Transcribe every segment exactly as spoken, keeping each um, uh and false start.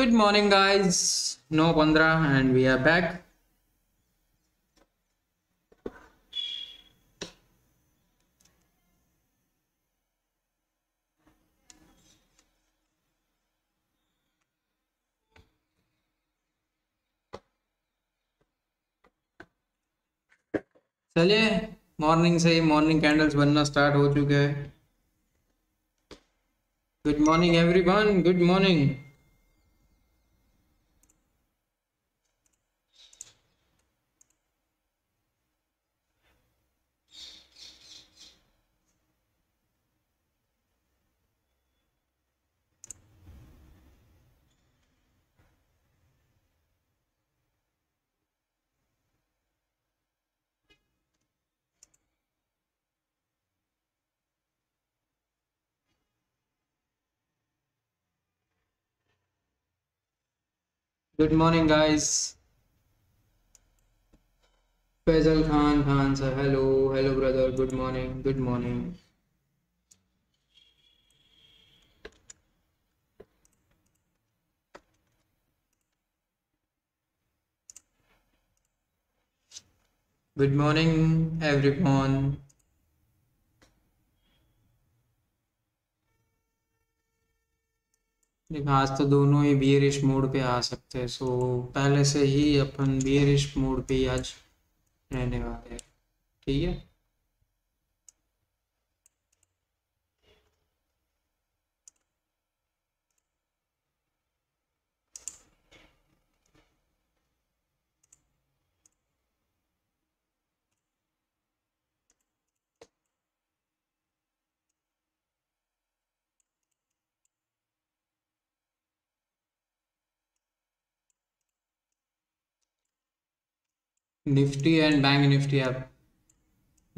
Good morning guys, nine fifteen and we are back. चलिए morning से ही morning candles बनना स्टार्ट हो चुके हैं। Good morning everyone, good morning. Good morning guys. Faizal Khan Khan sir hello hello brother, good morning good morning. Good morning everyone. आज तो दोनों ही बियरिश मोड पे आ सकते हैं, सो पहले से ही अपन बियरिश मोड पे आज रहने वाले हैं, ठीक है। निफ्टी एंड बैंक निफ्टी आप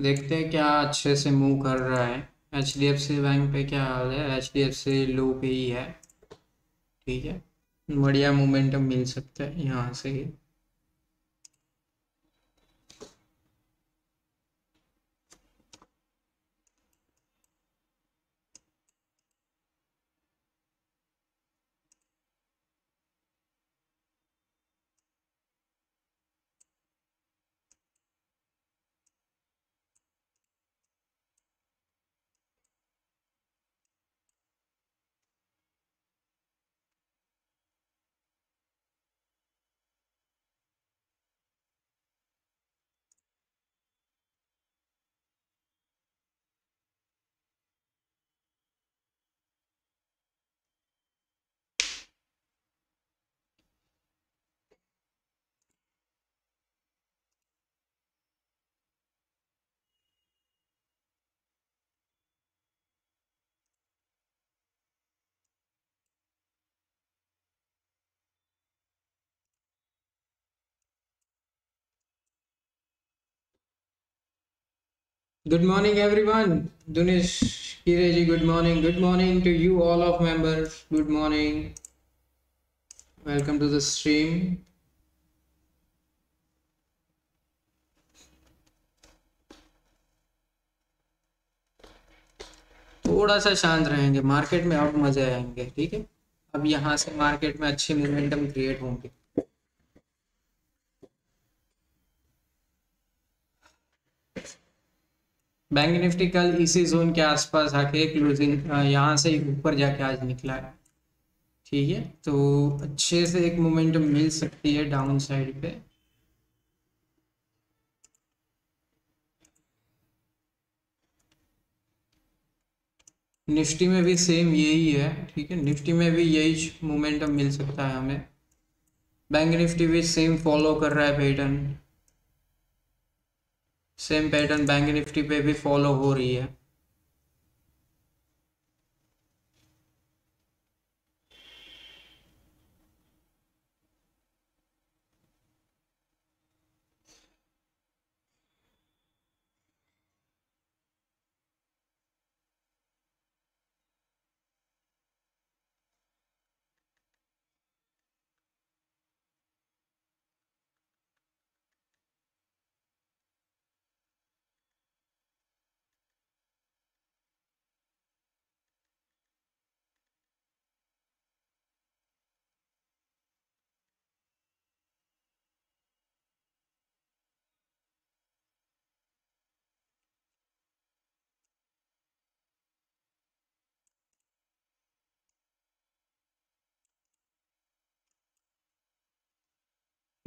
देखते हैं क्या अच्छे से मूव कर रहा है। H D F C bank पे क्या हाल है, H D F C low पे ही है, ठीक है। बढ़िया मोमेंटम मिल सकता है यहाँ से ही। Good morning everyone. दुनिश कीरे ji good morning, good morning to you all of members, good morning, welcome to the stream. थोड़ा सा शांत रहेंगे मार्केट में, अब मजे आएंगे, ठीक है। अब यहाँ से मार्केट में अच्छी मोमेंटम क्रिएट होंगे। बैंक निफ्टी कल इसी जोन के आसपास आके क्लोजिंग यहाँ से ऊपर जाके आज निकला है, ठीक है। तो अच्छे से एक मोमेंटम मिल सकती है डाउन साइड पे। निफ्टी में भी सेम यही है, ठीक है। निफ्टी में भी यही मोमेंटम मिल सकता है हमें। बैंक निफ्टी भी सेम फॉलो कर रहा है pattern, same pattern bank Nifty पे भी फॉलो हो रही है।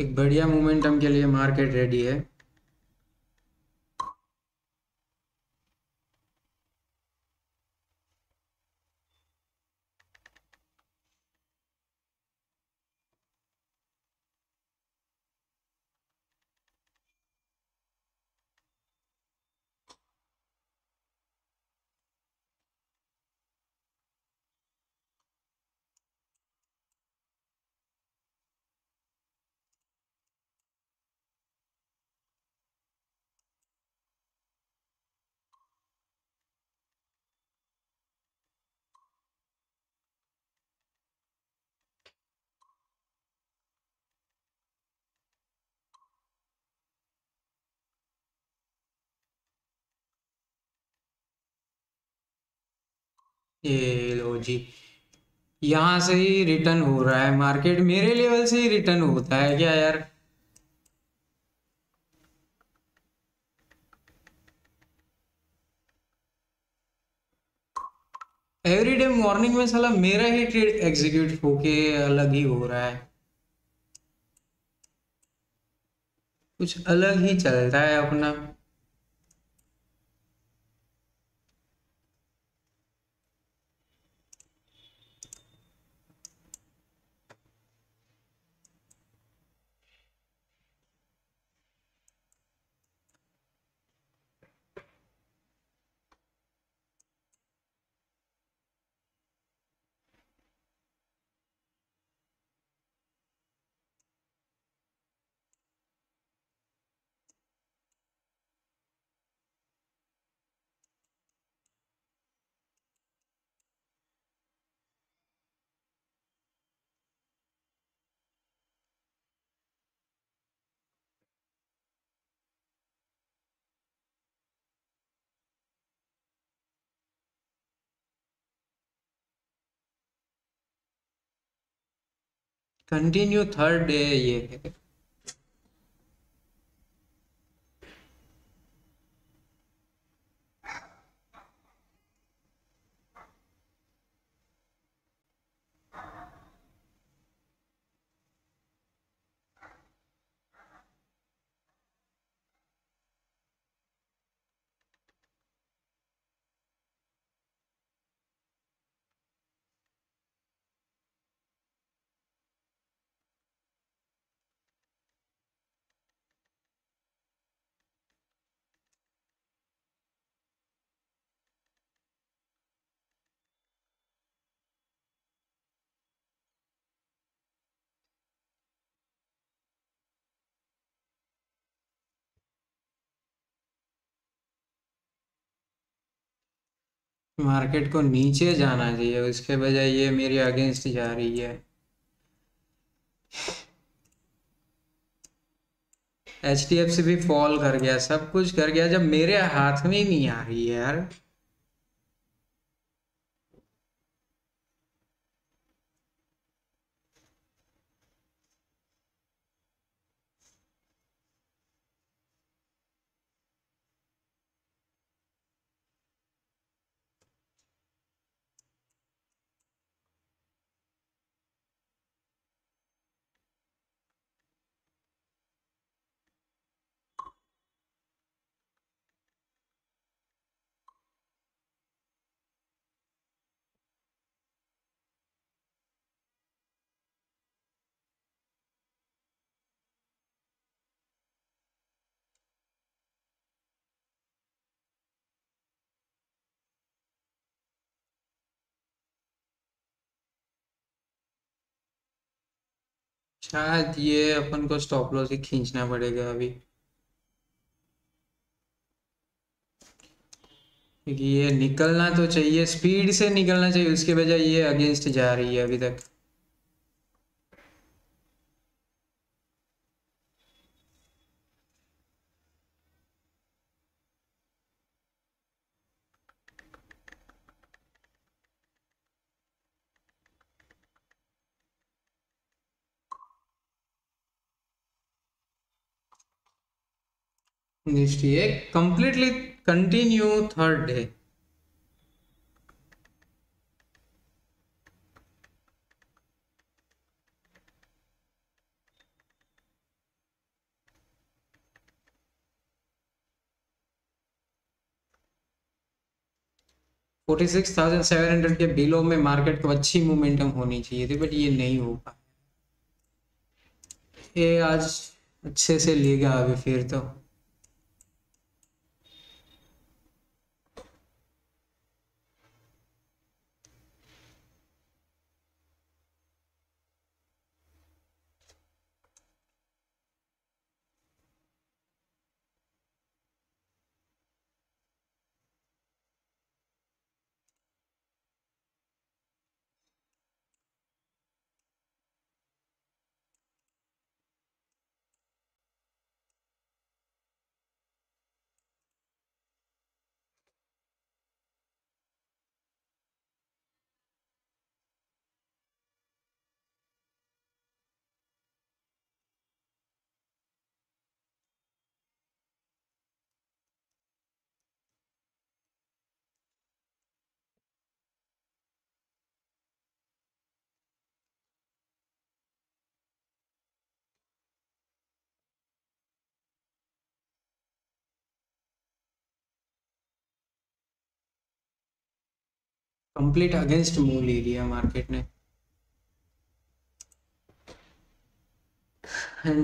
एक बढ़िया मोमेंटम के लिए मार्केट रेडी है। ये लो जी, यहाँ से ही रिटर्न हो रहा है, मार्केट मेरे लेवल से ही रिटर्न होता है क्या यार। एवरीडे मॉर्निंग में साला मेरा ही ट्रेड एग्जीक्यूट होके अलग ही हो रहा है, कुछ अलग ही चलता है अपना। कंटिन्यू थर्ड डे ये है। मार्केट को नीचे जाना चाहिए, उसके बजाय ये मेरी अगेंस्ट जा रही है। एच डी एफ सी भी फॉल कर गया, सब कुछ कर गया, जब मेरे हाथ में नहीं आ रही है यार। शायद ये अपन को स्टॉप लॉस ही खींचना पड़ेगा अभी, क्योंकि ये निकलना तो चाहिए, स्पीड से निकलना चाहिए, उसके बजाय ये अगेंस्ट जा रही है अभी तक। निफ्टी एक कंप्लीटली कंटिन्यू थर्ड डे। छियालीस हज़ार सात सौ के बिलो में मार्केट को अच्छी मोमेंटम होनी चाहिए थी, बट ये नहीं हो पाया। ये आज अच्छे से लेगा अभी फिर तो। कंप्लीट अगेंस्ट मूव ले लिया मार्केट ने।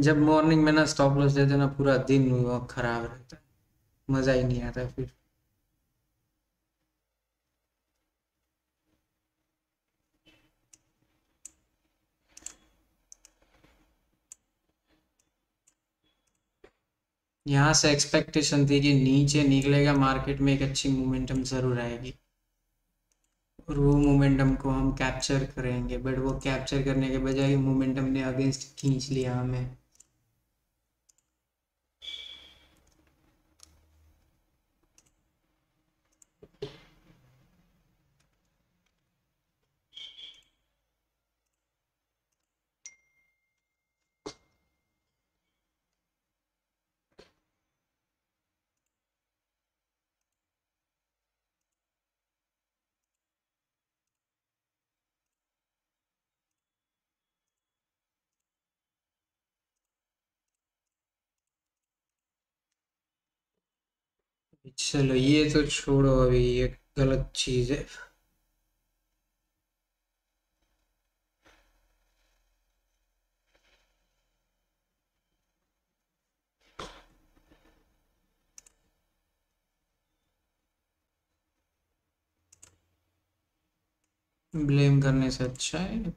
जब मॉर्निंग में ना स्टॉप लॉस देते ना पूरा दिन खराब रहता है, मजा ही नहीं आता फिर। यहाँ से एक्सपेक्टेशन थी कि नीचे निकलेगा मार्केट में एक अच्छी मोमेंटम जरूर आएगी और वो मोमेंटम को हम कैप्चर करेंगे, बट वो कैप्चर करने के बजाय मोमेंटम ने अगेंस्ट खींच लिया हमें। चलो ये तो छोड़ो, अभी ये गलत चीज है। ब्लेम करने से अच्छा है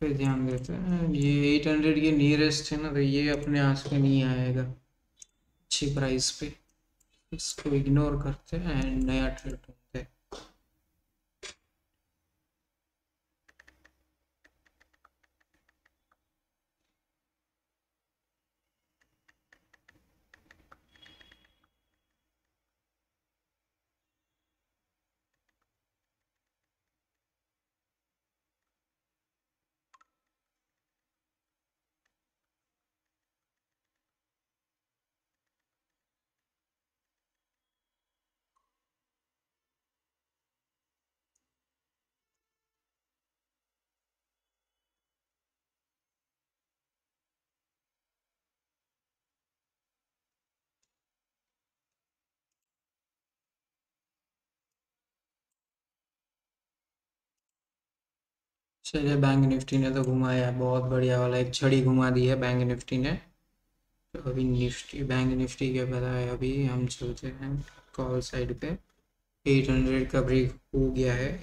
पे ध्यान देते हैं। ये आठ सौ के नियरेस्ट है ना, तो ये अपने आस पे नहीं आएगा अच्छी प्राइस पे, इसको इग्नोर करते हैं एंड नया ट्रेड ढूंढते हैं। चलिए, बैंक निफ्टी ने तो घुमाया, बहुत बढ़िया वाला एक छड़ी घुमा दी है बैंक निफ्टी ने। तो अभी निफ्टी बैंक निफ्टी के पता है, अभी हम चलते हैं कॉल साइड पे। आठ सौ का ब्रेक हो गया है।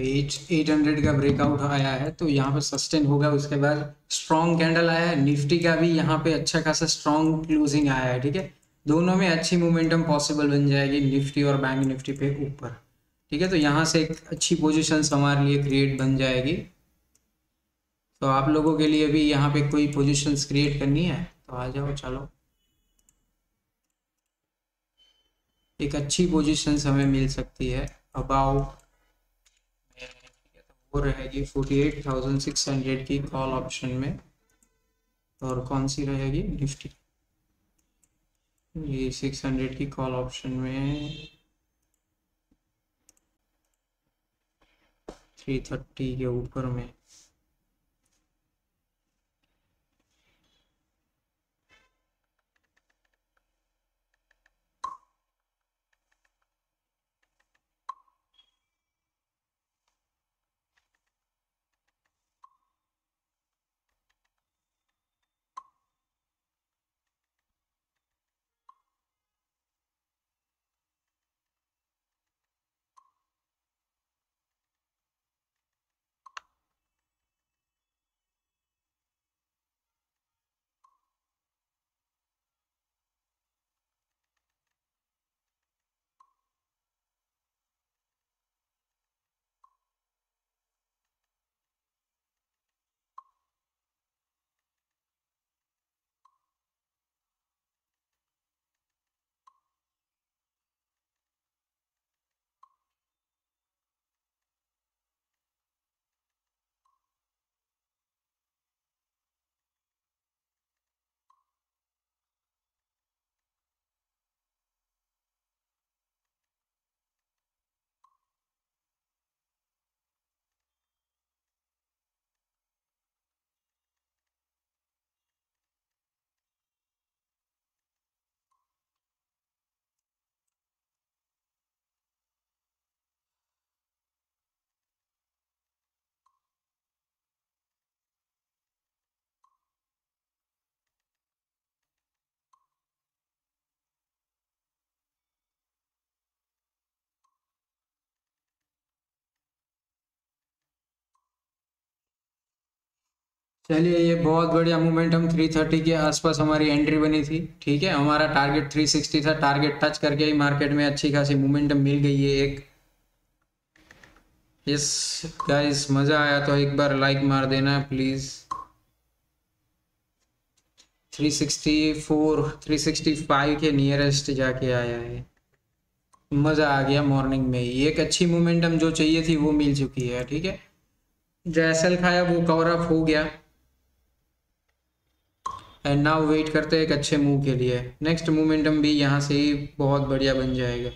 एट हंड्रेड का ब्रेकआउट आया है तो यहाँ पर सस्टेन होगा। उसके बाद स्ट्रॉन्ग कैंडल आया है, निफ्टी का भी यहाँ पे अच्छा खासा स्ट्रॉन्ग क्लोजिंग आया है। ठीक है, दोनों में अच्छी मोमेंटम पॉसिबल बन जाएगी निफ्टी और बैंक निफ्टी पे ऊपर। ठीक है, तो यहाँ से एक अच्छी पोजीशन हमारे लिए क्रिएट बन जाएगी। तो आप लोगों के लिए भी यहाँ पे कोई पोजिशन क्रिएट करनी है तो आ जाओ, चलो एक अच्छी पोजिशन हमें मिल सकती है। अबाउट वो रहेगी अड़तालीस हज़ार छह सौ की कॉल ऑप्शन में, और कौन सी रहेगी निफ्टी, ये छह सौ की कॉल ऑप्शन में तीन सौ तीस के ऊपर में। चलिए, ये बहुत बढ़िया मोमेंटम तीन सौ तीस के आसपास हमारी एंट्री बनी थी। ठीक है, हमारा टारगेट तीन सौ साठ था, टारगेट टच करके ही मार्केट में अच्छी खासी मोमेंटम मिल गई है एक। यस गाइस, मज़ा आया तो एक बार लाइक मार देना प्लीज़। तीन सौ चौंसठ तीन सौ पैंसठ के नियरेस्ट जाके आया है, मज़ा आ गया मॉर्निंग में ही। एक अच्छी मोमेंटम जो चाहिए थी वो मिल चुकी है। ठीक है, जैसल खाया वो कवर अप हो गया, एंड नाउ वेट करते हैं एक अच्छे मूव के लिए। नेक्स्ट मोमेंटम भी यहाँ से ही बहुत बढ़िया बन जाएगा।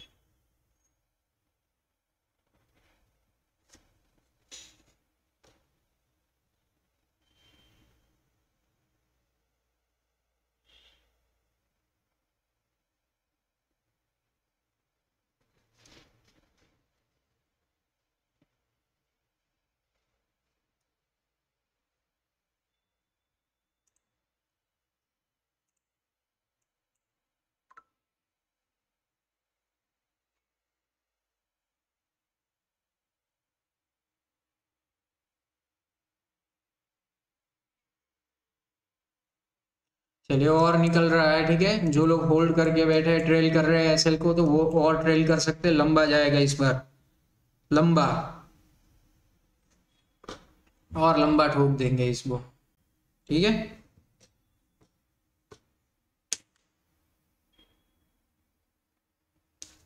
चलिए, और निकल रहा है। ठीक है, जो लोग होल्ड करके बैठे हैं, ट्रेल कर रहे हैं एसएल को, तो वो और ट्रेल कर सकते हैं। लंबा जाएगा इस बार, लंबा और लंबा ठोक देंगे इसको। ठीक है,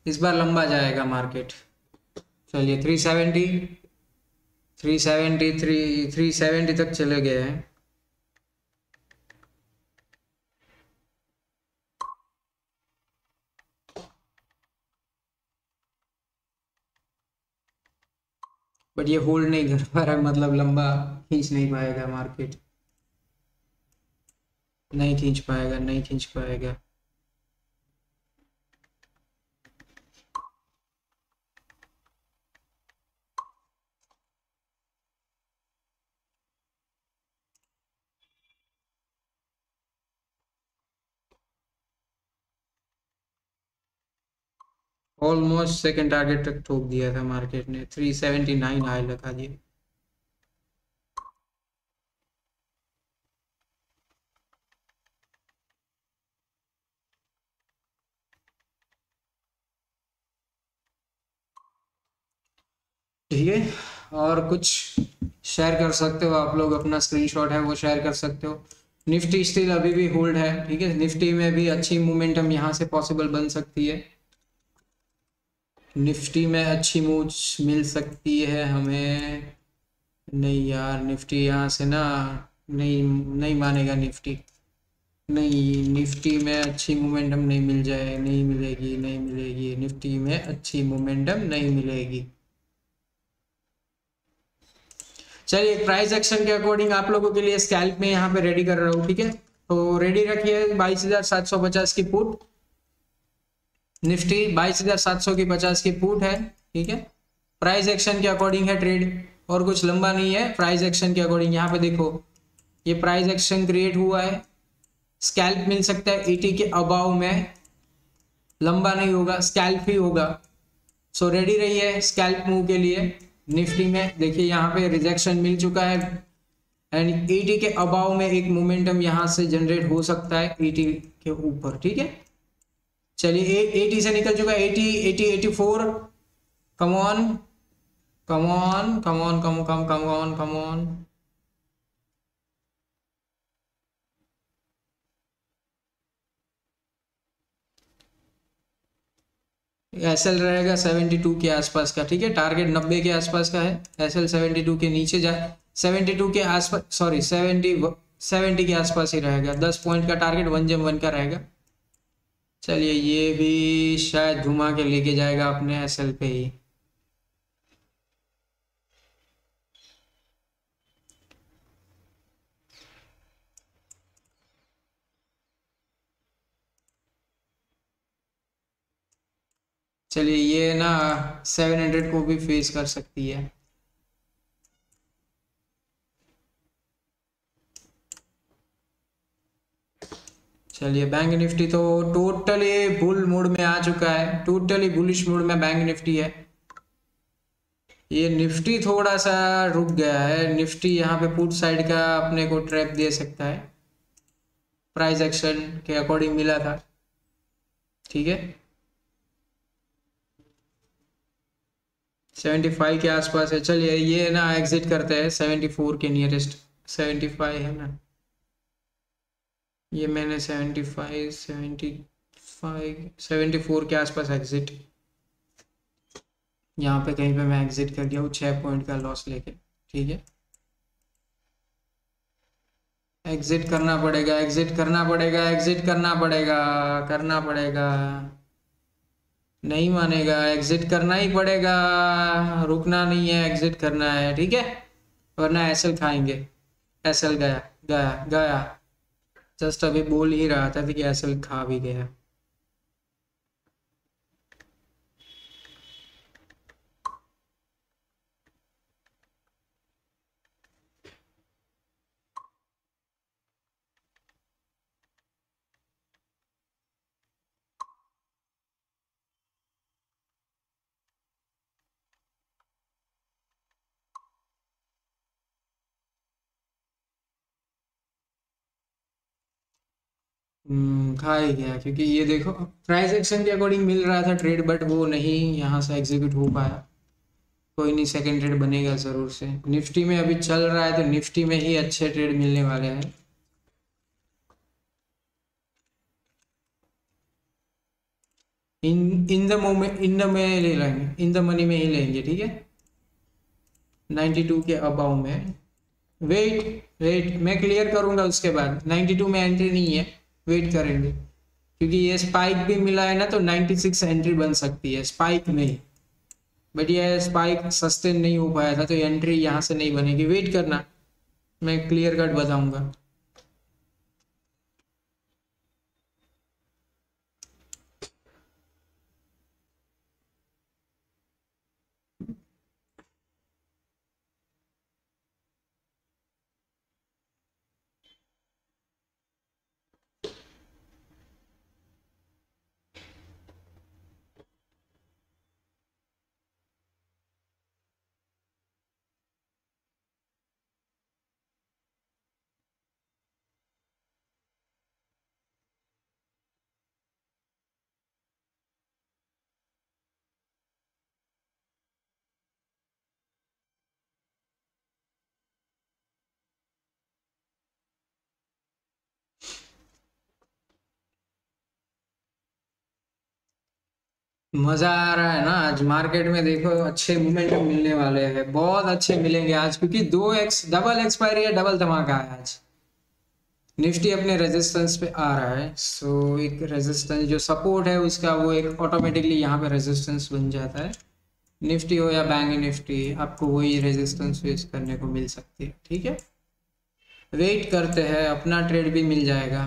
इस बार लंबा जाएगा मार्केट। चलिए, तीन सौ सत्तर तीन सौ सत्तर तीन सौ सत्तर तक चले गए हैं। बट ये होल्ड नहीं कर पा रहा है, मतलब लंबा खींच नहीं पाएगा मार्केट, नहीं खींच पाएगा, नहीं खींच पाएगा। ऑलमोस्ट सेकंड टारगेट तक ठोक दिया था मार्केट ने, थ्री सेवेंटी नाइन हाई लगा दिया। ठीक है, और कुछ शेयर कर सकते हो आप लोग, अपना स्क्रीनशॉट है वो शेयर कर सकते हो। निफ्टी स्टिल अभी भी होल्ड है, ठीक है, निफ्टी में भी अच्छी मोमेंटम यहाँ से पॉसिबल बन सकती है, निफ्टी में अच्छी मूव मिल सकती है हमें। नहीं यार निफ्टी यहाँ से ना नहीं नहीं मानेगा निफ्टी, नहीं निफ्टी में अच्छी मोमेंटम नहीं मिल जाए, नहीं मिलेगी नहीं मिलेगी निफ्टी में अच्छी मोमेंटम नहीं मिलेगी। चलिए प्राइस एक्शन के अकॉर्डिंग आप लोगों के लिए स्कैल्प में यहाँ पे रेडी कर रहा हूँ, ठीक है, तो रेडी रखिए बाईस हज़ार सात सौ पचास की पुट, निफ्टी बाईस हज़ार सात सौ की पचास की पुट है, ठीक है, प्राइस एक्शन के अकॉर्डिंग है ट्रेड, और कुछ लंबा नहीं है। प्राइस एक्शन के अकॉर्डिंग यहाँ पे देखो, ये प्राइस एक्शन क्रिएट हुआ है, स्कैल्प मिल सकता है अस्सी के अबाव में, लंबा नहीं होगा, स्कैल्प ही होगा, सो रेडी रहिए स्कैल्प मूव के लिए। निफ्टी में देखिए यहाँ पे रिजेक्शन मिल चुका है एंड अस्सी के अबाव में एक मोमेंटम यहाँ से जनरेट हो सकता है अस्सी के ऊपर, ठीक है। चलिए अस्सी से निकल चुका है, अस्सी, अस्सी, चौरासी, come on come on come on come come come on come on S L रहेगा बहत्तर के आसपास का, ठीक है, टारगेट नब्बे के आसपास का है, एसएल बहत्तर के नीचे जाए, बहत्तर के आसपास, सॉरी सत्तर सत्तर के आसपास ही रहेगा, दस पॉइंट का टारगेट वन जम वन का रहेगा। चलिए ये भी शायद घुमा के लेके जाएगा अपने एसएल पे ही, चलिए ये ना सात सौ को भी फेस कर सकती है। चलिए बैंक निफ्टी तो टोटली बुल मोड में आ चुका है, टोटली बुलिश मोड में बैंक निफ्टी है। ये निफ्टी थोड़ा सा रुक गया है, निफ्टी यहाँ पे पुट साइड का अपने को ट्रैप दे सकता है, प्राइस एक्शन के अकॉर्डिंग मिला था, ठीक है, पचहत्तर के आसपास है। चलिए ये ना एग्जिट करते हैं चौहत्तर के नियरेस्ट, पचहत्तर है ना, ये मैंने पचहत्तर, पचहत्तर, चौहत्तर के आसपास एग्जिट, यहाँ पे कहीं पे मैं एग्जिट कर गया हूँ छह पॉइंट का लॉस लेके, ठीक है, एग्जिट करना पड़ेगा एग्जिट करना पड़ेगा एग्जिट करना पड़ेगा करना पड़ेगा नहीं मानेगा, एग्जिट करना ही पड़ेगा, रुकना नहीं है, एग्जिट करना है, ठीक है, वरना एसएल खाएंगे। एसएल गया गया गया, जस्ट अभी बोल ही रहा था कि एसएल खा भी गया। खा ही गया, क्योंकि ये देखो प्राइस एक्शन के अकॉर्डिंग मिल रहा था ट्रेड, बट वो नहीं यहाँ से एग्जीक्यूट हो पाया। कोई नहीं, सेकंड ट्रेड बनेगा जरूर से। निफ्टी में अभी चल रहा है तो निफ्टी में ही अच्छे ट्रेड मिलने वाले हैं। In in the moment in the में ले लेंगे, इन द मनी में ही लेंगे, ठीक है, नाइन्टी टू के अबाउ में। वेट वेट मैं क्लियर करूंगा उसके बाद, नाइन्टी टू में एंट्री नहीं है, वेट करेंगे, क्योंकि ये स्पाइक भी मिला है ना, तो छियानवे एंट्री बन सकती है स्पाइक में, बट ये स्पाइक सस्टेन नहीं हो पाया था तो एंट्री यहाँ से नहीं बनेगी। वेट करना, मैं क्लियर कट बताऊंगा। मजा आ रहा है ना। आज मार्केट में देखो अच्छे मोमेंटम मिलने वाले हैं, बहुत अच्छे मिलेंगे आज, क्योंकि दो एक्स डबल एक्सपायरी है, डबल धमाका है आज। निफ्टी अपने रेजिस्टेंस पे आ रहा है, सो एक रेजिस्टेंस जो सपोर्ट है उसका वो एक ऑटोमेटिकली यहाँ पे रेजिस्टेंस बन जाता है। निफ्टी हो या बैंक निफ्टी, आपको वही रेजिस्टेंस फेस करने को मिल सकती है। ठीक है, वेट करते हैं, अपना ट्रेड भी मिल जाएगा,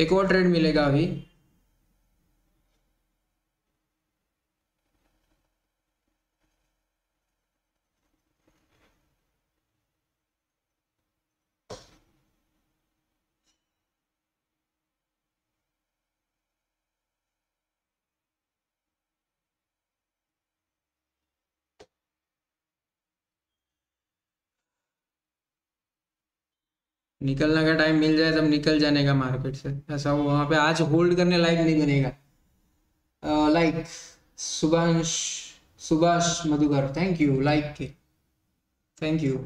एक और ट्रेड मिलेगा अभी। निकलने का टाइम मिल जाए तब निकल जाने का मार्केट से, ऐसा वहाँ पे आज होल्ड करने लायक नहीं बनेगा। Like Subhash Subhash Madhukar, thank you like के, thank you.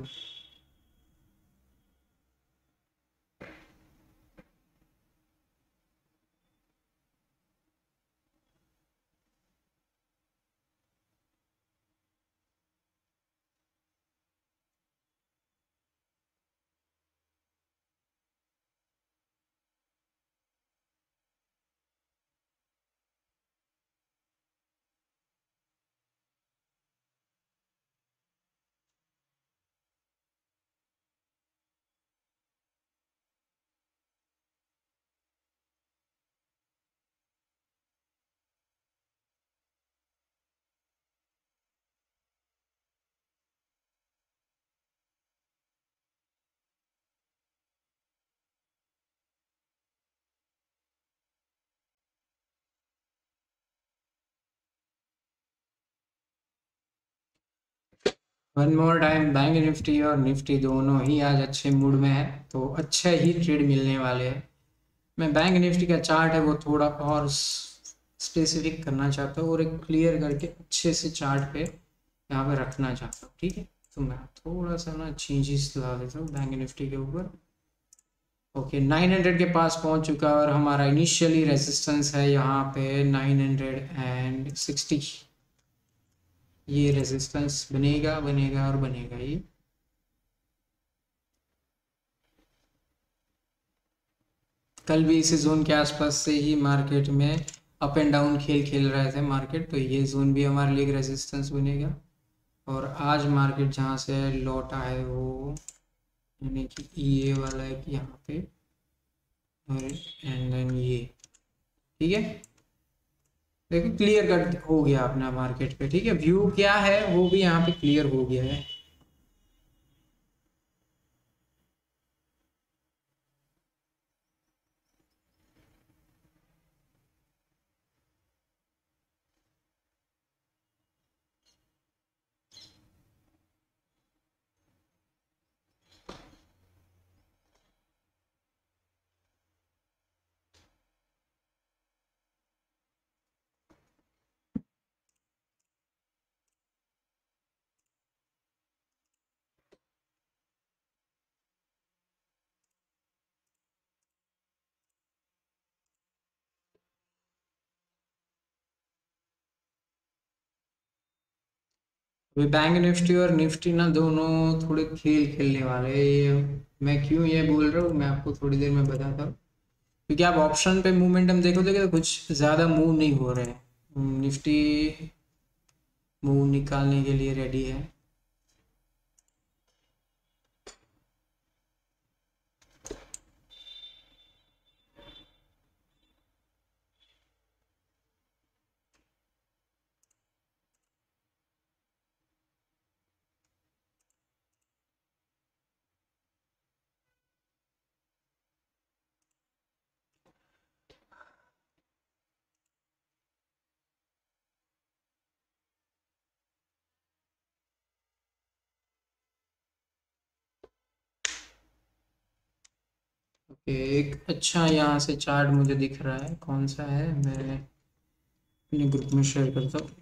One more time, bank Nifty और निफ्टी दोनों ही आज अच्छे मूड में है, तो अच्छे ही ट्रेड मिलने वाले हैं। मैं बैंक निफ्टी का चार्ट है वो थोड़ा और स्पेसिफिक करना चाहता हूँ और एक क्लियर करके अच्छे से चार्ट पे यहाँ पे रखना चाहता हूँ। ठीक है, तो मैं थोड़ा सा ना चेंजेस ला देता हूँ बैंक निफ्टी के ऊपर। ओके, नाइन हंड्रेड के पास पहुँच चुका है और हमारा इनिशियली रेजिस्टेंस है यहाँ पे नाइन हंड्रेड एंड सिक्सटी। ये रेजिस्टेंस बनेगा बनेगा और बनेगा ये। कल भी इसी जोन के आसपास से ही मार्केट में अप एंड डाउन खेल खेल रहे थे मार्केट, तो ये जोन भी हमारे लिए रेजिस्टेंस बनेगा। और आज मार्केट जहाँ से लौटा है वो यानी कि ये वाला है यहाँ पे, और एंड देन ये। ठीक है, देखो क्लियर कट हो गया अपना मार्केट पे। ठीक है, व्यू क्या है वो भी यहाँ पे क्लियर हो गया है। बैंक निफ्टी और निफ्टी ना दोनों थोड़े खेल खेलने वाले हैं। मैं क्यों ये बोल रहा हूँ मैं आपको थोड़ी देर में बताता हूँ, क्योंकि आप ऑप्शन पे मूवमेंटम देखो देखो तो कुछ ज़्यादा मूव नहीं हो रहे हैं। निफ्टी मूव निकालने के लिए रेडी है। एक अच्छा यहाँ से चार्ट मुझे दिख रहा है, कौन सा है मैं अपने ग्रुप में शेयर करता हूँ।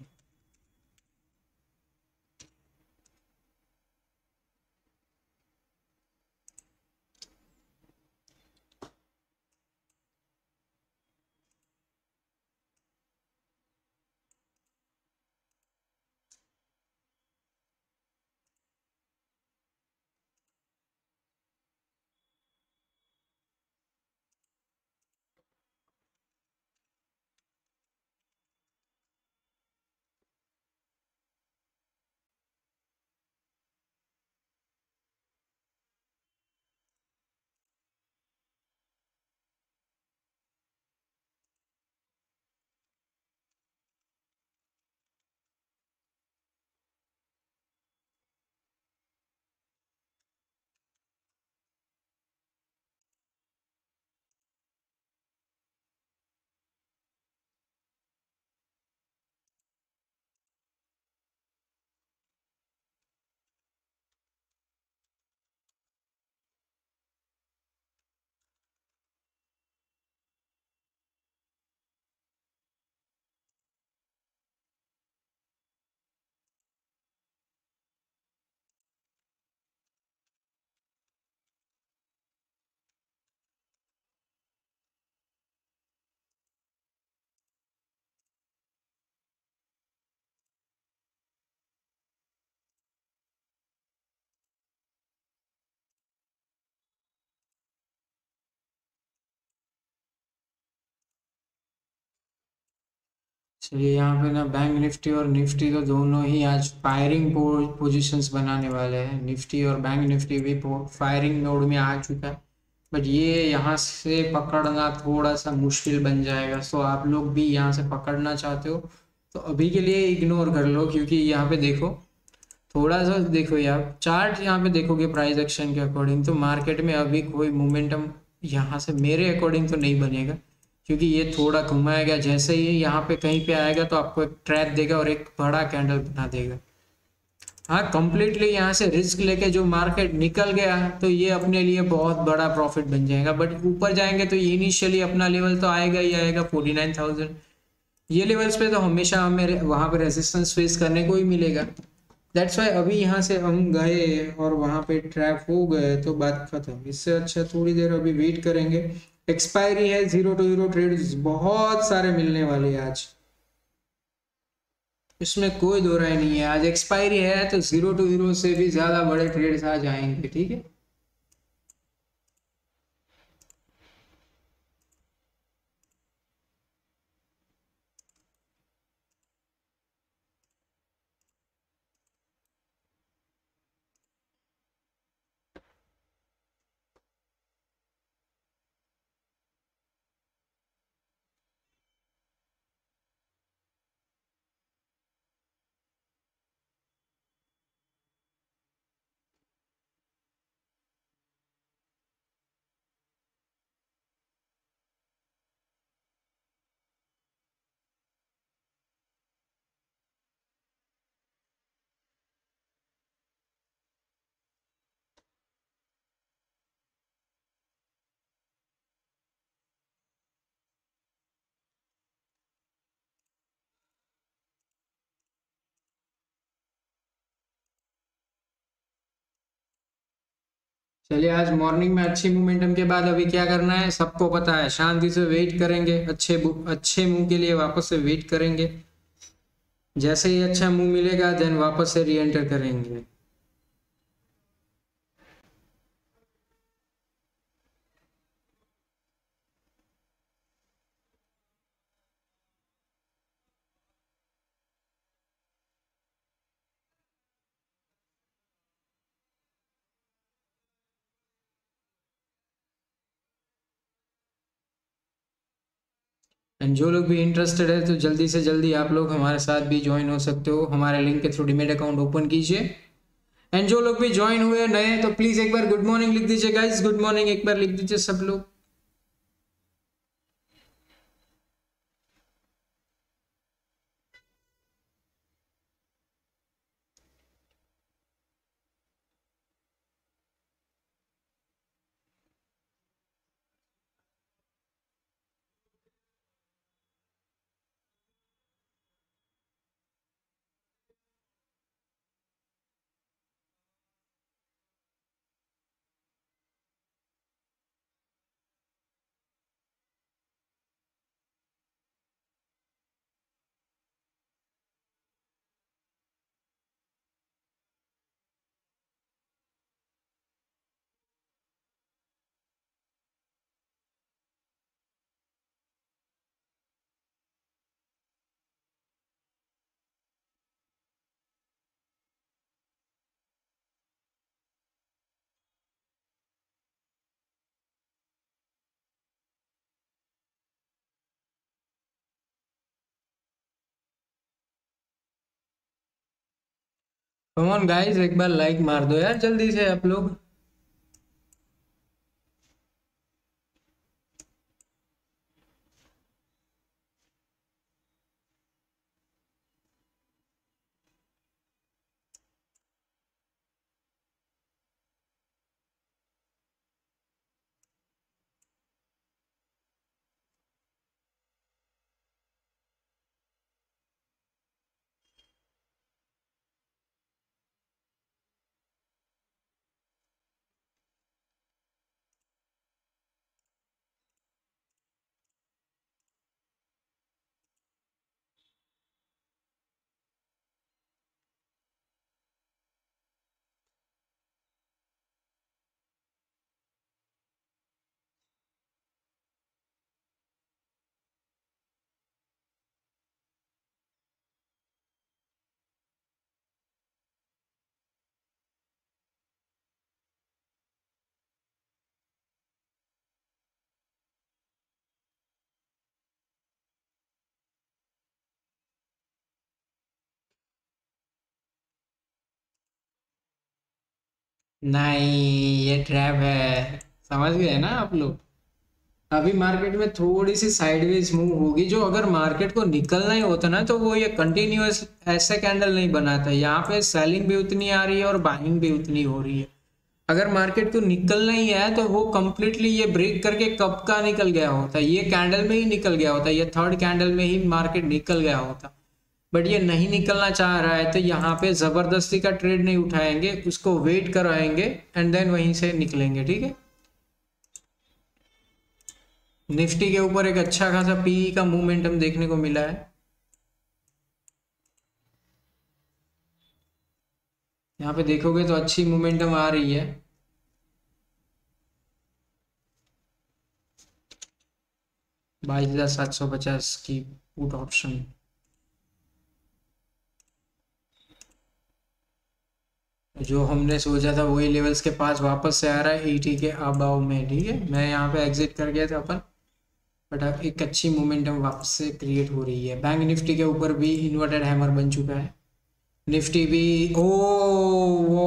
चलिए यहाँ पे ना बैंक निफ्टी और निफ्टी तो दोनों ही आज फायरिंग पोजीशंस बनाने वाले हैं। निफ्टी और बैंक निफ्टी भी फायरिंग मोड में आ चुका है, बट ये यहाँ से पकड़ना थोड़ा सा मुश्किल बन जाएगा। सो आप लोग भी यहाँ से पकड़ना चाहते हो तो अभी के लिए इग्नोर कर लो, क्योंकि यहाँ पे देखो थोड़ा सा देखो यार चार्ट, यहाँ पे देखोगे प्राइस एक्शन के अकॉर्डिंग तो मार्केट में अभी कोई मोमेंटम यहाँ से मेरे अकॉर्डिंग तो नहीं बनेगा, क्योंकि ये थोड़ा घुमाएगा। जैसे ही यहाँ पे कहीं पे आएगा तो आपको एक ट्रैप देगा और एक बड़ा कैंडल बना देगा। हाँ, कंप्लीटली यहाँ से रिस्क लेके जो मार्केट निकल गया तो ये अपने लिए बहुत बड़ा प्रॉफिट बन जाएगा, बट ऊपर जाएंगे तो इनिशियली अपना लेवल तो आएगा ही आएगा फोर्टी नाइन थाउजेंड। ये लेवल्स पे तो हमेशा हमें वहाँ पे रेजिस्टेंस फेस करने को ही मिलेगा। दैट्स वाई अभी यहाँ से हम गए और वहाँ पे ट्रैप हो गए तो बात खत्म। इससे अच्छा थोड़ी देर अभी वेट करेंगे। एक्सपायरी है, जीरो टू जीरो ट्रेड्स बहुत सारे मिलने वाले हैं आज, इसमें कोई दो राय नहीं है। आज एक्सपायरी है तो जीरो टू जीरो से भी ज्यादा बड़े ट्रेड्स आज आएंगे, ठीक है। चलिए आज मॉर्निंग में अच्छी मोमेंटम के बाद अभी क्या करना है सबको पता है, शांति से वेट करेंगे। अच्छे अच्छे मूव के लिए वापस से वेट करेंगे, जैसे ही अच्छा मूव मिलेगा देन वापस से री एंटर करेंगे। एंड जो लोग भी इंटरेस्टेड है तो जल्दी से जल्दी आप लोग हमारे साथ भी ज्वाइन हो सकते हो, हमारे लिंक के थ्रू डीमेट अकाउंट ओपन कीजिए। एंड जो लोग भी ज्वाइन हुए नए तो प्लीज एक बार गुड मॉर्निंग लिख दीजिए गाइस, गुड मॉर्निंग एक बार लिख दीजिए सब लोग। कम ऑन गाइस एक बार लाइक मार दो यार जल्दी से आप लोग। नहीं, ये ट्रैप है, समझ गए ना आप लोग। अभी मार्केट में थोड़ी सी साइडवेज मूव होगी, जो अगर मार्केट को निकलना ही होता ना तो वो ये कंटिन्यूअस ऐसे कैंडल नहीं बनाता। यहाँ पे सेलिंग भी उतनी आ रही है और बाइंग भी उतनी हो रही है। अगर मार्केट को निकलना ही है तो वो कम्प्लीटली ये ब्रेक करके कब का निकल गया होता, ये कैंडल में ही निकल गया होता, ये थर्ड कैंडल में ही मार्केट निकल गया होता। बट ये नहीं निकलना चाह रहा है तो यहाँ पे जबरदस्ती का ट्रेड नहीं उठाएंगे, उसको वेट कराएंगे एंड देन वहीं से निकलेंगे। ठीक है, निफ्टी के ऊपर एक अच्छा खासा पीई का मोमेंटम देखने को मिला है। यहाँ पे देखोगे तो अच्छी मोमेंटम आ रही है। बाईस हजार सात सौ पचास की पुट ऑप्शन जो हमने सोचा था वही लेवल्स के पास वापस से आ रहा है एटी के अबाव में। ठीक है, मैं यहाँ पे एग्जिट कर गया था अपन, बट अब एक अच्छी मोमेंटम वापस से क्रिएट हो रही है। बैंक निफ्टी के ऊपर भी इन्वर्टेड हैमर बन चुका है, निफ्टी भी। ओ वो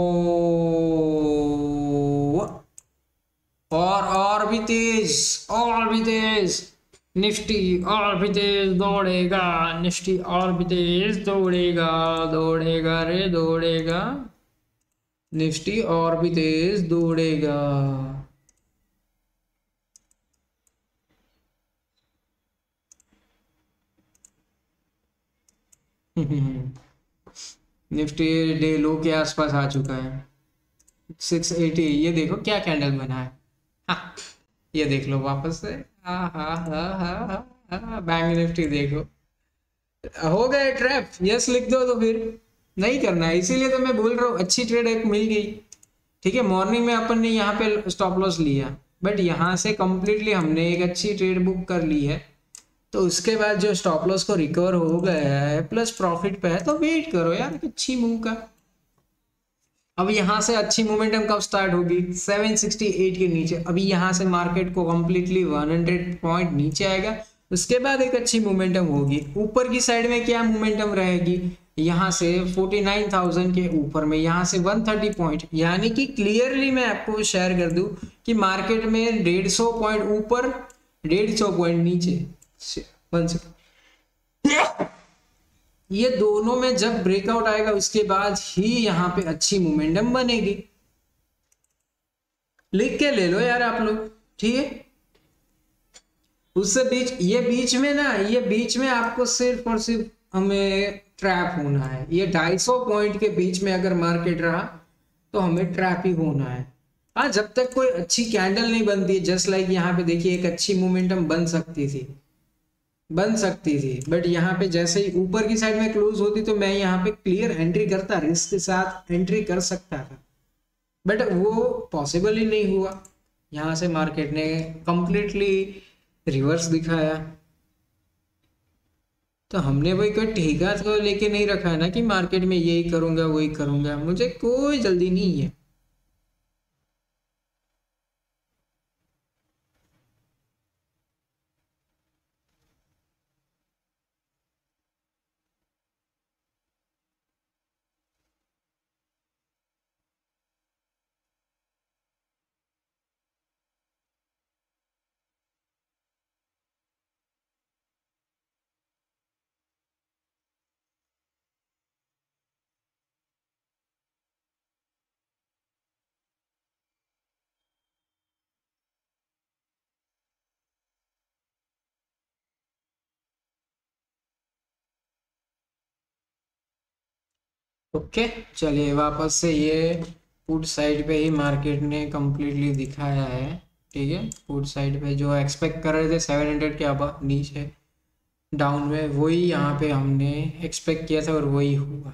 और और भी तेज, और भी तेज निफ्टी, और भी तेज दौड़ेगा निफ्टी, और भी तेज दौड़ेगा, दौड़ेगा रे दौड़ेगा निफ्टी, और भी तेज दौड़ेगा। निफ्टी डे लो के आसपास आ चुका है सिक्स एटी। ये देखो क्या कैंडल बना है, हाँ, ये देख लो वापस से। हाँ हाँ हाँ हाँ हाँ बैंक निफ्टी देखो, हो गए ट्रैप। यस लिख दो तो फिर नहीं करना है, इसीलिए तो मैं बोल रहा हूँ अच्छी ट्रेड एक मिल गई। ठीक है, मॉर्निंग में अपन ने यहाँ पे स्टॉप लॉस लिया, बट यहाँ से कम्प्लीटली हमने एक अच्छी ट्रेड बुक कर ली है। तो उसके बाद जो स्टॉप लॉस को रिकवर हो गया है प्लस प्रॉफिट पे है, तो वेट करो यार अच्छी मूव का। अब यहाँ से अच्छी मोमेंटम कब स्टार्ट होगी, सेवन सिक्सटी एट के नीचे। अभी यहाँ से मार्केट को कम्प्लीटली हंड्रेड पॉइंट नीचे आएगा, उसके बाद एक अच्छी मोमेंटम होगी। ऊपर की साइड में क्या मोमेंटम रहेगी, यहाँ से फोर्टी नाइन थाउजेंड के ऊपर में, यहाँ से वन थर्टी पॉइंट। यानी कि क्लियरली मैं आपको शेयर कर दूं कि मार्केट में डेढ़ सौ पॉइंट ऊपर, डेढ़ सौ पॉइंट नीचे, वन सेकेंड, ये दोनों में जब ब्रेकआउट आएगा उसके बाद ही यहाँ पे अच्छी मोमेंटम बनेगी। लिख के ले लो यार आप लोग। ठीक है, उससे बीच ये बीच में ना, ये बीच में आपको सिर्फ और सिर्फ हमें ट्रैप होना है। ये ढाई सौ पॉइंट के बीच में अगर मार्केट रहा तो हमें ट्रैप ही होना है। हाँ, जब तक कोई अच्छी कैंडल नहीं बनती है, जस्ट लाइक यहाँ पे देखिए एक अच्छी मोमेंटम बन सकती थी, बन सकती थी, बट यहाँ पे जैसे ही ऊपर की साइड में क्लोज होती तो मैं यहाँ पे क्लियर एंट्री करता, रिस्क के साथ एंट्री कर सकता था, बट वो पॉसिबल ही नहीं हुआ। यहाँ से मार्केट ने कंप्लीटली रिवर्स दिखाया, तो हमने वही कोई ठेका तो लेके नहीं रखा है ना कि मार्केट में यही करूंगा वही करूंगा, मुझे कोई जल्दी नहीं है। ओके okay, चलिए वापस से ये पुट साइड पे ही मार्केट ने कम्प्लीटली दिखाया है। ठीक है, पुट साइड पे जो एक्सपेक्ट कर रहे थे सेवन हंड्रेड के अब नीचे डाउन में, वही यहाँ पे हमने एक्सपेक्ट किया था और वही हुआ।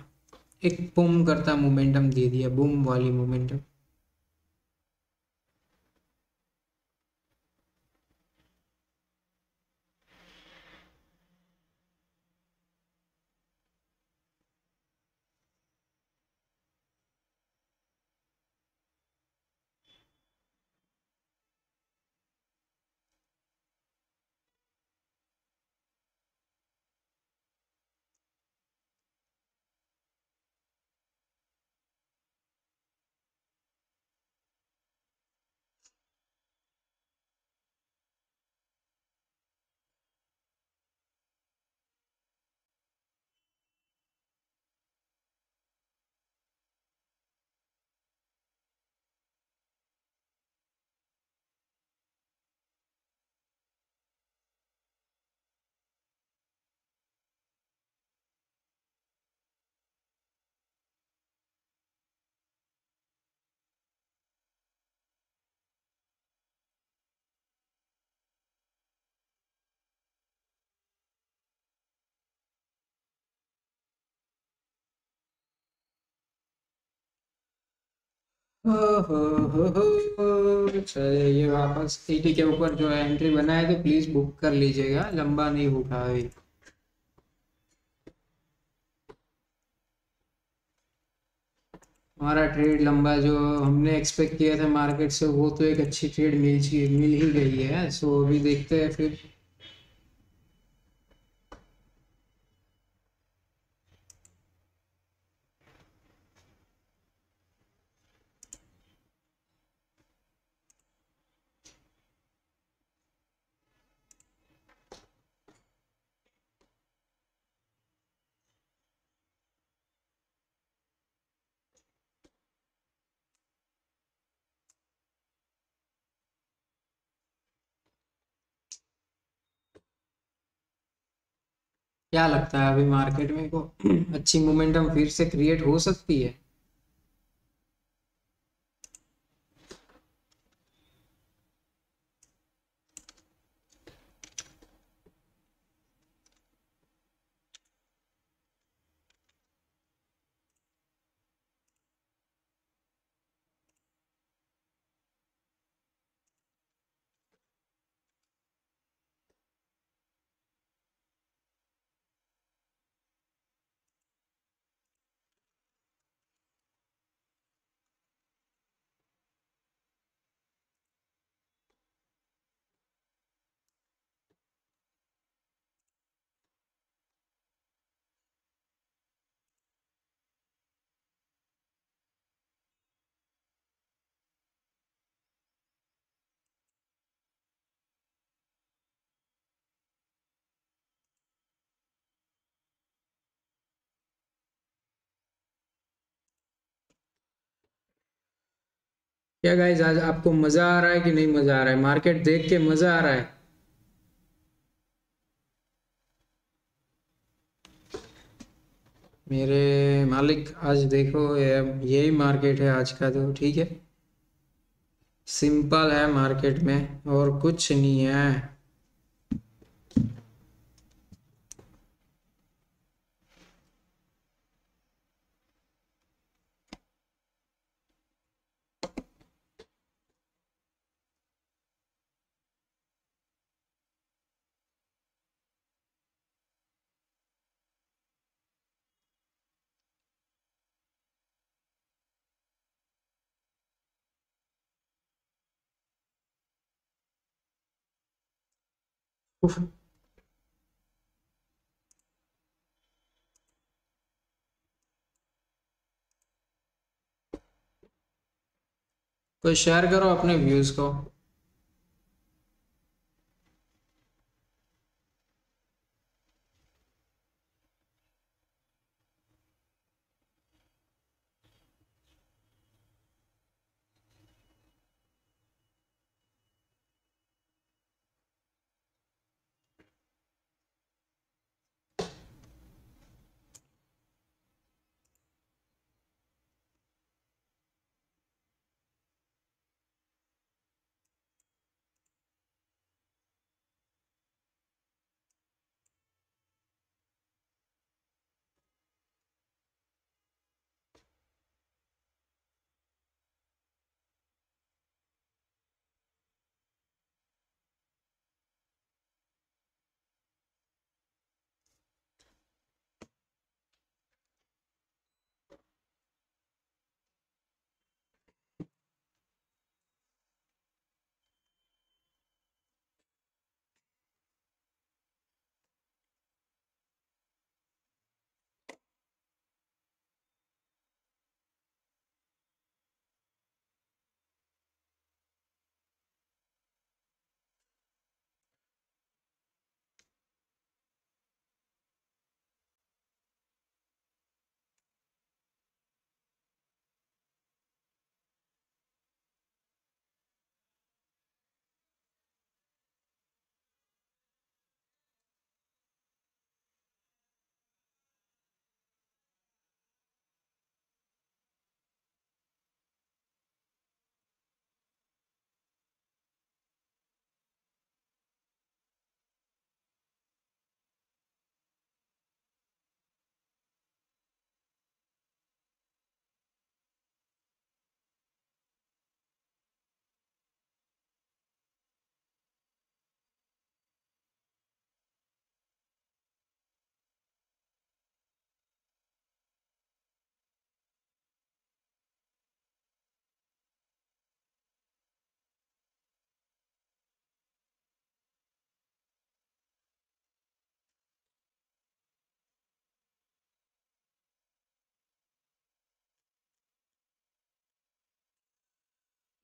एक बूम करता मोमेंटम दे दिया, बूम वाली मोमेंटम। चलिए ये वापस एटी के ऊपर जो है एंट्री बना है तो प्लीज बुक कर लीजिएगा, लंबा नहीं उठा है। हमारा ट्रेड लंबा जो हमने एक्सपेक्ट किया था मार्केट से वो तो एक अच्छी ट्रेड मिल मिल ही गई है। सो अभी देखते हैं फिर। क्या लगता है अभी मार्केट में को अच्छी मोमेंटम फिर से क्रिएट हो सकती है? क्या गाइस आज आपको मजा आ रहा है कि नहीं मजा आ रहा है? मार्केट देख के मजा आ रहा है? मेरे मालिक आज देखो यही मार्केट है आज का, तो ठीक है सिंपल है मार्केट में और कुछ नहीं है। तो शेयर करो अपने व्यूज को।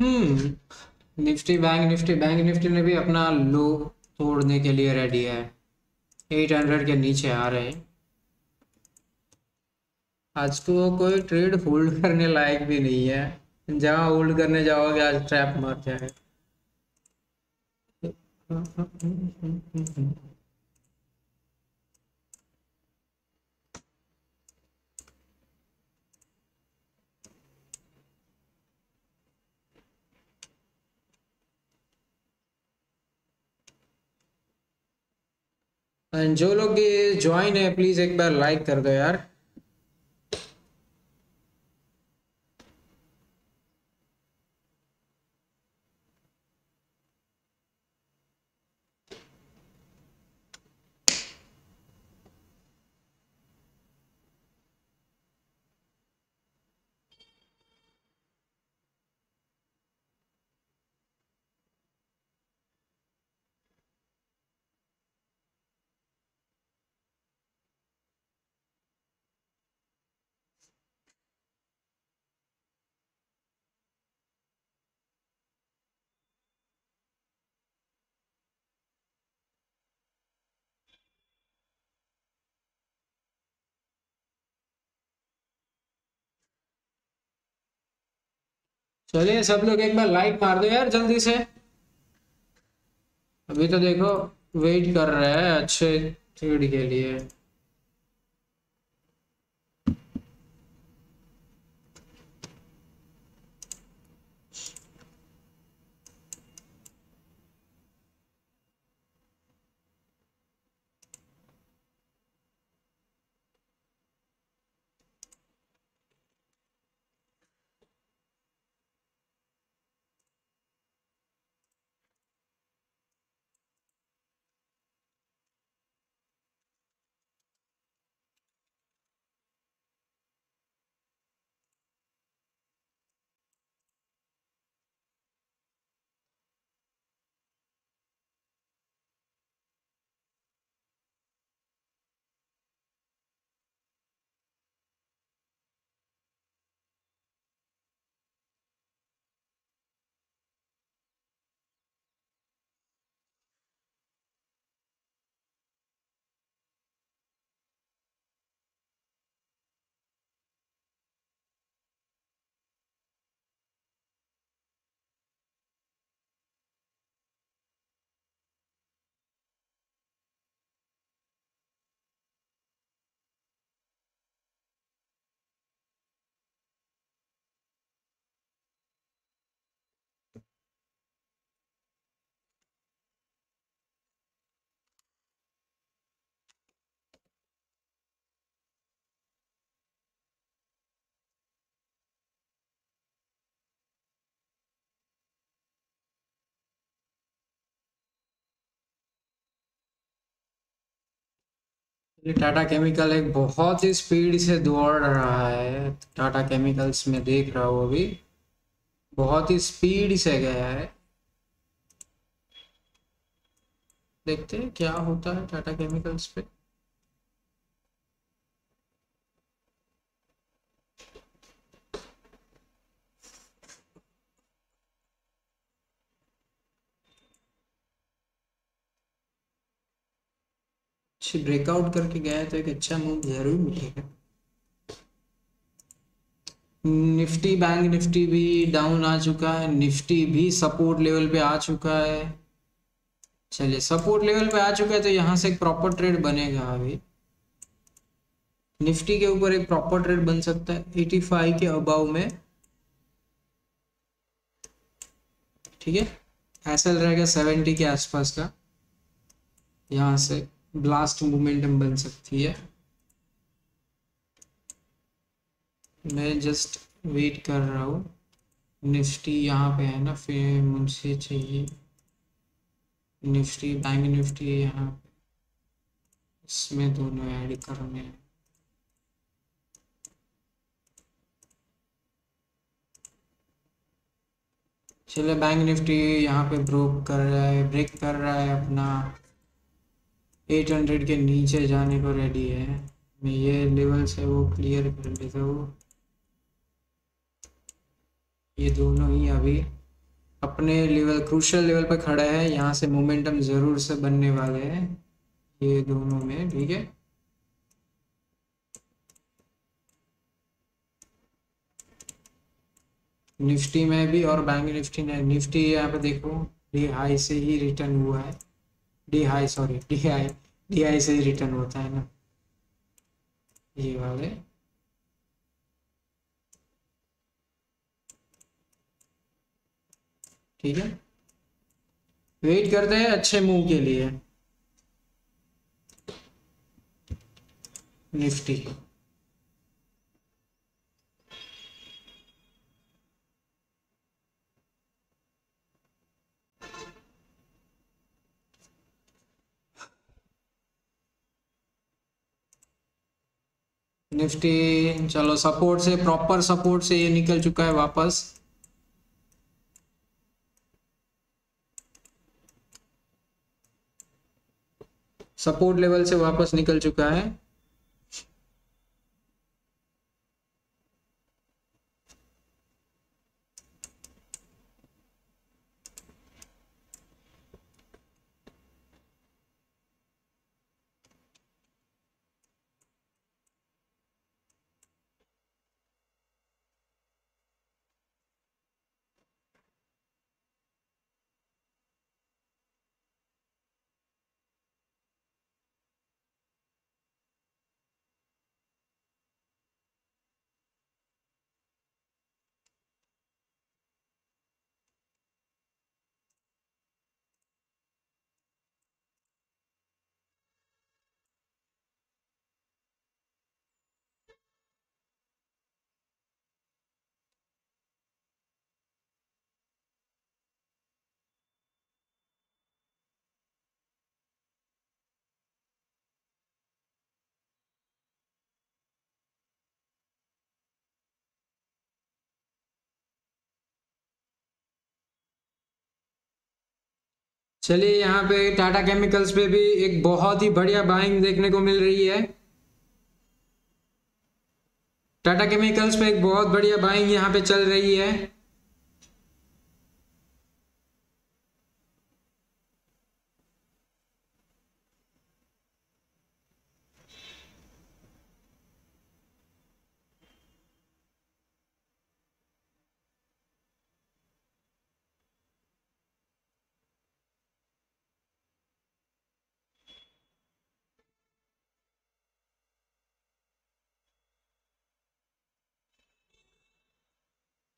Hmm Nifty bank Nifty bank Nifty ने भी अपना लो तोड़ने के लिए रेडी है, आठ सौ के नीचे आ रहे हैं। आज को कोई ट्रेड होल्ड करने लायक भी नहीं है, जहां होल्ड करने जाओगे आज ट्रैप मार जाए। एंड जो लोग ज्वाइन है प्लीज एक बार लाइक कर दो यार। चलिए सब लोग एक बार लाइक मार दो यार जल्दी से। अभी तो देखो वेट कर रहा है अच्छे ट्रेड के लिए। टाटा केमिकल एक बहुत ही स्पीड से दौड़ रहा है। टाटा केमिकल्स में देख रहा हूँ अभी बहुत ही स्पीड से गया है। देखते हैं क्या होता है टाटा केमिकल्स पे। ब्रेकआउट करके गया है तो एक अच्छा मूव जरूर मिलेगा। निफ्टी बैंक निफ्टी भी डाउन आ चुका है, निफ्टी भी सपोर्ट लेवल पे आ चुका है। चलिए सपोर्ट लेवल पे आ चुका है तो यहाँ से एक प्रॉपर ट्रेड बनेगा। अभी निफ्टी के ऊपर एक प्रॉपर ट्रेड बन सकता है पचासी के अबाव में, ठीक है। एसएल रहेगा सत्तर के आसपास का, यहाँ से ब्लास्ट मोमेंटम बन सकती है। मैं जस्ट वेट कर रहा हूँ। निफ्टी यहाँ पे है ना, फिर मुझसे चाहिए निफ्टी बैंक निफ्टी यहाँ पे, इसमें दोनों ऐड करने हैं। चलो बैंक निफ्टी यहाँ पे ब्रोक कर रहा है, ब्रेक कर रहा है अपना आठ सौ के नीचे जाने को रेडी है। मैं ये लेवल्स है वो क्लियर कर लेता हूँ। ये दोनों ही अभी अपने लेवल क्रूशल लेवल पर खड़ा है, यहाँ से मोमेंटम जरूर से बनने वाले हैं ये दोनों में, ठीक है। निफ्टी में भी और बैंक निफ्टी में, निफ्टी यहाँ पे देखो डी हाई से ही रिटर्न हुआ है, D high sorry D high D high से ही रिटर्न होता है ना ये वाले। ठीक है, वेट करते हैं अच्छे मूव के लिए निफ्टी। निफ्टी चलो सपोर्ट से, प्रॉपर सपोर्ट से ये निकल चुका है वापस। सपोर्ट लेवल से वापस निकल चुका है। चलिए यहाँ पे टाटा केमिकल्स पे भी एक बहुत ही बढ़िया बाइंग देखने को मिल रही है। टाटा केमिकल्स पे एक बहुत बढ़िया बाइंग यहाँ पे चल रही है।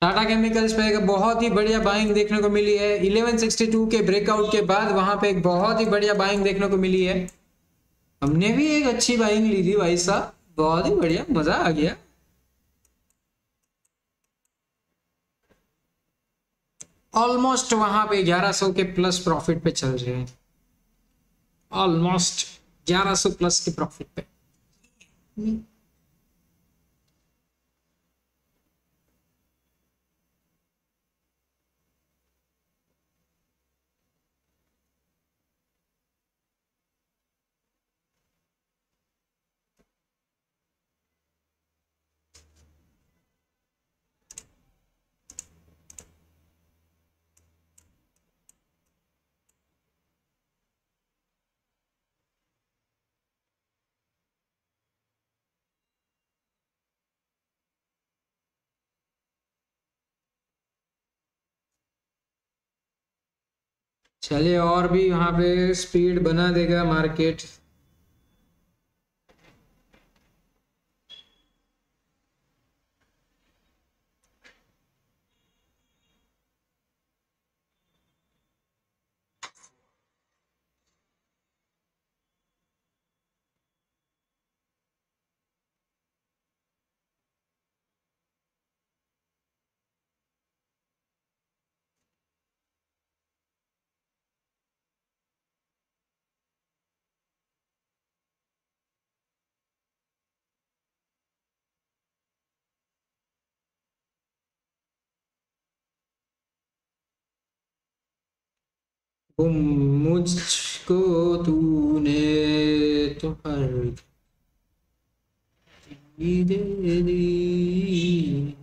टाटा केमिकल्स पे एक बहुत ही बढ़िया बाइंग देखने को मिली है ग्यारह सौ बासठ के ब्रेकआउट के बाद, वहां पे एक बहुत ही बढ़िया बाइंग देखने को मिली है। हमने भी एक अच्छी बाइंग ली थी भाई साहब, बहुत ही बढ़िया, मजा आ गया। ऑलमोस्ट वहां पे ग्यारह सौ के प्लस प्रॉफिट पे चल रहे हैं, ऑलमोस्ट ग्यारह सौ प्लस के प्रॉफिट पे। चलिए और भी यहाँ पे स्पीड बना देगा मार्केट। मुझको तूने तो हर चीज़ दे दी,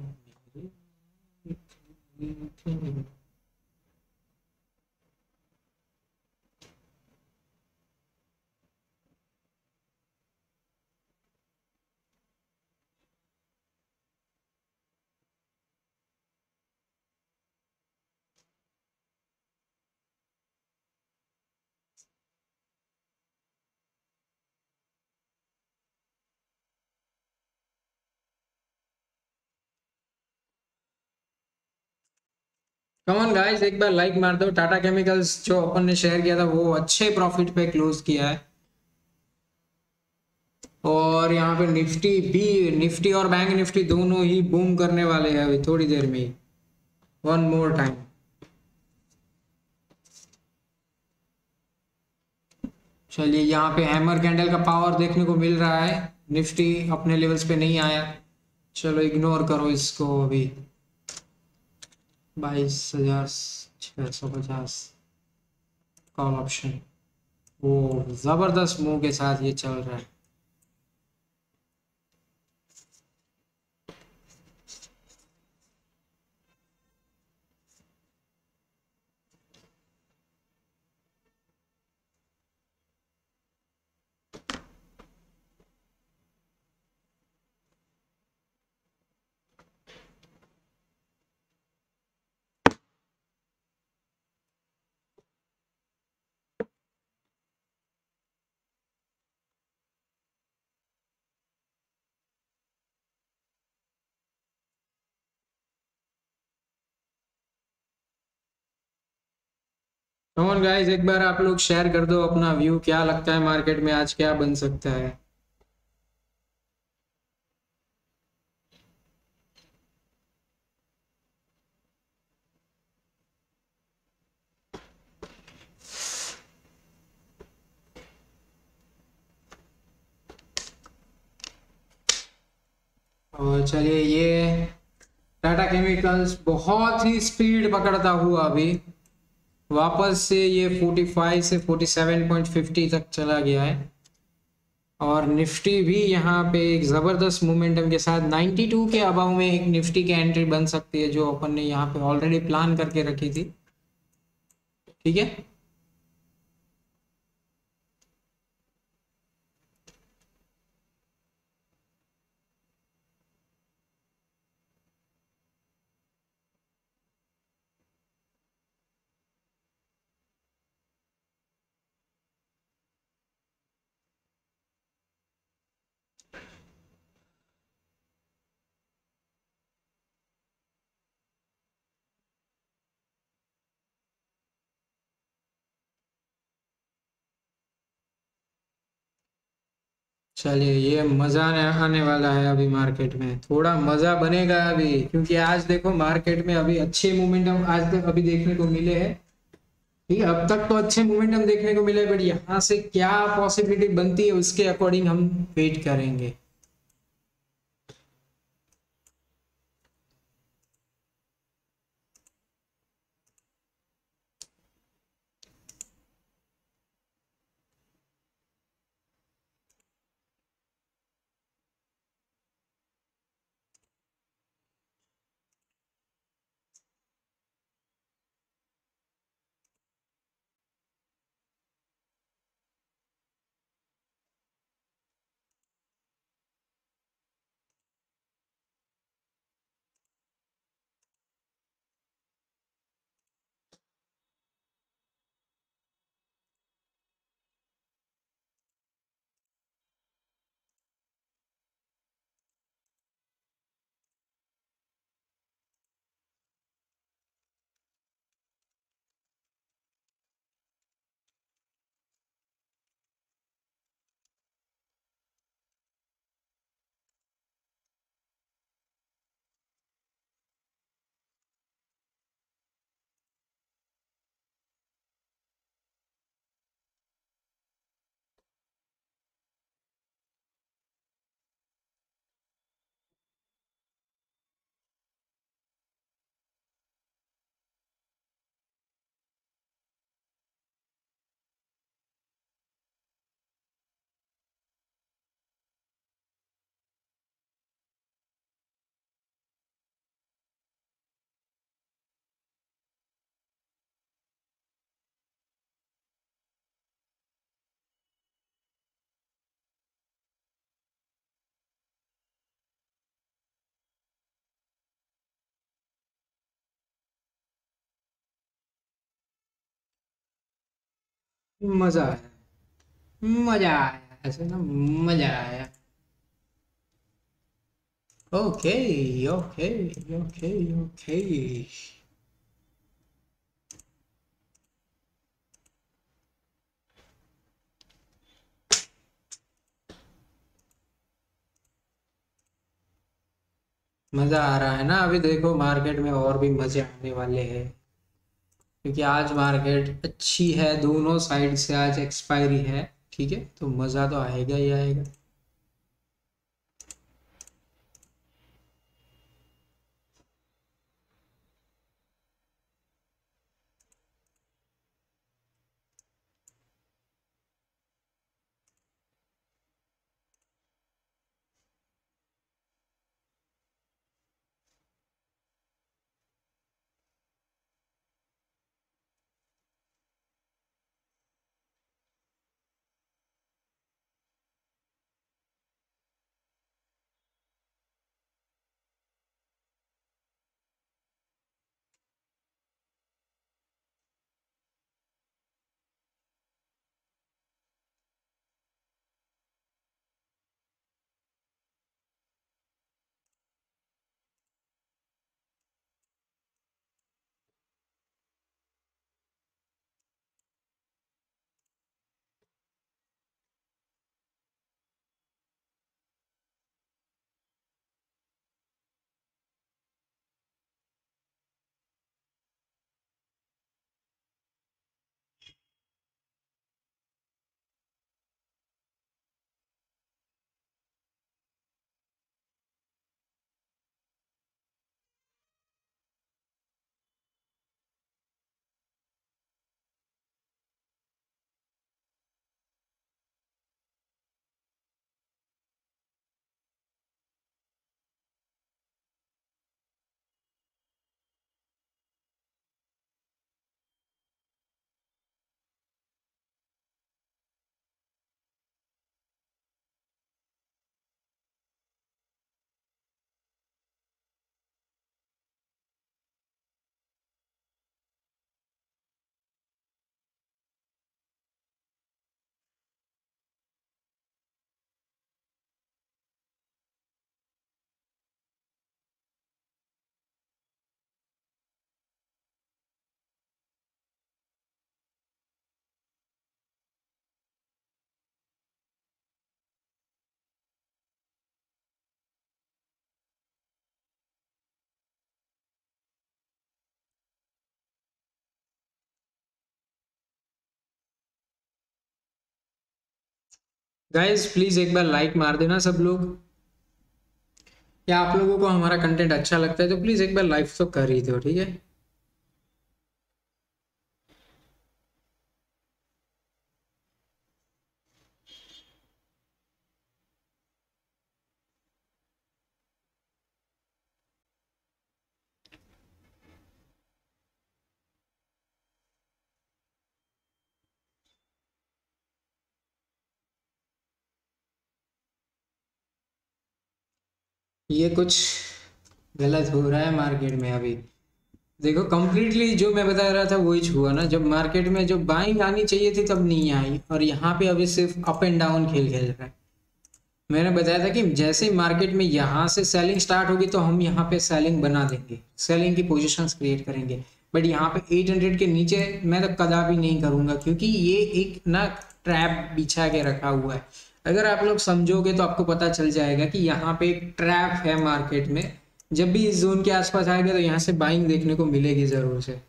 कमॉन गाइस, एक बार लाइक मार दो। टाटा केमिकल्स जो अपन ने शेयर किया था वो अच्छे प्रॉफिट पे क्लोज किया है, और यहाँ पे निफ्टी भी, निफ्टी और बैंक निफ्टी दोनों ही बूम करने वाले हैं अभी थोड़ी देर में ही। वन मोर टाइम चलिए, यहाँ पे हैमर कैंडल का पावर देखने को मिल रहा है। निफ्टी अपने लेवल्स पे नहीं आया, चलो इग्नोर करो इसको। अभी बाईस हजार छह सौ पचास कॉल ऑप्शन वो जबरदस्त मूव के साथ ये चल रहा है। कमॉन गाइस, एक बार आप लोग शेयर कर दो अपना व्यू, क्या लगता है मार्केट में आज क्या बन सकता है। और चलिए, ये टाटा केमिकल्स बहुत ही स्पीड पकड़ता हुआ अभी वापस से ये पैंतालीस से सैंतालीस पॉइंट पचास तक चला गया है, और निफ्टी भी यहाँ पे एक ज़बरदस्त मोमेंटम के साथ बानवे के अबाव में एक निफ्टी की एंट्री बन सकती है, जो अपन ने यहाँ पे ऑलरेडी प्लान करके रखी थी। ठीक है, चलिए ये मज़ा आने वाला है अभी मार्केट में, थोड़ा मज़ा बनेगा अभी, क्योंकि आज देखो मार्केट में अभी अच्छे मोमेंटम आज तक अभी देखने को मिले हैं। ठीक है, अब तक तो अच्छे मोमेंटम देखने को मिले, बट यहाँ से क्या पॉसिबिलिटी बनती है उसके अकॉर्डिंग हम वेट करेंगे। मजा आया, मजा आया, ऐसे ना मजा आया। ओके ओके ओके ओके मज़ा आ रहा है ना। अभी देखो मार्केट में और भी मज़े आने वाले हैं, क्योंकि आज मार्केट अच्छी है, दोनों साइड से आज एक्सपायरी है, ठीक है, तो मज़ा तो आएगा ही आएगा। गाइज प्लीज एक बार लाइक मार देना सब लोग, या आप लोगों को हमारा कंटेंट अच्छा लगता है तो प्लीज एक बार लाइक तो कर ही दो, ठीक है। ये कुछ गलत हो रहा है मार्केट में। अभी देखो कंप्लीटली जो मैं बता रहा था वही हुआ ना, जब मार्केट में जो बाइंग आनी चाहिए थी तब नहीं आई, और यहाँ पे अभी सिर्फ अप एंड डाउन खेल खेल रहा है। मैंने बताया था कि जैसे मार्केट में यहाँ से सेलिंग स्टार्ट होगी तो हम यहाँ पे सेलिंग बना देंगे, सेलिंग की पोजिशंस क्रिएट करेंगे, बट यहाँ पे एट हंड्रेड के नीचे मैं तो कदापि नहीं करूँगा, क्योंकि ये एक ना ट्रैप बिछा के रखा हुआ है। अगर आप लोग समझोगे तो आपको पता चल जाएगा कि यहाँ पे एक ट्रैप है मार्केट में, जब भी इस जोन के आसपास आएगा तो यहाँ से बाइंग देखने को मिलेगी जरूर से,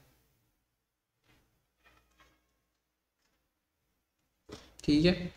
ठीक है।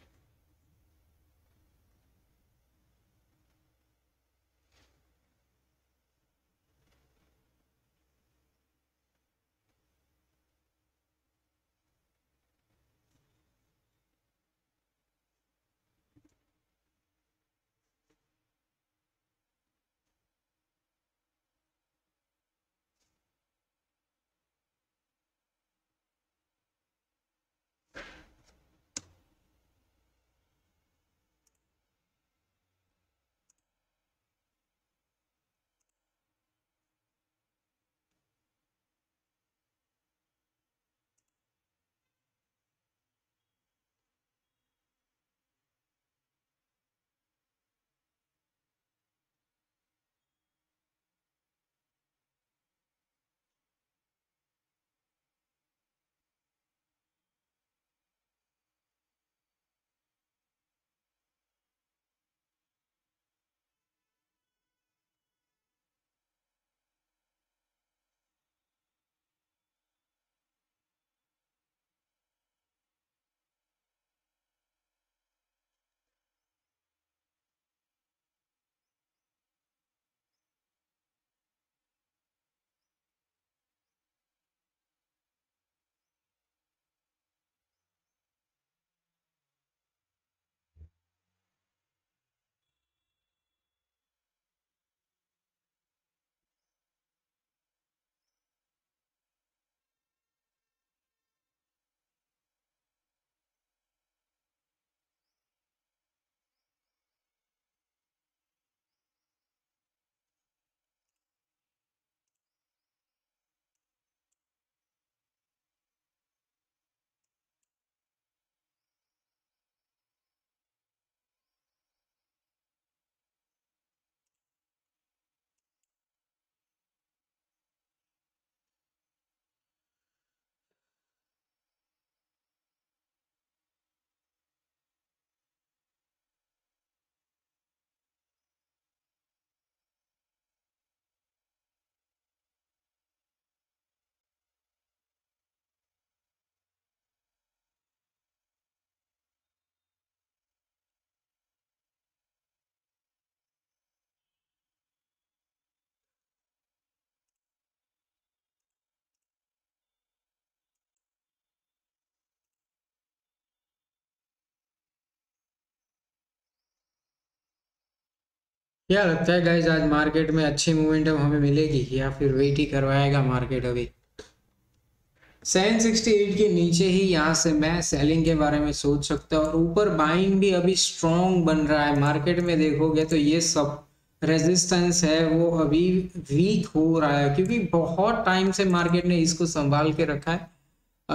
क्या लगता है गाइज आज मार्केट में अच्छी मोमेंटम हमें मिलेगी या फिर वेट ही करवाएगा मार्केट? अभी सेवन सिक्सटी एट के नीचे ही यहाँ से मैं सेलिंग के बारे में सोच सकता हूँ और ऊपर बाइंग भी अभी स्ट्रॉन्ग बन रहा है। मार्केट में देखोगे तो ये सब रेजिस्टेंस है वो अभी वीक हो रहा है क्योंकि बहुत टाइम से मार्केट ने इसको संभाल के रखा है।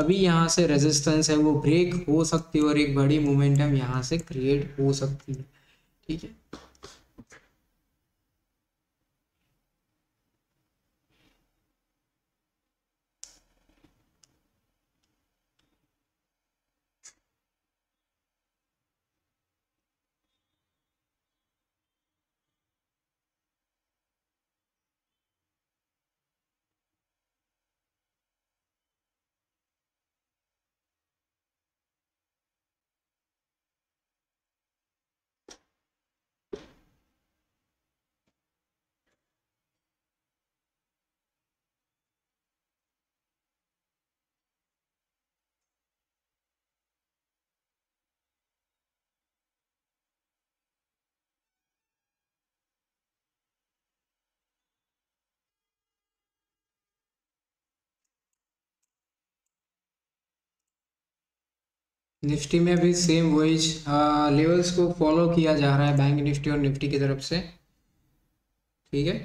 अभी यहाँ से रेजिस्टेंस है वो ब्रेक हो सकती है और एक बड़ी मोमेंटम यहाँ से क्रिएट हो सकती है। ठीक है, निफ्टी में भी सेम वही लेवल्स को फॉलो किया जा रहा है बैंक निफ्टी और निफ्टी की तरफ से। ठीक है,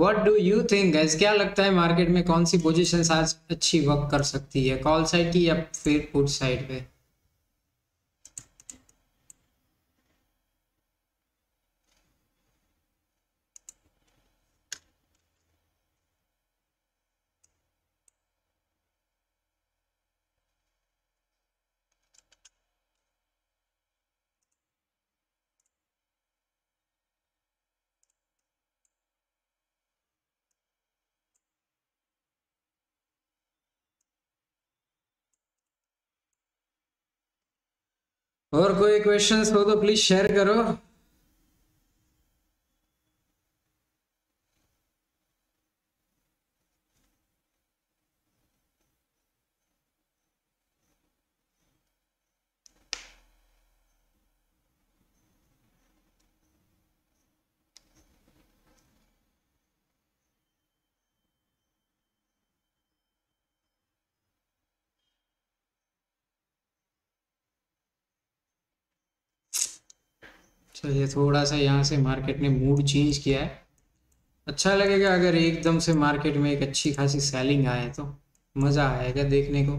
What do you think guys? क्या लगता है मार्केट में कौन सी पोजीशंस आज अच्छी वर्क कर सकती है, कॉल साइड की या फिर पुट साइड पे? और कोई क्वेश्चंस हो तो प्लीज शेयर करो। चलिए, थोड़ा सा यहाँ से मार्केट ने मूड चेंज किया है। अच्छा लगेगा अगर एकदम से मार्केट में एक अच्छी खासी सेलिंग आए तो मज़ा आएगा देखने को।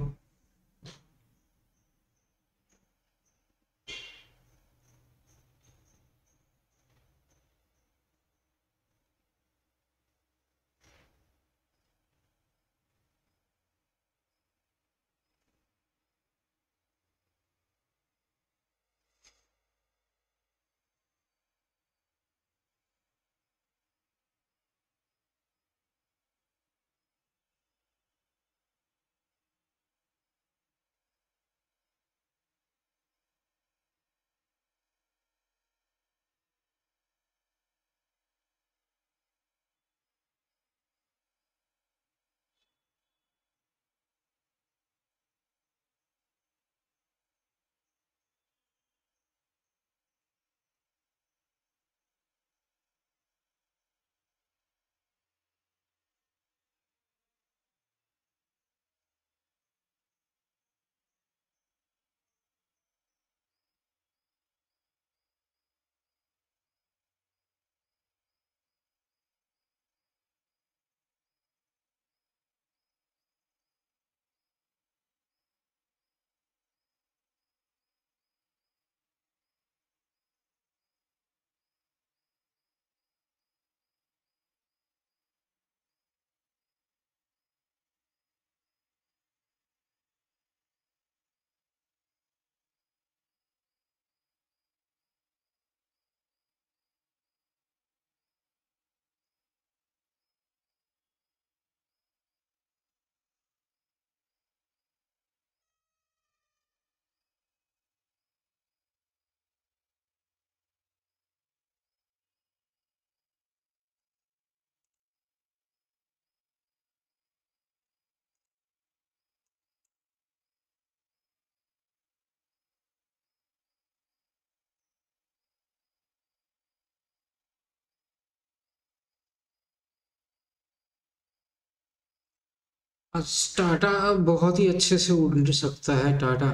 टाटा अब बहुत ही अच्छे से उड़ सकता है टाटा,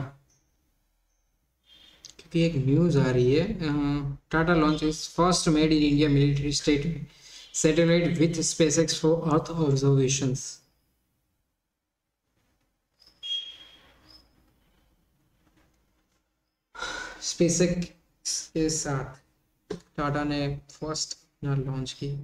क्योंकि एक न्यूज़ आ रही है Tata launches first made in India military state satellite with SpaceX for earth observations. SpaceX के साथ टाटा ने फर्स्ट लॉन्च की।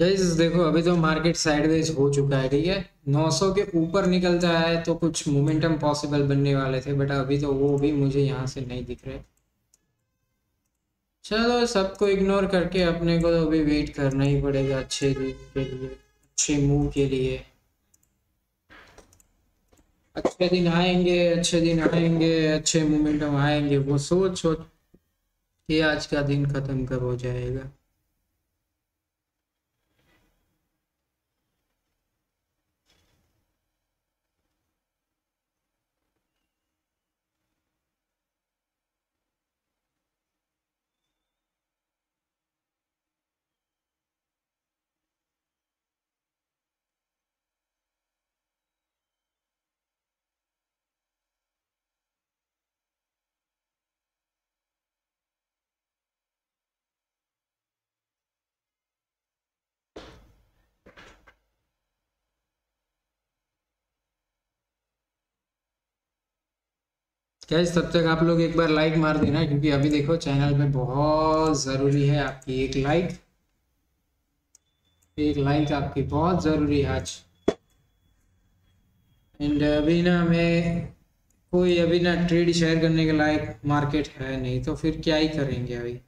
गाइस देखो अभी तो मार्केट साइडवेज हो चुका है, ठीक है, नौ सौ के ऊपर निकलता है तो कुछ मोमेंटम पॉसिबल बनने वाले थे, बट अभी तो वो भी मुझे यहाँ से नहीं दिख रहे। चलो सबको इग्नोर करके अपने को तो अभी वेट करना ही पड़ेगा अच्छे दिन के लिए, अच्छे मूव के लिए। अच्छे दिन आएंगे, अच्छे दिन आएंगे, अच्छे मोमेंटम आएंगे, वो सोच सोच ये आज का दिन खत्म कब हो जाएगा। गाइस तब तक आप लोग एक बार लाइक मार देना, क्योंकि अभी देखो चैनल पे बहुत ज़रूरी है आपकी एक लाइक, एक लाइक आपकी बहुत ज़रूरी है आज। एंड अभी ना मैं कोई अभी ना ट्रेड शेयर करने के लायक मार्केट है नहीं, तो फिर क्या ही करेंगे अभी।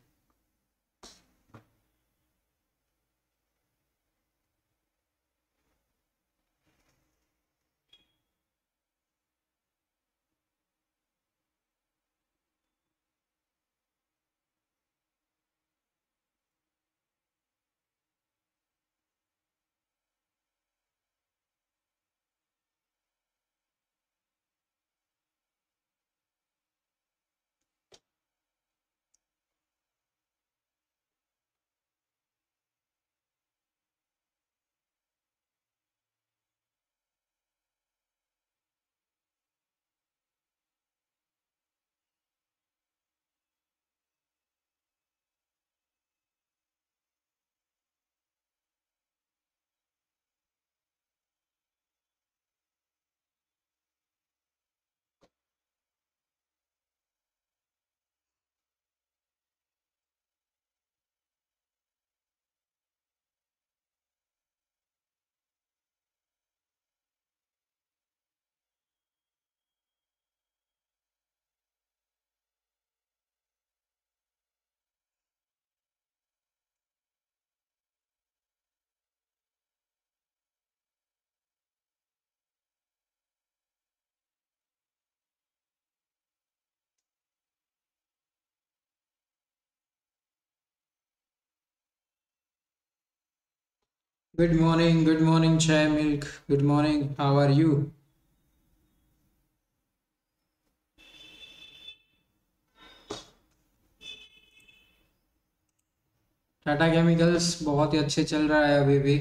Good morning, good morning chai milk, good morning, how are you? Tata chemicals बहुत ही अच्छे चल रहा है, अभी भी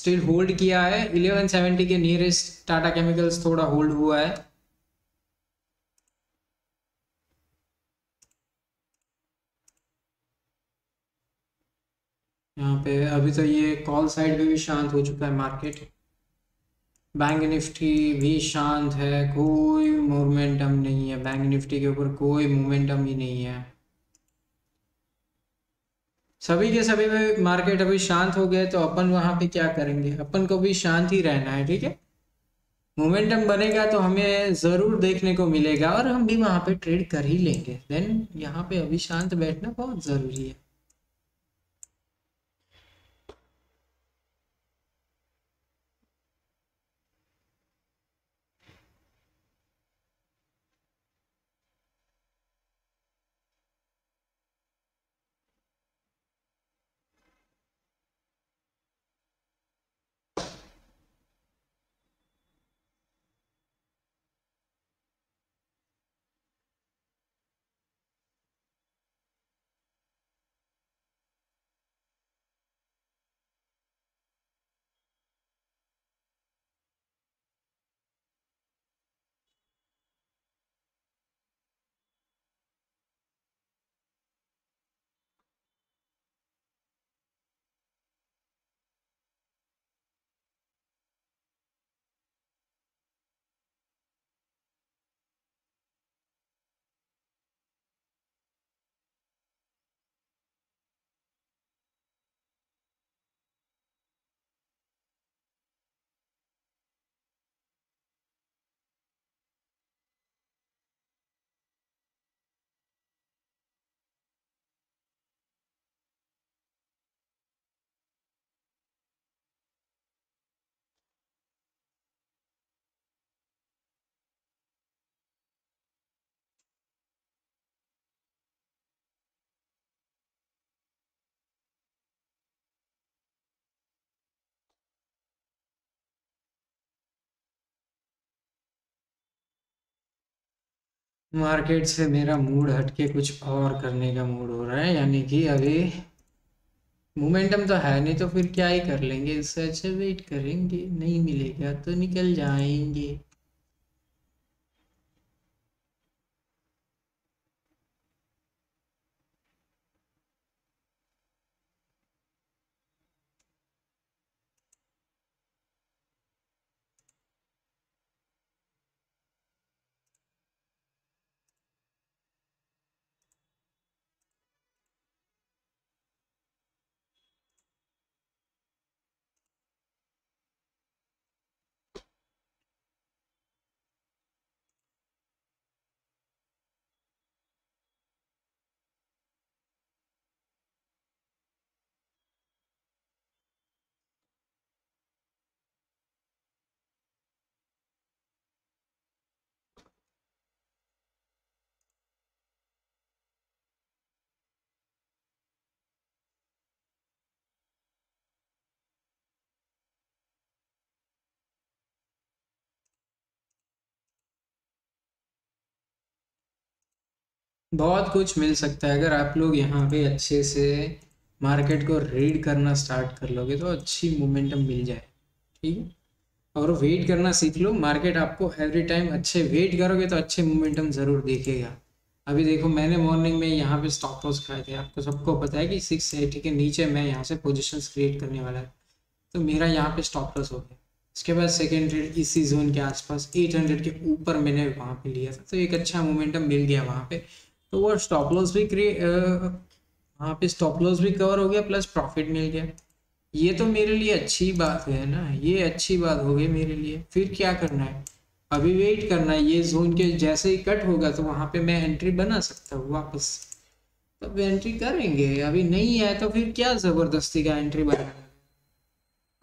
स्टिल होल्ड किया है इलेवन सेवेंटी के नियरेस्ट। टाटा केमिकल्स थोड़ा होल्ड हुआ है। यहाँ पे अभी तो ये कॉल साइड पे भी शांत हो चुका है मार्केट। बैंक निफ्टी भी शांत है, कोई मोमेंटम नहीं है। बैंक निफ्टी के ऊपर कोई मोमेंटम ही नहीं है। सभी के सभी पे मार्केट अभी शांत हो गए, तो अपन वहाँ पे क्या करेंगे? अपन को भी शांत ही रहना है, ठीक है। मोमेंटम बनेगा तो हमें ज़रूर देखने को मिलेगा और हम भी वहाँ पे ट्रेड कर ही लेंगे। देन यहाँ पे अभी शांत बैठना बहुत ज़रूरी है। मार्केट से मेरा मूड हटके कुछ और करने का मूड हो रहा है, यानी कि अभी मोमेंटम तो है नहीं, तो फिर क्या ही कर लेंगे। इससे अच्छे वेट करेंगे, नहीं मिलेगा तो निकल जाएंगे। बहुत कुछ मिल सकता है अगर आप लोग यहाँ पे अच्छे से मार्केट को रीड करना स्टार्ट कर लोगे, तो अच्छी मोमेंटम मिल जाए, ठीक है। और वेट करना सीख लो, मार्केट आपको एवरी टाइम अच्छे वेट करोगे तो अच्छे मोमेंटम ज़रूर देखेगा। अभी देखो, मैंने मॉर्निंग में यहाँ पे स्टॉप लॉस खाए थे, आपको सबको पता है कि सिक्स एटी के नीचे मैं यहाँ से पोजिशंस क्रिएट करने वाला है, तो मेरा यहाँ पे स्टॉप लॉस हो गया। उसके बाद सेकेंड ट्रेड इसी जोन के आसपास एट हंड्रेड के ऊपर मैंने वहाँ पर लिया था, तो एक अच्छा मोमेंटम मिल गया वहाँ पर, तो वो स्टॉप लॉस भी क्रिए वहाँ पे स्टॉप लॉस भी कवर हो गया, प्लस प्रॉफिट मिल गया। ये तो मेरे लिए अच्छी बात है ना, ये अच्छी बात हो गई मेरे लिए। फिर क्या करना है? अभी वेट करना है, ये जोन के जैसे ही कट होगा तो वहाँ पे मैं एंट्री बना सकता हूँ वापस, तब एंट्री करेंगे। अभी नहीं है तो फिर क्या ज़बरदस्ती का एंट्री बनाना।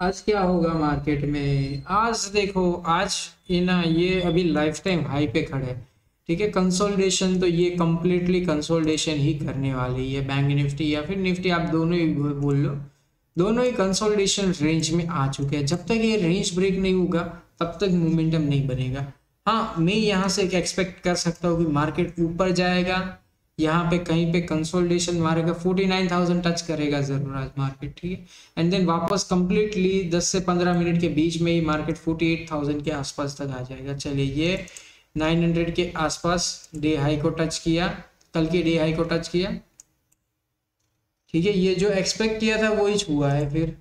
आज क्या होगा मार्केट में? आज देखो, आज ये ना ये अभी लाइफ टाइम हाई पे खड़ा है, ठीक है। कंसोलिडेशन तो ये कम्प्लीटली कंसोलिडेशन ही करने वाली है। बैंक निफ्टी या फिर निफ्टी आप दोनों ही बोल लो, दोनों ही कंसोलिडेशन रेंज में आ चुके हैं। जब तक ये रेंज ब्रेक नहीं होगा तब तक मोमेंटम नहीं बनेगा। हाँ, मैं यहाँ से एक्सपेक्ट कर सकता हूँ कि मार्केट ऊपर जाएगा, यहाँ पे कहीं पे कंसोलिडेशन मारेगा, फोर्टी नाइन थाउजेंड टच करेगा जरूर आज मार्केट, ठीक है। एंड देन वापस कंप्लीटली दस से पंद्रह मिनट के बीच में ही मार्केट फोर्टी एट थाउजेंड के आसपास तक आ जाएगा। चलिए, ये नाइन हंड्रेड के आसपास डे हाई को टच किया, कल के डे हाई को टच किया, ठीक है। ये जो एक्सपेक्ट किया था वही हुआ है फिर,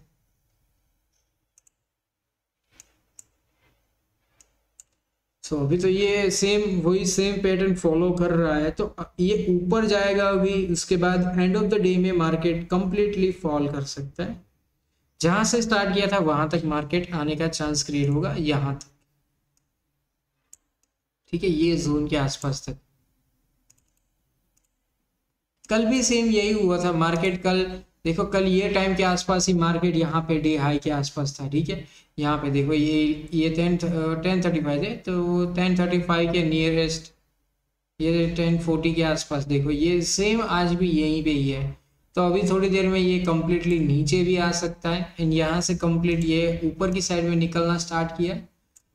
तो so, अभी तो ये सेम वही सेम पैटर्न फॉलो कर रहा है। तो ये ऊपर जाएगा अभी, उसके बाद एंड ऑफ द डे में मार्केट कंप्लीटली फॉल कर सकता है। जहां से स्टार्ट किया था वहां तक मार्केट आने का चांस क्रिएट होगा, यहाँ तक, ठीक है, ये जोन के आसपास तक। कल भी सेम यही हुआ था मार्केट। कल देखो, कल ये टाइम के आसपास ही मार्केट यहाँ पे डे हाई के आसपास था, ठीक है। यहाँ पे देखो ये ये टेन टेन थर्टी फाइव है, तो टेन थर्टी फाइव के नियरेस्ट, ये टेन फोर्टी के आसपास देखो, ये सेम आज भी यहीं पे ही है। तो अभी थोड़ी देर में ये कम्प्लीटली नीचे भी आ सकता है, एंड यहाँ से कम्प्लीट ये ऊपर की साइड में निकलना स्टार्ट किया,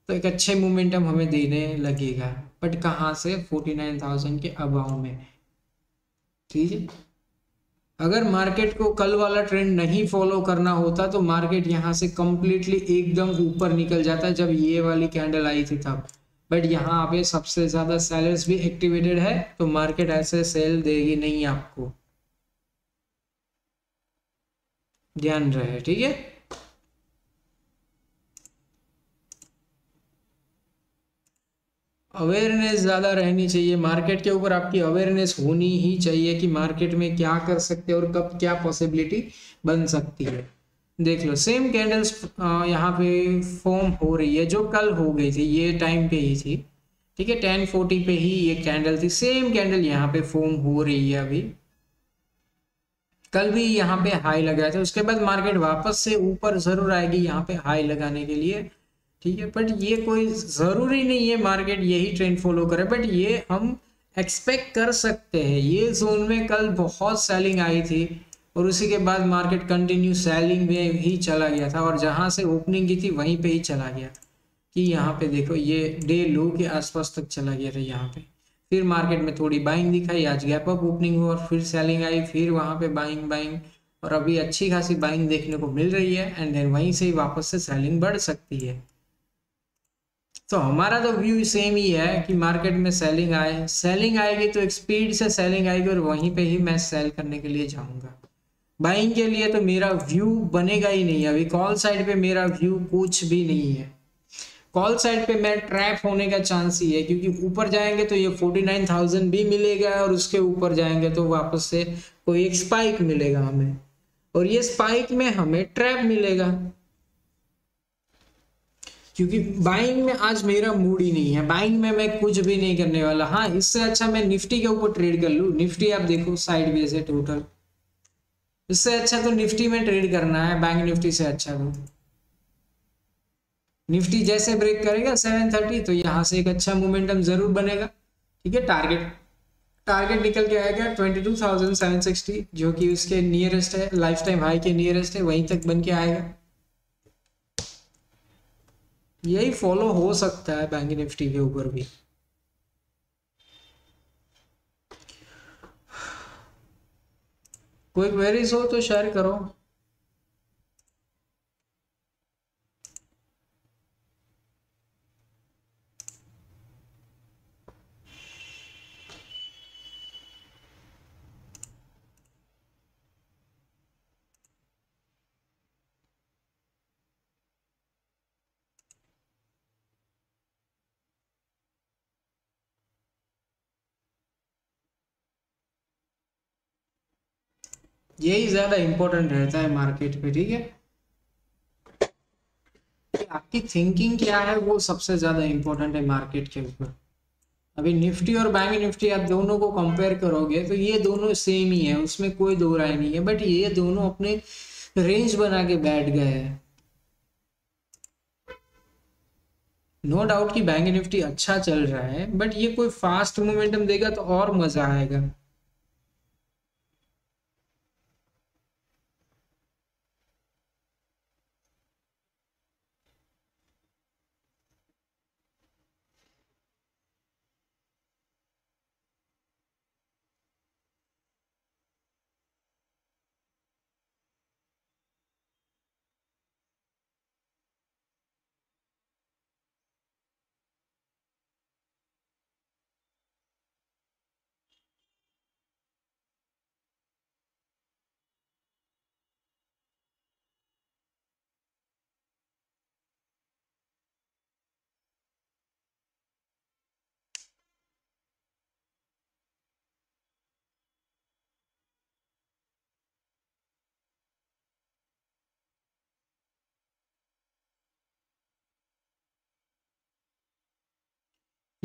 तो एक अच्छे मोमेंटम हमें देने लगेगा। बट कहाँ से? फोर्टी नाइन थाउजेंड के अबाव में, ठीक है। अगर मार्केट को कल वाला ट्रेंड नहीं फॉलो करना होता तो मार्केट यहाँ से कम्प्लीटली एकदम ऊपर निकल जाता है जब ये वाली कैंडल आई थी तब। बट यहाँ पे सबसे ज्यादा सेलर्स भी एक्टिवेटेड है, तो मार्केट ऐसे सेल देगी नहीं आपको, ध्यान रहे, ठीक है। अवेयरनेस ज़्यादा रहनी चाहिए मार्केट के ऊपर, आपकी अवेयरनेस होनी ही चाहिए कि मार्केट में क्या कर सकते हैं और कब क्या पॉसिबिलिटी बन सकती है। देख लो, सेम कैंडल्स यहाँ पे फॉर्म हो रही है जो कल हो गई थी, ये टाइम पे ही थी, ठीक है। टेन फोर्टी पे ही ये कैंडल थी, सेम कैंडल यहाँ पे फॉर्म हो रही है अभी। कल भी यहाँ पे हाई लगाया था, उसके बाद मार्केट वापस से ऊपर जरूर आएगी यहाँ पे हाई लगाने के लिए, ठीक है। बट ये कोई ज़रूरी नहीं है मार्केट यही ट्रेंड फॉलो करे, बट ये हम एक्सपेक्ट कर सकते हैं। ये जोन में कल बहुत सेलिंग आई थी और उसी के बाद मार्केट कंटिन्यू सेलिंग में ही चला गया था, और जहाँ से ओपनिंग की थी वहीं पे ही चला गया कि यहाँ पे देखो ये डे लो के आसपास तक चला गया था। यहाँ पे फिर मार्केट में थोड़ी बाइंग दिखाई, आज गैप अप ओपनिंग हुआ और फिर सेलिंग आई, फिर वहाँ पर बाइंग बाइंग और अभी अच्छी खासी बाइंग देखने को मिल रही है, एंड देन वहीं से ही वापस से सेलिंग बढ़ सकती है। तो हमारा तो व्यू सेम ही है कि मार्केट में सेलिंग आए, सेलिंग आएगी तो एक स्पीड से सेलिंग आएगी और वहीं पे ही मैं सेल करने के लिए जाऊंगा। बाइंग के लिए तो मेरा व्यू बनेगा ही नहीं, अभी कॉल साइड पे मेरा व्यू कुछ भी नहीं है। कॉल साइड पे मैं ट्रैप होने का चांस ही है, क्योंकि ऊपर जाएंगे तो ये फोर्टी नाइन थाउजेंड भी मिलेगा और उसके ऊपर जाएंगे तो वापस से कोई एक स्पाइक मिलेगा हमें, और ये स्पाइक में हमें ट्रैप मिलेगा। क्योंकि बाइंग में आज मेरा मूड ही नहीं है, बाइंग में मैं कुछ भी नहीं करने वाला। हाँ, इससे अच्छा मैं निफ्टी के ऊपर ट्रेड कर लूँ। निफ्टी आप देखो साइड वेज है टोटल, इससे अच्छा तो निफ्टी में ट्रेड करना है, बैंक निफ्टी से अच्छा तो। निफ्टी जैसे ब्रेक करेगा सेवन थर्टी, तो यहाँ से एक अच्छा मोमेंटम जरूर बनेगा, ठीक है। टारगेट टारगेट निकल के आएगा twenty two thousand seven sixty, जो कि उसके नियरेस्ट है, लाइफ टाइम हाई के नियरेस्ट है, वहीं तक बन के आएगा। यही फॉलो हो सकता है बैंक निफ्टी के ऊपर भी। कोई क्वेरीज हो तो शेयर करो। यही ज्यादा इंपॉर्टेंट रहता है मार्केट पे, ठीक है। आपकी थिंकिंग क्या है वो सबसे ज्यादा इंपॉर्टेंट है मार्केट के ऊपर। अभी निफ्टी और बैंक निफ्टी आप दोनों को कंपेयर करोगे तो ये दोनों सेम ही है, उसमें कोई दो राय नहीं है। बट ये दोनों अपने रेंज बना के बैठ गए हैं। नो डाउट कि बैंक निफ्टी अच्छा चल रहा है, बट ये कोई फास्ट मोमेंटम देगा तो और मजा आएगा।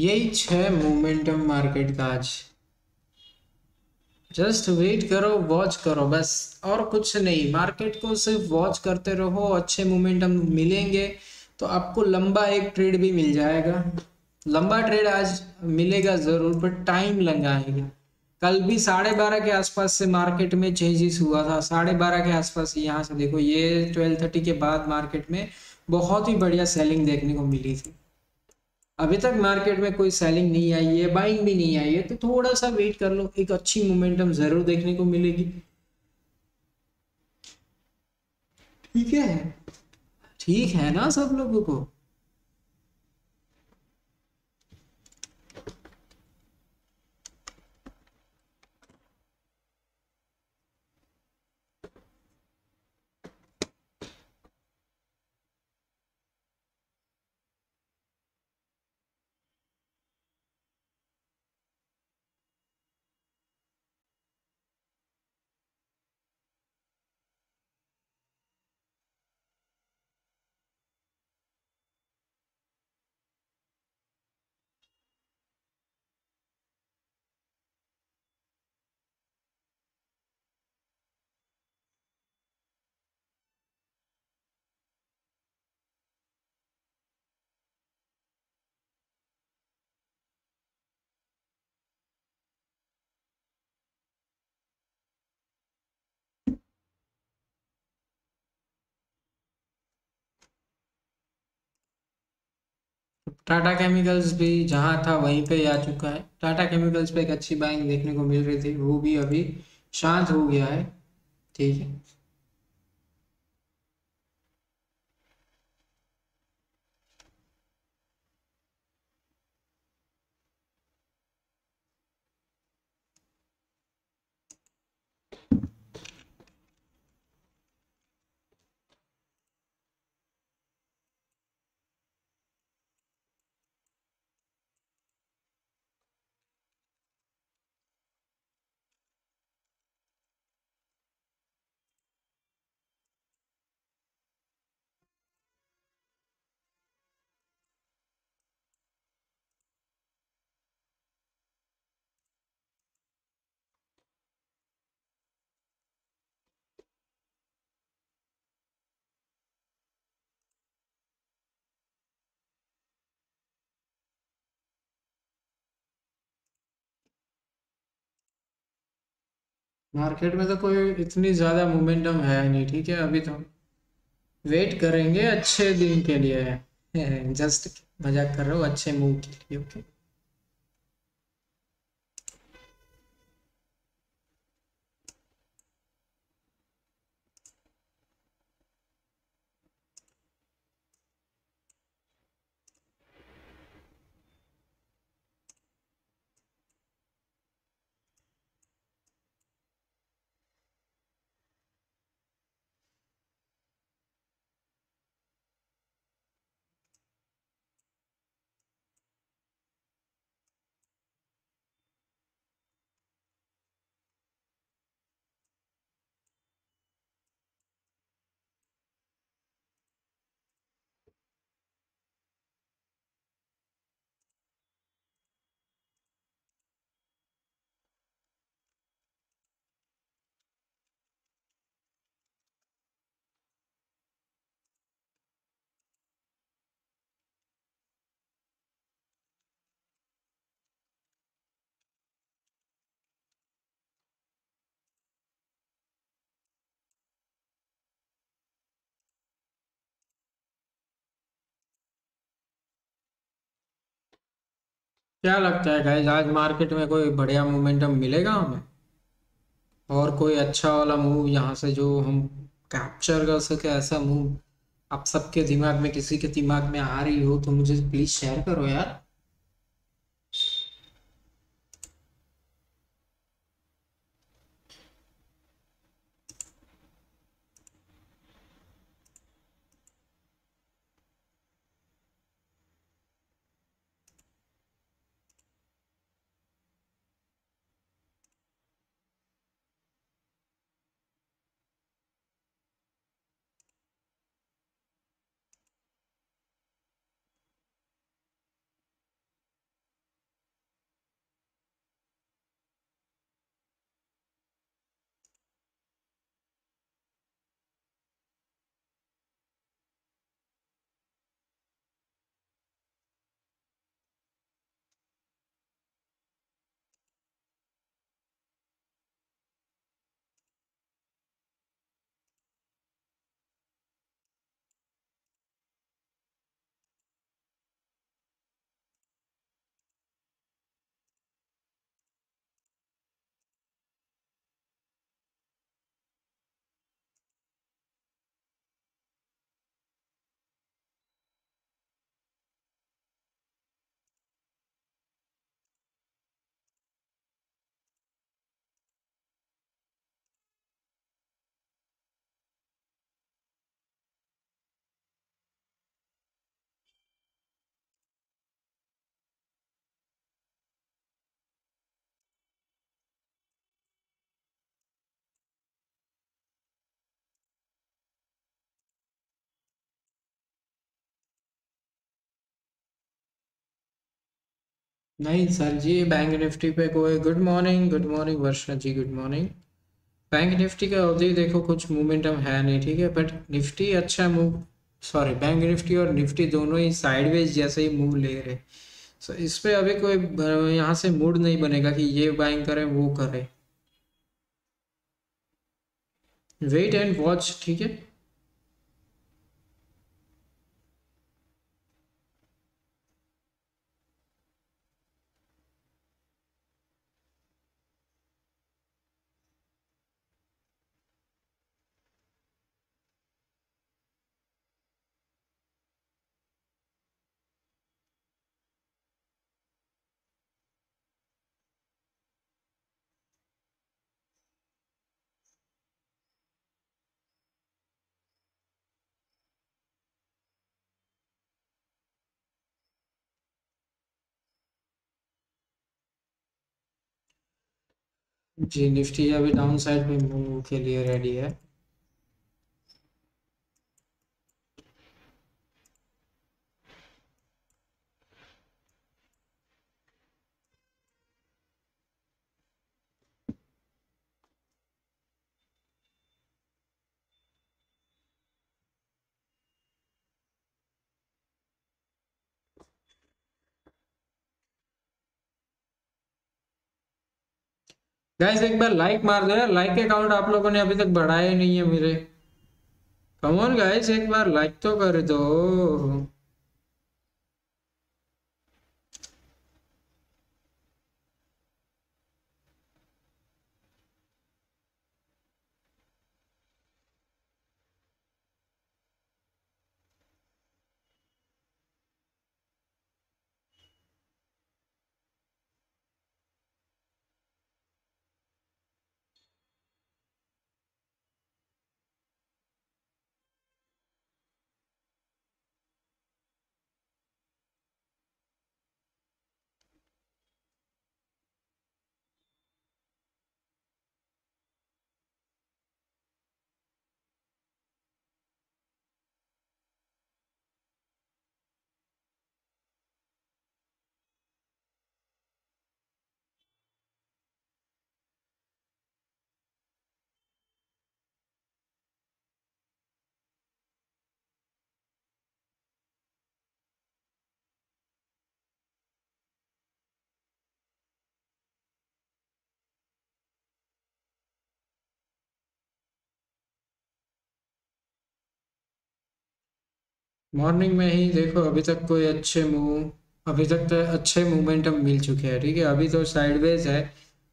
यही छह मोमेंटम मार्केट का आज। जस्ट वेट करो, वॉच करो बस, और कुछ नहीं। मार्केट को सिर्फ वॉच करते रहो, अच्छे मोमेंटम मिलेंगे तो आपको लंबा एक ट्रेड भी मिल जाएगा। लंबा ट्रेड आज मिलेगा जरूर, बट टाइम लगाएगा। कल भी साढ़े बारह के आसपास से मार्केट में चेंजेस हुआ था। साढ़े बारह के आसपास यहाँ से देखो, ये ट्वेल्व थर्टी के बाद मार्केट में बहुत ही बढ़िया सेलिंग देखने को मिली थी। अभी तक मार्केट में कोई सेलिंग नहीं आई है, बाइंग भी नहीं आई है, तो थोड़ा सा वेट कर लो, एक अच्छी मोमेंटम जरूर देखने को मिलेगी। ठीक है, ठीक है ना सब लोगों को? टाटा केमिकल्स भी जहां था वहीं पे आ चुका है। टाटा केमिकल्स पे एक अच्छी बाइंग देखने को मिल रही थी, वो भी अभी शांत हो गया है। ठीक है, मार्केट में तो कोई इतनी ज़्यादा मोमेंटम है नहीं। ठीक है, अभी तो वेट करेंगे अच्छे दिन के लिए। जस्ट मजाक कर रहा हूँ, अच्छे मूव के लिए। ओके, क्या लगता है गाइस, आज मार्केट में कोई बढ़िया मोमेंटम मिलेगा हमें? और कोई अच्छा वाला मूव यहाँ से जो हम कैप्चर कर सके, ऐसा मूव आप सबके दिमाग में, किसी के दिमाग में आ रही हो तो मुझे प्लीज शेयर करो यार। नहीं सर जी, बैंक निफ्टी पे कोई good morning good morning Varsha ji, good morning. Bank Nifty का अभी देखो कुछ मोमेंटम है नहीं, ठीक है, बट निफ्टी अच्छा मूव, सॉरी बैंक निफ्टी और निफ्टी दोनों ही साइडवेज जैसे ही मूव ले रहे, सो so, इस पे अभी कोई यहाँ से मूड नहीं बनेगा कि ये बाइंग करे वो करे, वेट एंड वॉच, ठीक है। जी निफ्टी अभी डाउन साइड में मूव के लिए रेडी है। गाइस एक बार लाइक मार दो यार, लाइक अकाउंट आप लोगों ने अभी तक बढ़ाया नहीं है मेरे, कम ऑन गाइस एक बार लाइक तो कर दो। मॉर्निंग में ही देखो अभी तक कोई अच्छे मूव, अभी तक तो अच्छे मोमेंटम मिल चुके हैं, ठीक है, अभी तो साइडवेज है,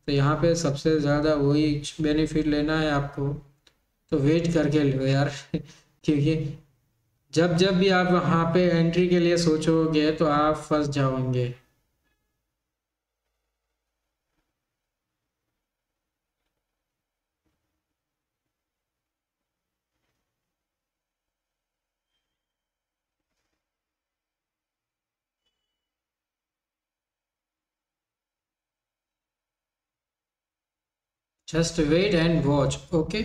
तो यहाँ पे सबसे ज़्यादा वही बेनिफिट लेना है आपको, तो वेट करके लो यार क्योंकि जब जब भी आप वहाँ पे एंट्री के लिए सोचोगे तो आप फंस जाओगे। Just wait and watch, okay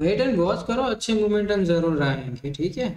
wait and watch करो, अच्छे मोमेंटम जरूर आएंगे, ठीक है।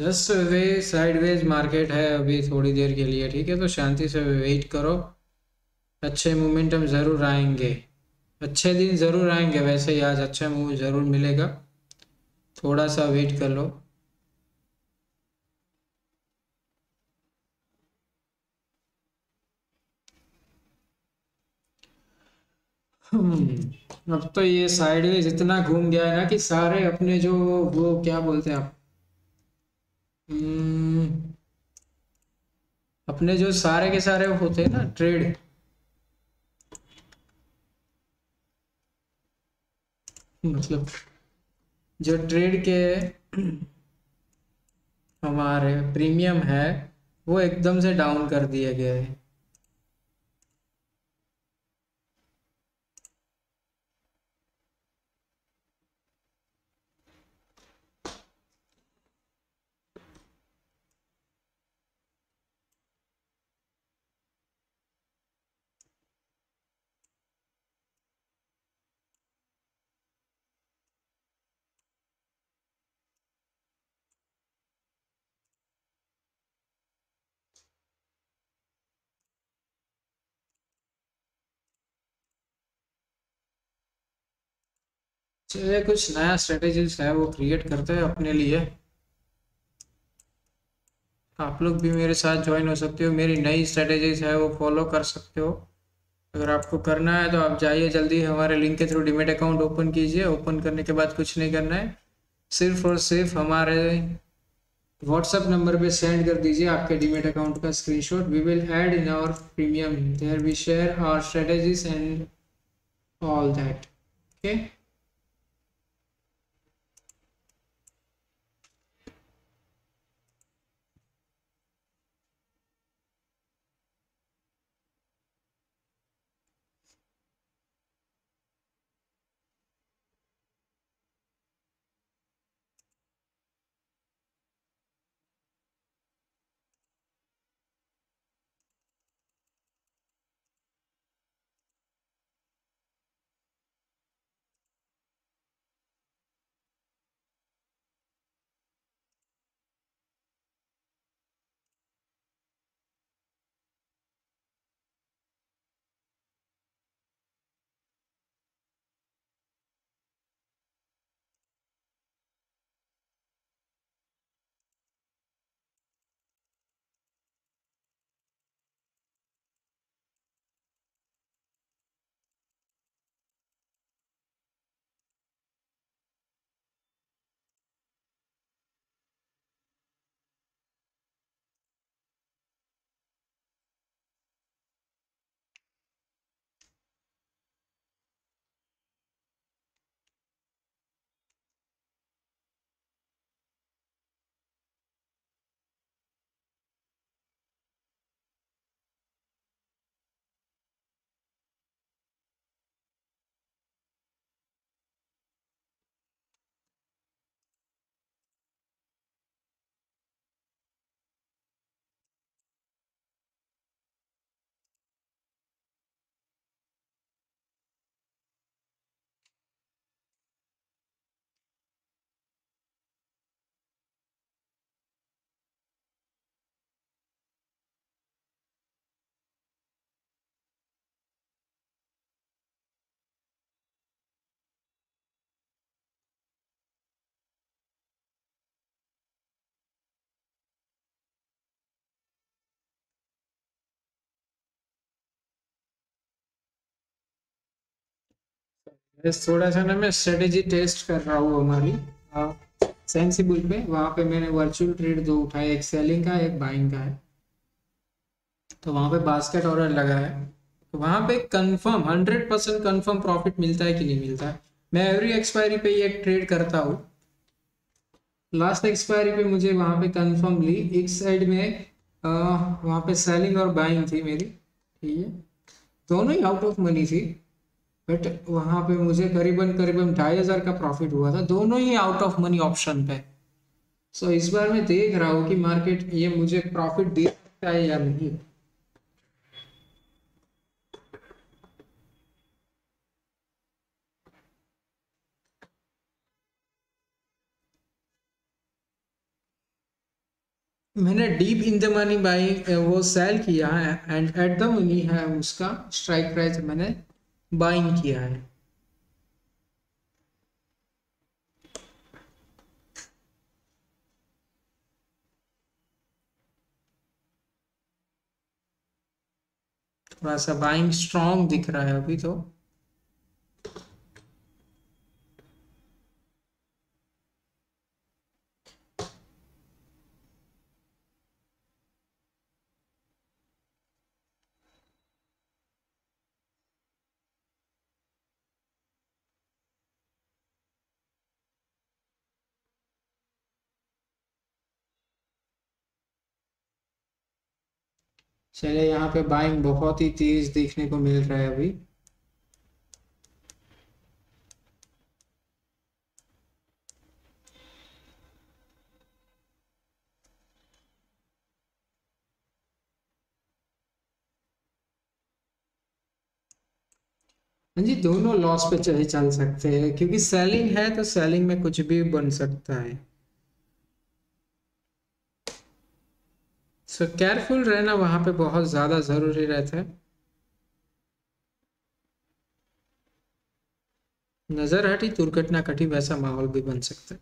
जस्ट वे साइडवेज मार्केट है अभी थोड़ी देर के लिए, ठीक है। तो शांति से वेट करो, अच्छे मोमेंटम ज़रूर आएंगे, अच्छे दिन ज़रूर आएंगे। वैसे ही आज अच्छा मूव ज़रूर मिलेगा, थोड़ा सा वेट कर लो। हम्म अब तो ये साइडवेज इतना घूम गया है ना कि सारे अपने जो वो क्या बोलते हैं आप, अपने जो सारे के सारे होते हैं ना ट्रेड, मतलब जो ट्रेड के हमारे प्रीमियम है वो एकदम से डाउन कर दिए गए हैं। चलिए कुछ नया स्ट्रेटेजीज है वो क्रिएट करते हैं अपने लिए। आप लोग भी मेरे साथ ज्वाइन हो सकते हो, मेरी नई स्ट्रेटेजीज है वो फॉलो कर सकते हो। अगर आपको करना है तो आप जाइए जल्दी हमारे लिंक के थ्रू डीमेट अकाउंट ओपन कीजिए। ओपन करने के बाद कुछ नहीं करना है, सिर्फ और सिर्फ हमारे व्हाट्सएप नंबर पे सेंड कर दीजिए आपके डीमेट अकाउंट का screenshot. We will add in our premium, there we share our strategies and all that, okay. थोड़ा सा ना मैं स्ट्रेटेजी टेस्ट कर रहा हूँ हमारी सेंसिबल पे, वहाँ पे मैंने वर्चुअल ट्रेड दो उठाए, एक सेलिंग का एक बाइंग का है। तो वहाँ पे बास्केट ऑर्डर लगा है, तो वहाँ पे confirm hundred percent confirm profit मिलता है कि नहीं मिलता है। मैं एवरी एक्सपायरी पे ये ट्रेड करता हूँ। लास्ट एक्सपायरी पे मुझे वहाँ पे कन्फर्म ली, एक साइड में आ, वहाँ पे सेलिंग और बाइंग थी मेरी, ठीक है, दोनों ही आउट ऑफ मनी थी, बट वहाँ पे मुझे करीबन करीबन ढाई हज़ार का प्रॉफिट हुआ था, दोनों ही आउट ऑफ मनी ऑप्शन पे। सो so, इस बार मैं देख रहा हूँ कि मार्केट ये मुझे प्रॉफिट दे सकता है या नहीं। मैंने deep in the money buy वो सेल किया है एंड एट द मनी है उसका स्ट्राइक प्राइस मैंने बाइंग किया है। थोड़ा सा बाइंग स्ट्रॉन्ग दिख रहा है अभी तो। चलिए यहाँ पे बाइंग बहुत ही तेज देखने को मिल रहा है अभी। हाँ जी, दोनों लॉस पे चले चल सकते हैं क्योंकि सेलिंग है तो सेलिंग में कुछ भी बन सकता है। सो so, केयरफुल रहना वहाँ पे बहुत ज़्यादा ज़रूरी रहता है। नज़र हटी दुर्घटना घटी वैसा माहौल भी बन सकता है।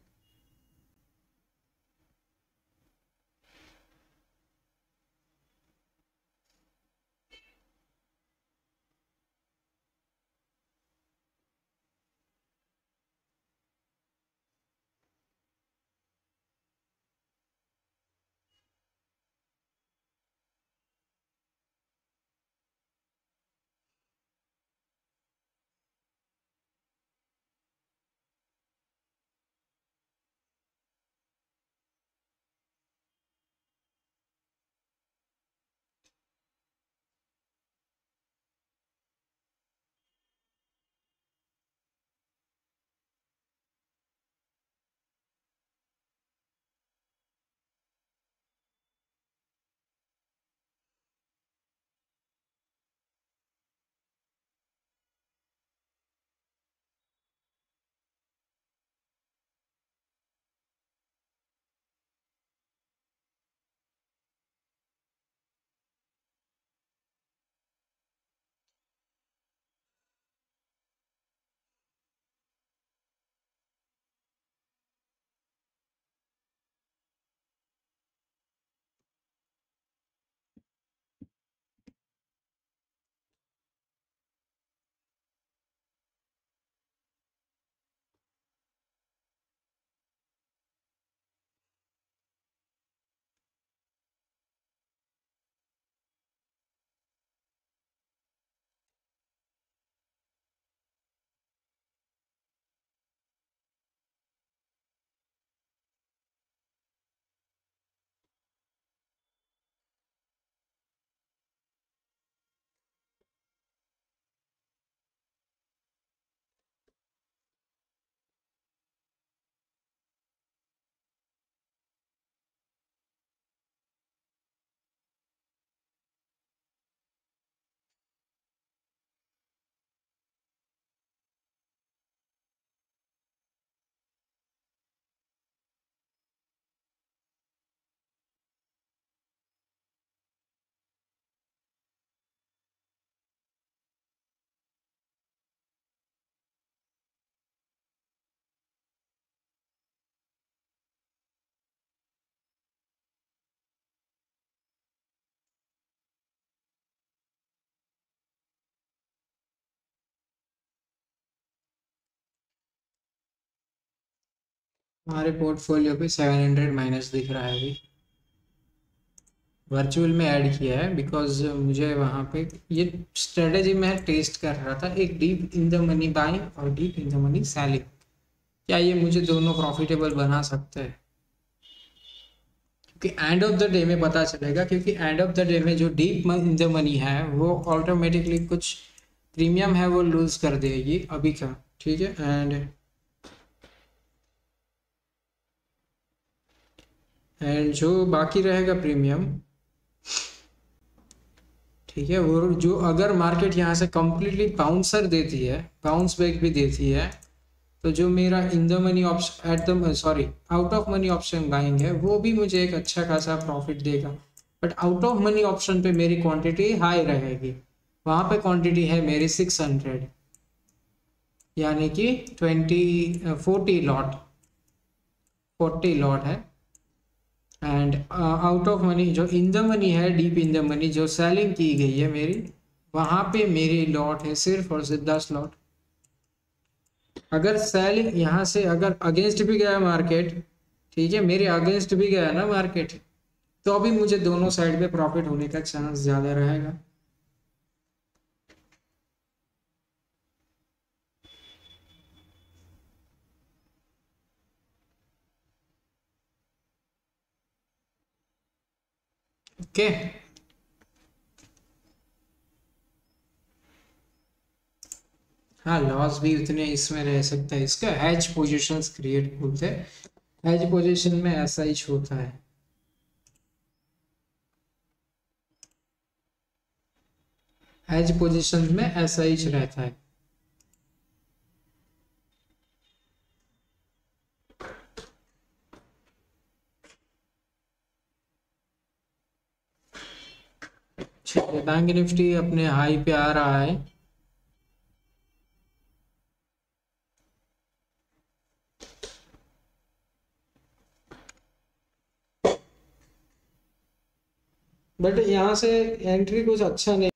हमारे पोर्टफोलियो पे सात सौ माइनस दिख रहा है अभी। वर्चुअल में ऐड किया है बिकॉज मुझे वहाँ पे ये स्ट्रेटेजी मैं टेस्ट कर रहा था, एक deep in the money buying और deep in the money selling. क्या ये मुझे दोनों प्रॉफिटेबल बना सकते हैं? क्योंकि एंड ऑफ द डे में पता चलेगा, क्योंकि एंड ऑफ द डे में जो डीप इन द मनी है वो ऑटोमेटिकली कुछ प्रीमियम है वो लूज कर देगी अभी का, ठीक है। एंड एंड जो बाकी रहेगा प्रीमियम, ठीक है, वो जो अगर मार्केट यहाँ से कम्प्लीटली बाउंसर देती है, बाउंस बैक भी देती है तो जो मेरा in the money option at the sorry out of money option buying है वो भी मुझे एक अच्छा खासा प्रॉफिट देगा, but out of money option पे मेरी क्वांटिटी हाई रहेगी, वहाँ पे क्वांटिटी है मेरी सिक्स हंड्रेड, यानी कि twenty forty lot forty lot है। एंड आउट ऑफ मनी जो इन द मनी है, डीप इन द मनी जो सेलिंग की गई है मेरी, वहाँ पे मेरी लॉट है सिर्फ और सिर्फ दस लॉट। अगर सेलिंग यहाँ से अगर अगेंस्ट भी गया मार्केट, ठीक है, मेरे अगेंस्ट भी गया ना मार्केट, तो अभी मुझे दोनों साइड पे प्रॉफिट होने का चांस ज़्यादा रहेगा। Okay okay. हाँ, लॉस भी उतने इसमें रह सकता है, इसका हैज पोजीशंस क्रिएट बोलते हैं। हैज पोजीशन में ऐसा ही होता है। हैज पोजीशन में ऐसा ही रहता है। बैंक निफ्टी अपने हाई पे आ रहा है। बट यहाँ से एंट्री कुछ अच्छा नहीं,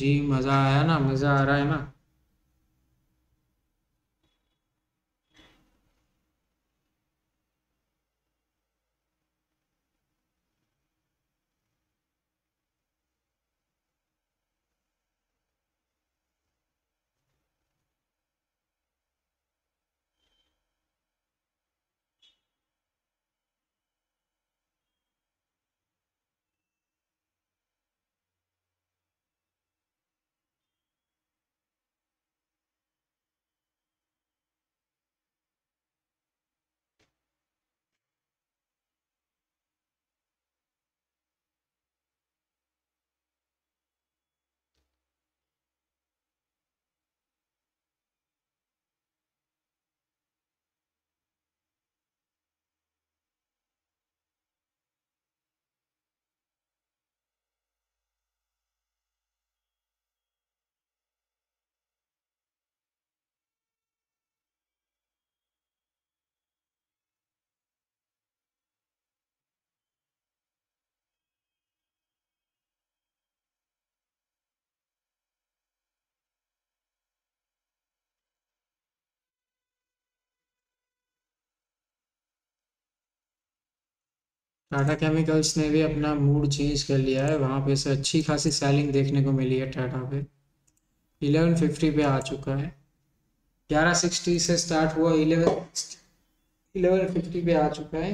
जी मजा आया ना, मजा आ रहा है ना। टाटा केमिकल्स ने भी अपना मूड चेंज कर लिया है, वहाँ पे से अच्छी खासी सेलिंग देखने को मिली है। टाटा पे इलेवन फिफ्टी पे आ चुका है, ग्यारह सिक्सटी से स्टार्ट हुआ, इलेवन इलेवन फिफ्टी पे आ चुका है।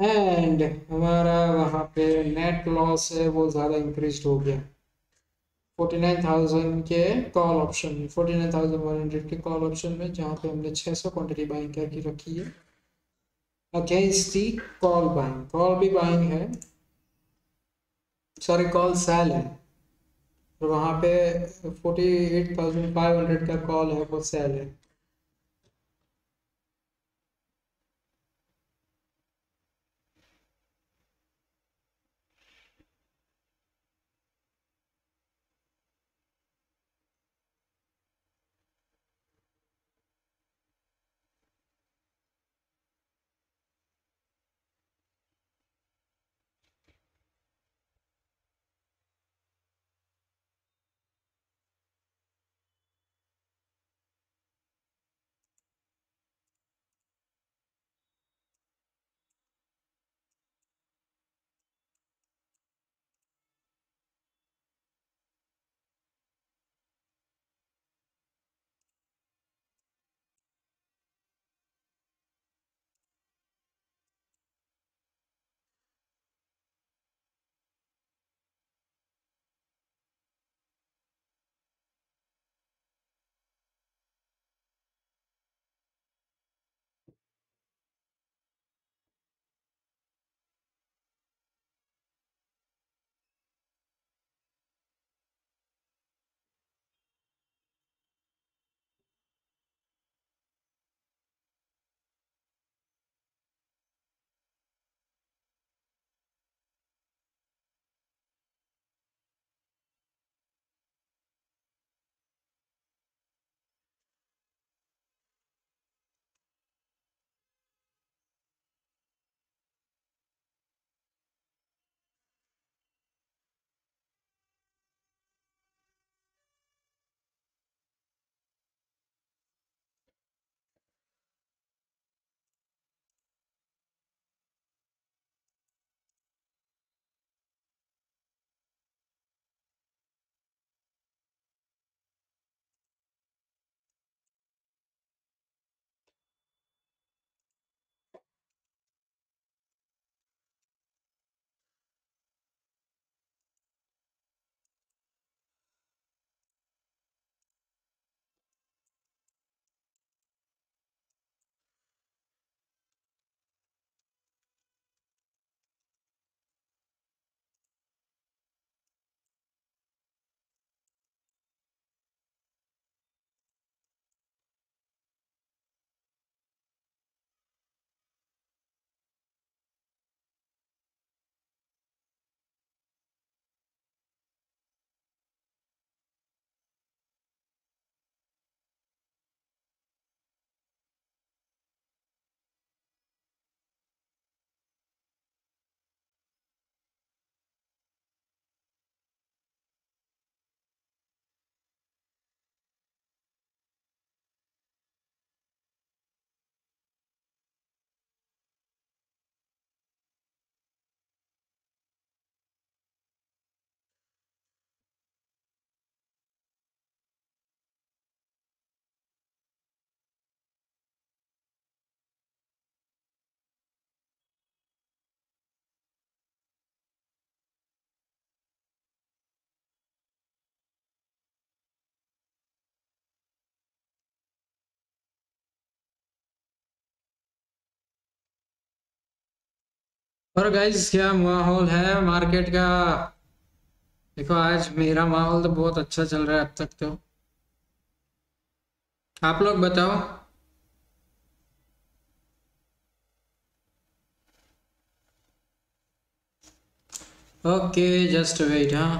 एंड हमारा वहाँ पे नेट लॉस है वो ज़्यादा इंक्रीज हो गया। फोर्टी नाइन थाउजेंड के call option, forty nine thousand one hundred के कॉल ऑप्शन में जहाँ पे हमने सिक्स हंड्रेड क्वान्टिटी बाइंग करके रखी है against the call buying. Call भी बाइंग है, सॉरी कॉल सेल है, और वहाँ पे forty eight thousand five hundred का कॉल है वो सेल है। और गाइस क्या माहौल है मार्केट का। देखो आज मेरा माहौल तो बहुत अच्छा चल रहा है अब तक, तो आप लोग बताओ। Okay just wait. हाँ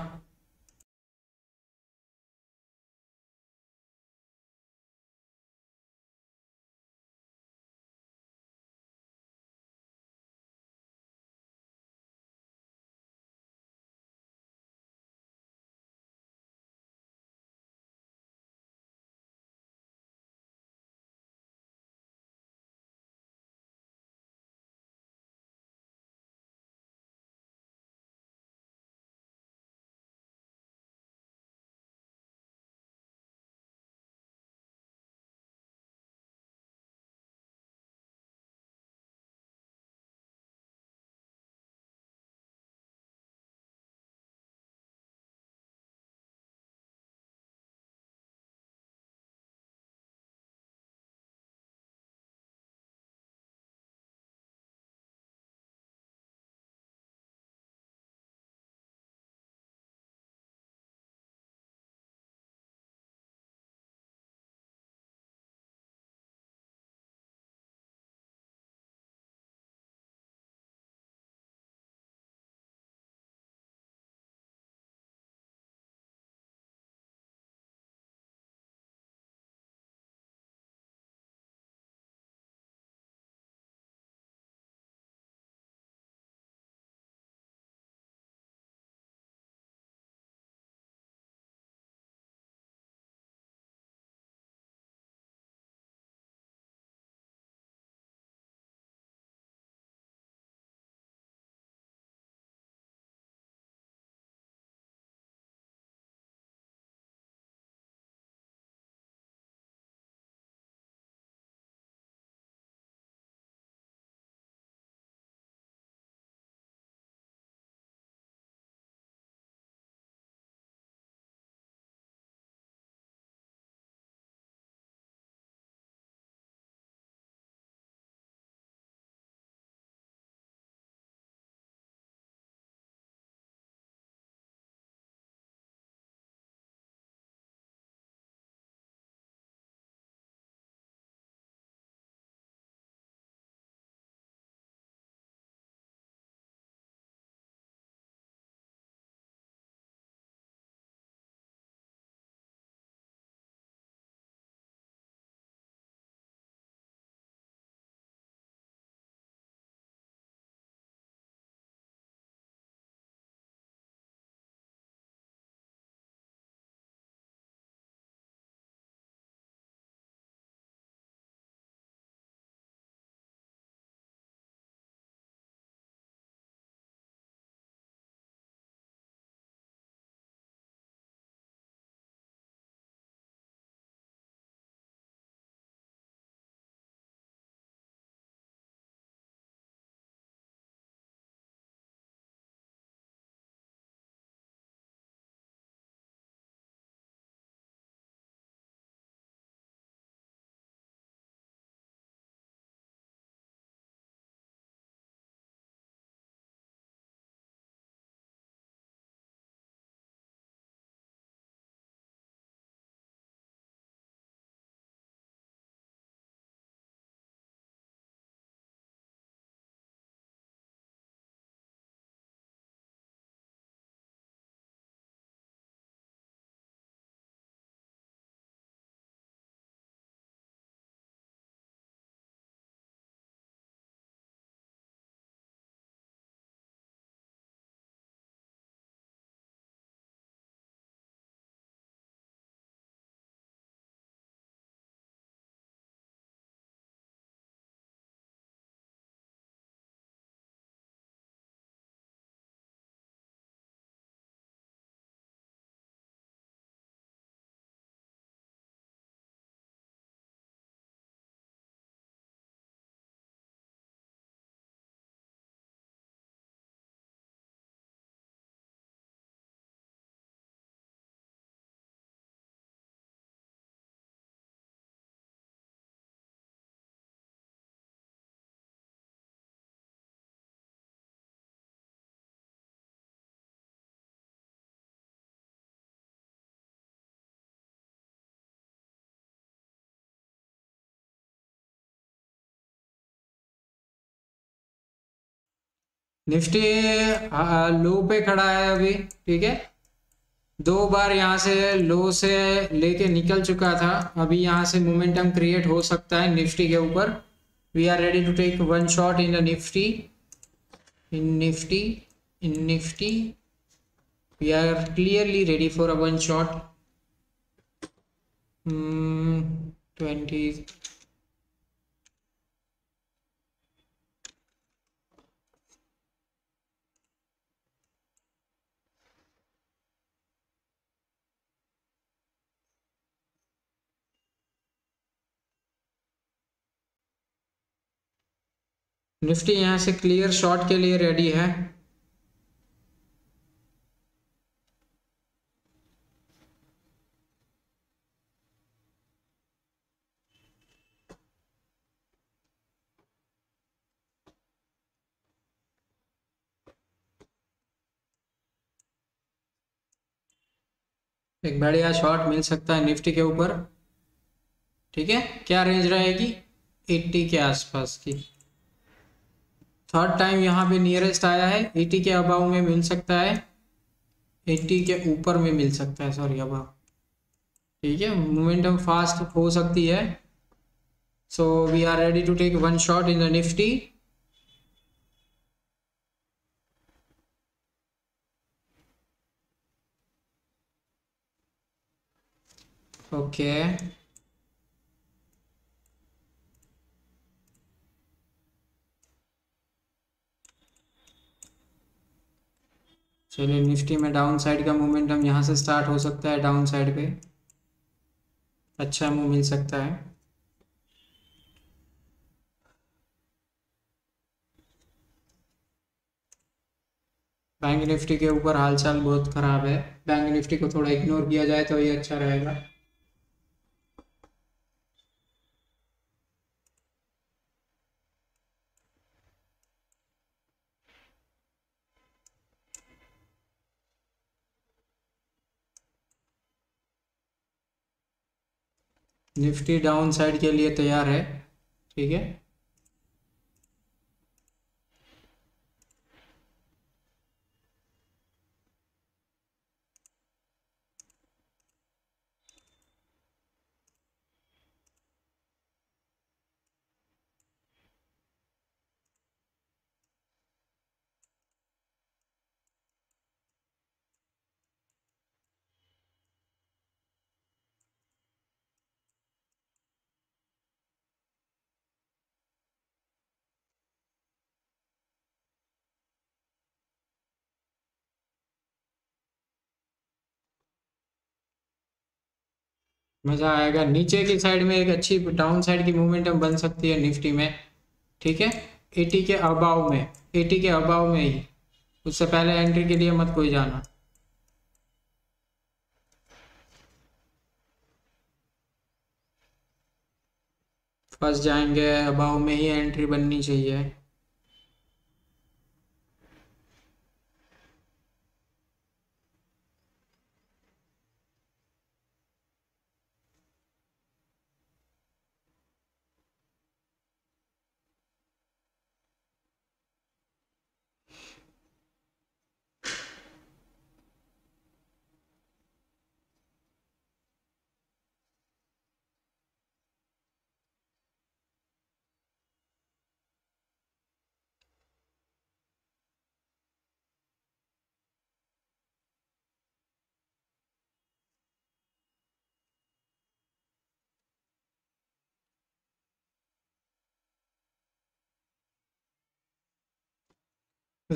निफ्टी लो पे खड़ा है अभी, ठीक है। दो बार यहाँ से लो से लेके निकल चुका था, अभी यहाँ से मोमेंटम क्रिएट हो सकता है निफ्टी के ऊपर। We are ready to take one shot in the Nifty in Nifty in Nifty we are clearly ready for a one shot. Twenty Nifty यहां से क्लियर शॉट के लिए रेडी है। एक बढ़िया शॉट मिल सकता है निफ्टी के ऊपर, ठीक है। क्या रेंज रहेगी? अस्सी के आसपास की। थर्ड टाइम यहाँ पे नियरेस्ट आया है, अस्सी के अबाव में मिल सकता है, अस्सी के ऊपर में मिल सकता है, सॉरी अबाव, ठीक है। मोमेंटम फास्ट हो सकती है। So we are ready to take one shot in the Nifty. Okay okay. चलिए, निफ्टी में डाउन साइड का मोमेंटम यहाँ से स्टार्ट हो सकता है, डाउन साइड पे अच्छा मूव मिल सकता है। बैंक निफ्टी के ऊपर हालचाल बहुत खराब है, बैंक निफ्टी को थोड़ा इग्नोर किया जाए तो ये अच्छा रहेगा। निफ्टी डाउन साइड के लिए तैयार है, ठीक है। मज़ा आएगा। नीचे की साइड में एक अच्छी डाउन साइड की मोमेंटम बन सकती है निफ्टी में, ठीक है। अस्सी के अबाव में, अस्सी के अबाव में ही, उससे पहले एंट्री के लिए मत कोई जाना। फर्स्ट जाएंगे अबाव में ही एंट्री बननी चाहिए।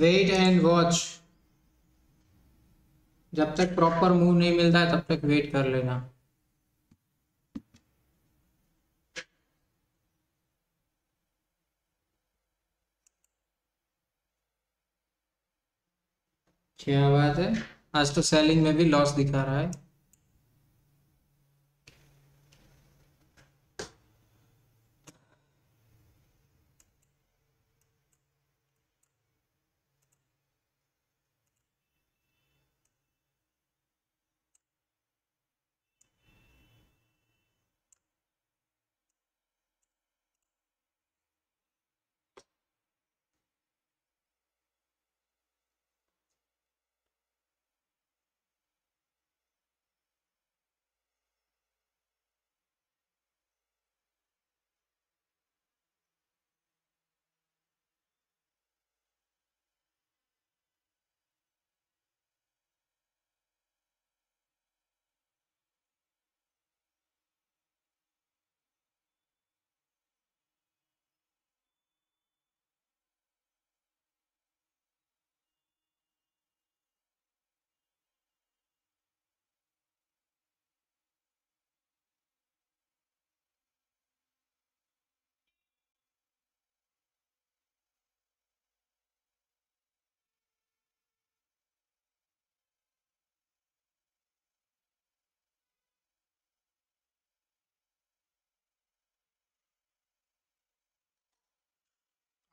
वेट एंड वॉच, जब तक प्रॉपर मूव नहीं मिलता है तब तक वेट कर लेना। क्या बात है, आज तो सेलिंग में भी लॉस दिखा रहा है।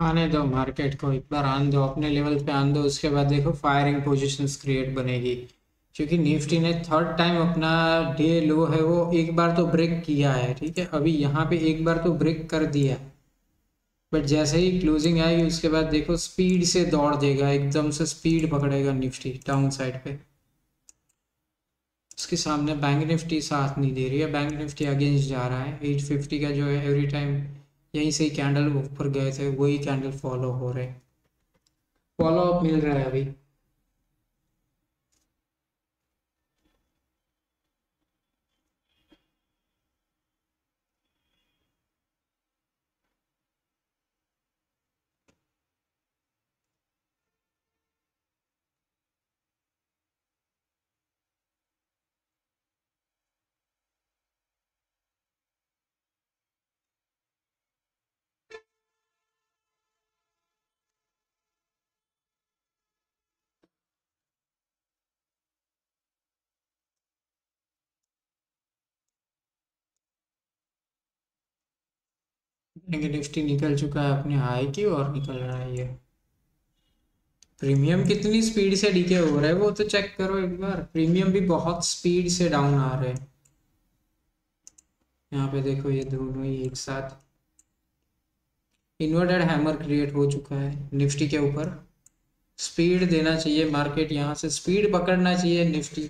आने दो मार्केट को, एक बार आने दो अपने लेवल पे, आने दो। उसके बाद देखो फायरिंग पोजीशंस क्रिएट बनेगी, क्योंकि निफ्टी ने थर्ड टाइम अपना डे लो है वो एक बार तो ब्रेक किया है, ठीक है। अभी यहाँ पे एक बार तो ब्रेक कर दिया, बट जैसे ही क्लोजिंग आएगी उसके बाद देखो स्पीड से दौड़ देगा, एकदम से स्पीड पकड़ेगा निफ्टी डाउन साइड पे। उसके सामने बैंक निफ्टी साथ नहीं दे रही है, बैंक निफ्टी अगेंस्ट जा रहा है। एट फिफ्टी का जो है एवरी टाइम यहीं से ही कैंडल ऊपर गए थे, वही कैंडल फॉलो हो रहे, फॉलो अप मिल रहा है अभी। निफ्टी निकल चुका है अपने हाई की और निकल रहा है। ये प्रीमियम कितनी स्पीड से डीके हो रहा है वो तो चेक करो एक बार, प्रीमियम भी बहुत स्पीड से डाउन आ रहे हैं। यहाँ पे देखो ये दोनों ही एक साथ इन्वर्टेड हैमर क्रिएट हो चुका है निफ्टी के ऊपर। स्पीड देना चाहिए मार्केट, यहाँ से स्पीड पकड़ना चाहिए निफ्टी,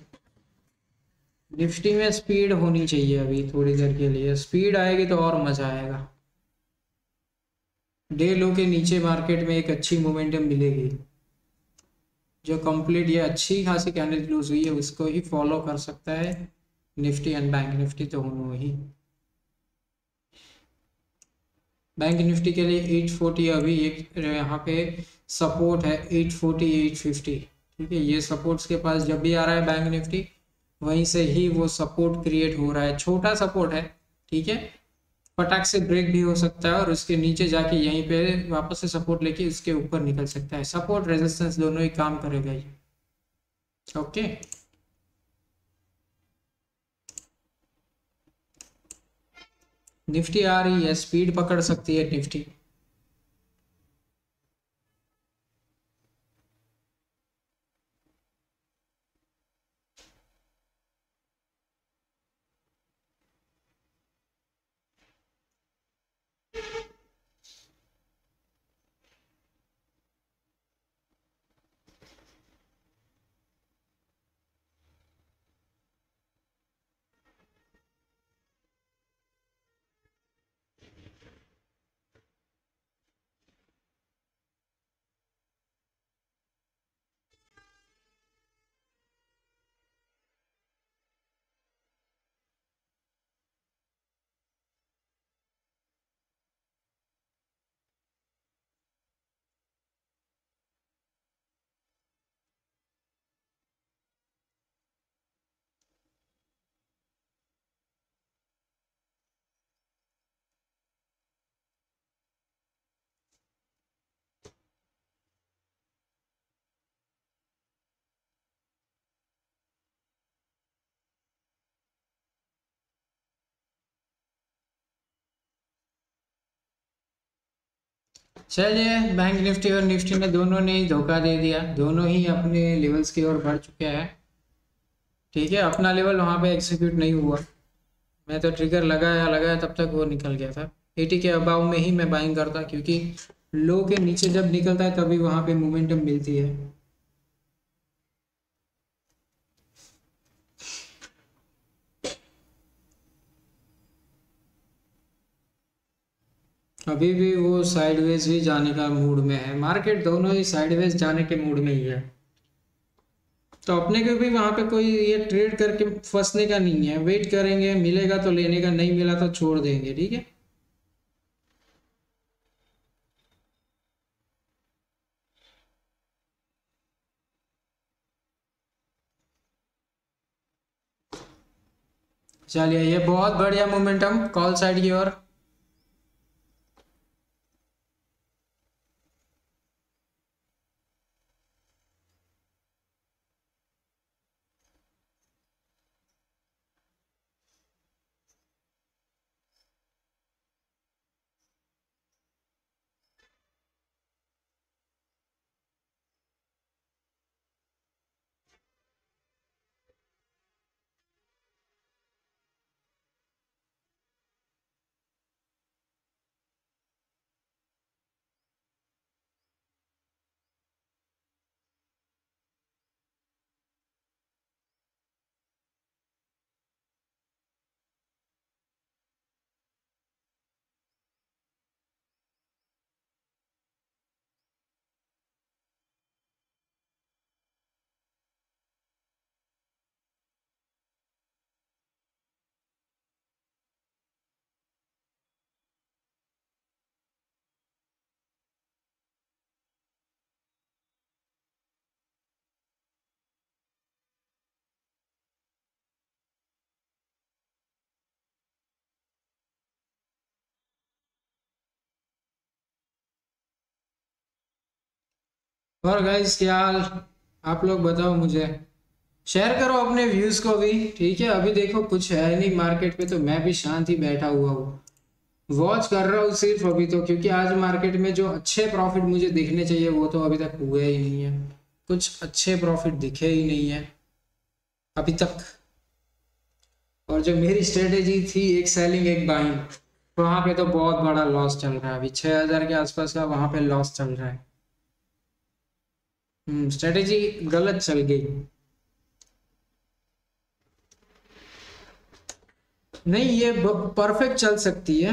निफ्टी में स्पीड होनी चाहिए अभी थोड़ी देर के लिए। स्पीड आएगी तो और मजा आएगा, डे लो के नीचे मार्केट में एक अच्छी मोमेंटम मिलेगी। जो कंप्लीट ये अच्छी खासी कैंडल क्लोज हुई है उसको ही फॉलो कर सकता है निफ्टी एंड बैंक निफ्टी दोनों ही। बैंक निफ्टी के लिए एट फोर्टी अभी एक यहाँ पे सपोर्ट है, एट फोर्टी एट फिफ्टी, ठीक है। ये सपोर्ट्स के पास जब भी आ रहा है बैंक निफ्टी, वहीं से ही वो सपोर्ट क्रिएट हो रहा है। छोटा सपोर्ट है, ठीक है, फटाक से ब्रेक भी हो सकता है और उसके नीचे जाके यहीं पे वापस से सपोर्ट लेके उसके ऊपर निकल सकता है। सपोर्ट रेजिस्टेंस दोनों ही काम करेगा ये, ओके। निफ्टी आ रही है, स्पीड पकड़ सकती है निफ्टी। चलिए, बैंक निफ्टी और निफ्टी ने दोनों ने ही धोखा दे दिया, दोनों ही अपने लेवल्स की ओर बढ़ चुके हैं, ठीक है। अपना लेवल वहाँ पे एक्सिक्यूट नहीं हुआ, मैं तो ट्रिगर लगाया लगाया तब तक वो निकल गया था। एटी के अबाव में ही मैं बाइंग करता, क्योंकि लो के नीचे जब निकलता है तभी वहाँ पे मोमेंटम मिलती है। अभी भी वो साइडवेज ही जाने का मूड में है, मार्केट दोनों ही साइडवेज जाने के मूड में ही है। तो अपने को भी वहाँ पे कोई ये ट्रेड करके फंसने का नहीं है, वेट करेंगे, मिलेगा तो लेने का, नहीं मिला तो छोड़ देंगे, ठीक है। चलिए, ये बहुत बढ़िया मोमेंटम कॉल साइड की ओर। और गाइस क्या आप लोग बताओ मुझे, शेयर करो अपने व्यूज को भी, ठीक है। अभी देखो कुछ है नहीं मार्केट पे, तो मैं भी शांत ही बैठा हुआ हूँ, वॉच कर रहा हूँ सिर्फ अभी तो, क्योंकि आज मार्केट में जो अच्छे प्रॉफिट मुझे दिखने चाहिए वो तो अभी तक हुए ही नहीं है, कुछ अच्छे प्रॉफिट दिखे ही नहीं है अभी तक। और जो मेरी स्ट्रेटेजी थी एक सेलिंग एक बाइंग, वहां पे तो बहुत बड़ा लॉस चल रहा है अभी, छह हजार के आसपास का वहां पे लॉस चल रहा है, स्ट्रेटेजी गलत चल गई। नहीं ये परफेक्ट चल सकती है,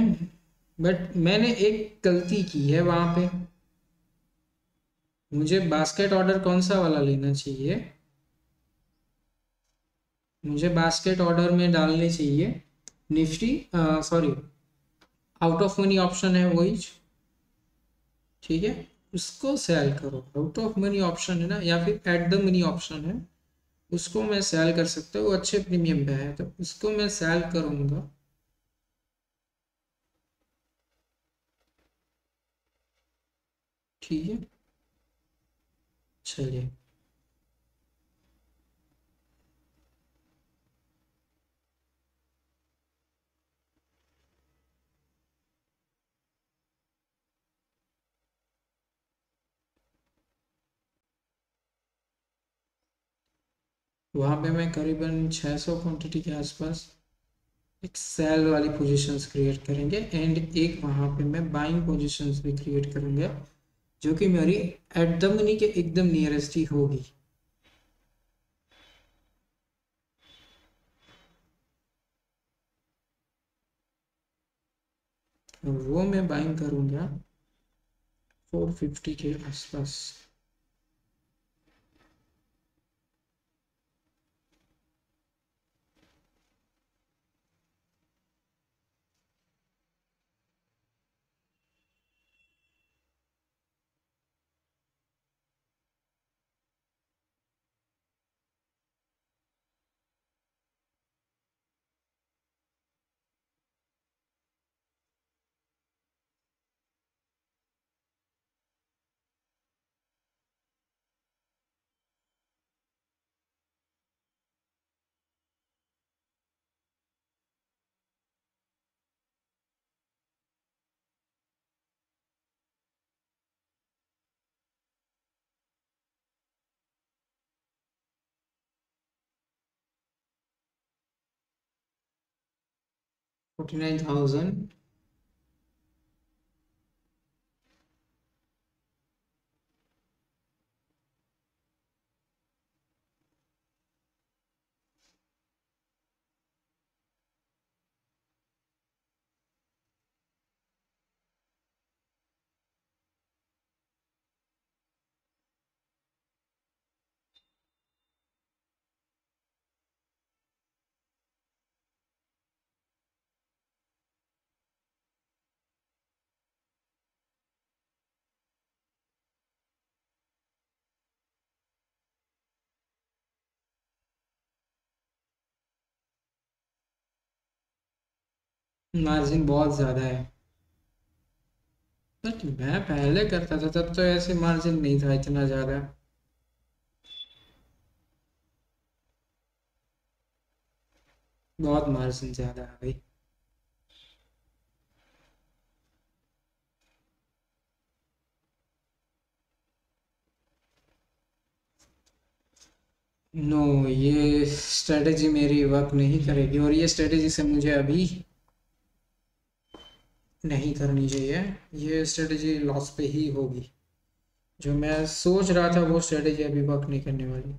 बट मैंने एक गलती की है वहां पे। मुझे बास्केट ऑर्डर कौन सा वाला लेना चाहिए, मुझे बास्केट ऑर्डर में डालने चाहिए Nifty, sorry out of money option है वही, ठीक है, उसको सेल करो। आउट ऑफ मनी ऑप्शन है ना, या फिर एट द मनी ऑप्शन है, उसको मैं सेल कर सकता हूँ, वो अच्छे प्रीमियम पे है, तो उसको मैं सेल करूंगा। ठीक है चलिए, वहाँ पे मैं करीबन छह सौ क्वांटिटी के आसपास एक सेल वाली पोजीशंस क्रिएट करेंगे, एंड एक वहाँ पे मैं बाइंग पोजीशंस भी क्रिएट करूँगा, जो कि मेरी एट द मनी के एकदम नियरेस्ट ही होगी। वो मैं बाइंग करूँगा चार सौ पचास के आसपास। फोर्टी नाइन थाउजेंड मार्जिन बहुत ज्यादा है, बट मैं पहले करता था तब तो ऐसे मार्जिन नहीं था इतना ज्यादा। बहुत मार्जिन ज्यादा है भाई। नो no, ये स्ट्रेटेजी मेरी वर्क नहीं करेगी, और ये स्ट्रेटेजी से मुझे अभी नहीं करनी चाहिए, ये स्ट्रेटेजी लॉस पे ही होगी। जो मैं सोच रहा था वो स्ट्रेटेजी अभी वर्क नहीं करने वाली।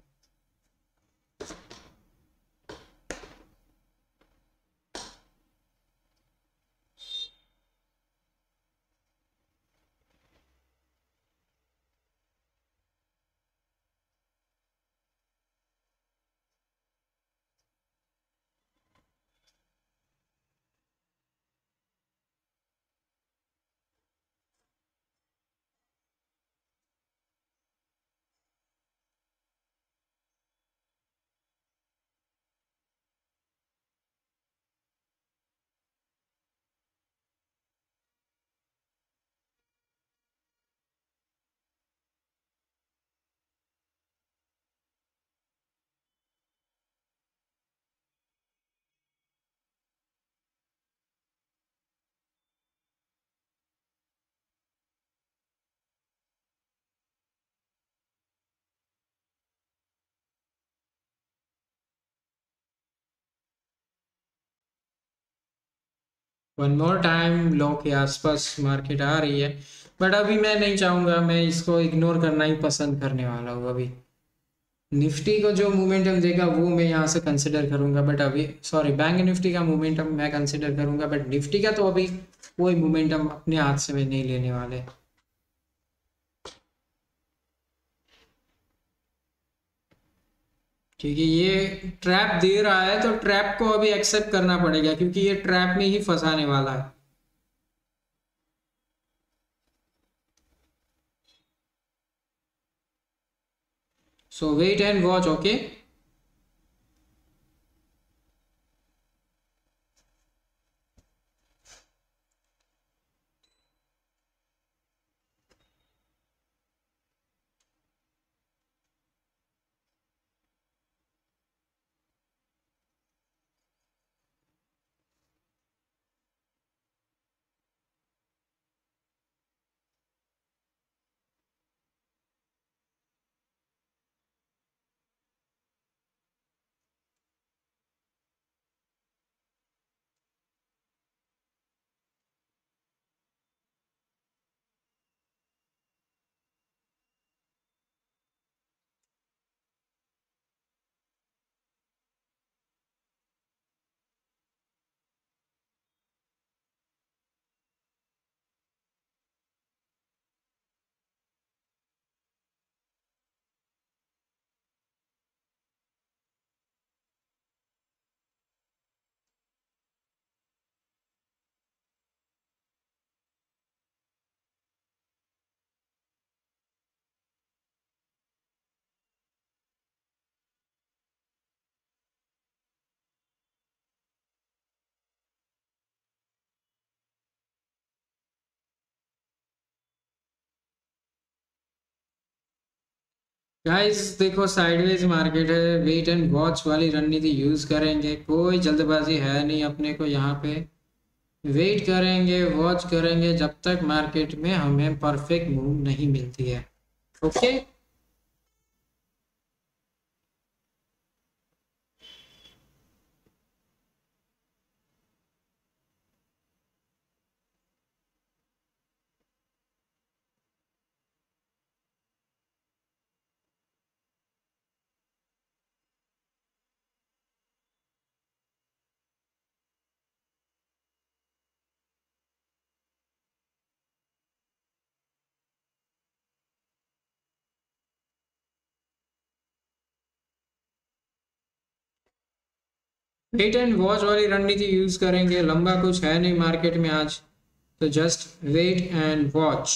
वन मोर टाइम लो के आसपास मार्केट आ रही है, बट अभी मैं नहीं चाहूँगा, मैं इसको इग्नोर करना ही पसंद करने वाला हूँ। अभी निफ्टी को जो मोमेंटम देगा वो मैं यहाँ से कंसिडर करूँगा, बट अभी सॉरी बैंक निफ्टी का मोमेंटम मैं कंसिडर करूँगा, बट निफ्टी का तो अभी कोई मोमेंटम अपने हाथ से मैं नहीं लेने वाले। क्योंकि ये ट्रैप दे रहा है तो ट्रैप को अभी एक्सेप्ट करना पड़ेगा, क्योंकि ये ट्रैप में ही फंसाने वाला है। So wait and watch. Okay guys, देखो साइडवेज मार्केट है, वेट एंड वॉच वाली रणनीति यूज करेंगे, कोई जल्दबाजी है नहीं अपने को। यहाँ पे वेट करेंगे, वॉच करेंगे जब तक मार्केट में हमें परफेक्ट मूव नहीं मिलती है। ओके वेट एंड वॉच वाली रणनीति यूज करेंगे, लंबा कुछ है नहीं मार्केट में आज, तो जस्ट वेट एंड वॉच।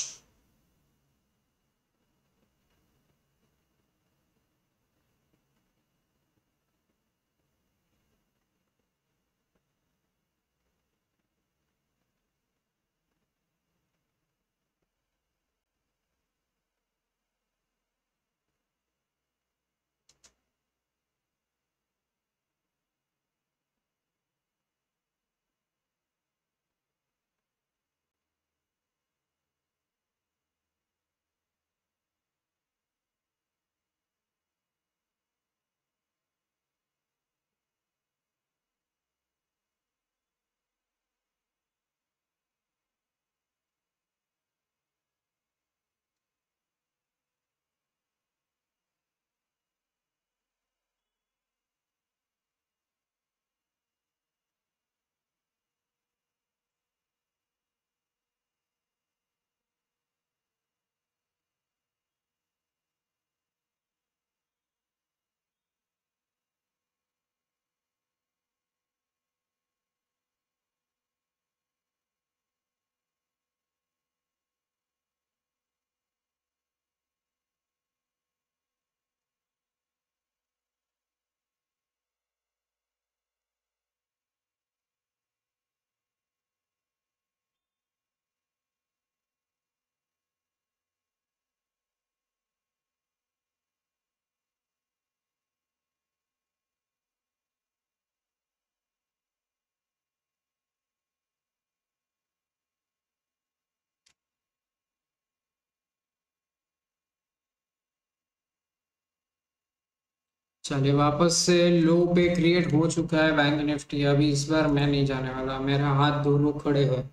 चलिए वापस से लो पे क्रिएट हो चुका है बैंक निफ्टी। अभी इस बार मैं नहीं जाने वाला, मेरा हाथ दोनों खड़े हुए,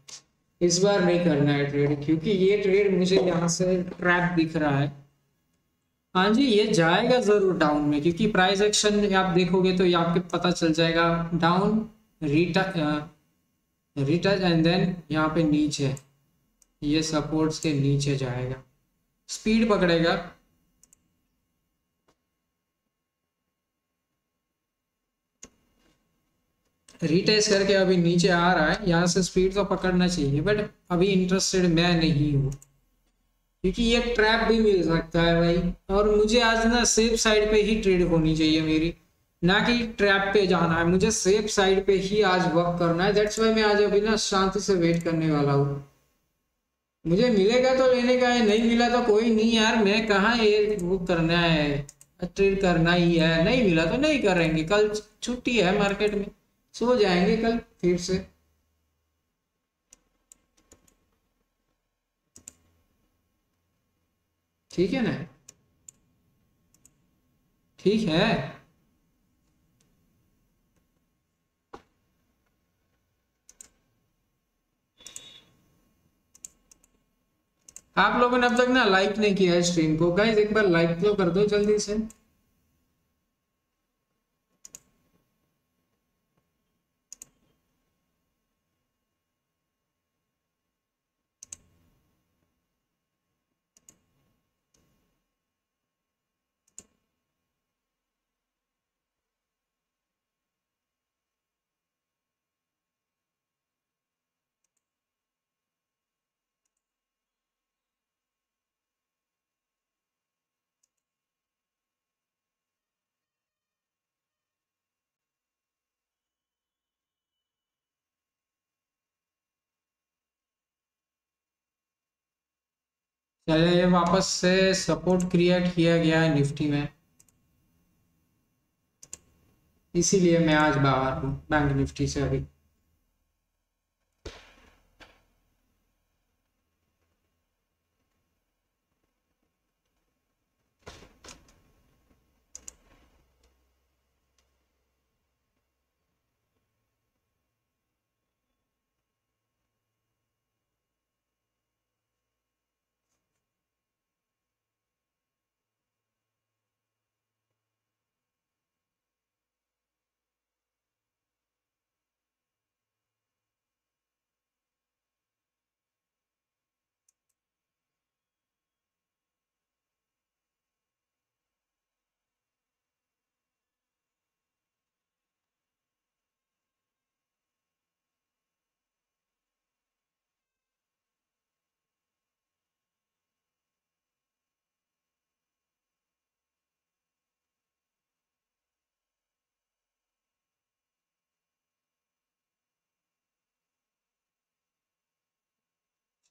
इस बार नहीं करना है ट्रेड, क्योंकि ये ट्रेड मुझे यहाँ से ट्रैप दिख रहा है। हाँ जी, ये जाएगा जरूर डाउन में, क्योंकि प्राइस एक्शन आप देखोगे तो ये आपके पता चल जाएगा, down retouch retouch and then यहाँ पे नीचे, ये सपोर्ट्स के नीचे जाएगा, स्पीड पकड़ेगा। रिटेस्ट करके अभी नीचे आ रहा है, यहाँ से स्पीड तो पकड़ना चाहिए, बट अभी इंटरेस्टेड मैं नहीं हूँ, क्योंकि ये ट्रैप भी मिल सकता है भाई। और मुझे आज ना सेफ साइड पे ही ट्रेड होनी चाहिए मेरी, ना कि ट्रैप पे जाना है, मुझे सेफ साइड पे ही आज वर्क करना है। दैट्स वाई मैं आज अभी ना शांति से वेट करने वाला हूँ। मुझे मिलेगा तो लेने का है, नहीं मिला तो कोई नहीं यार, मैं कहाँ ये वो करना है, ट्रेड करना ही है, नहीं मिला तो नहीं करेंगे। कल छुट्टी है मार्केट में, सो जाएंगे कल फिर से। ठीक है ना, ठीक है, आप लोगों ने अब तक ना लाइक नहीं किया है स्ट्रीम को, गाइस एक बार लाइक तो कर दो जल्दी से। ये वापस से सपोर्ट क्रिएट किया गया है निफ्टी में, इसीलिए मैं आज बाहर हूँ बैंक निफ्टी से। अभी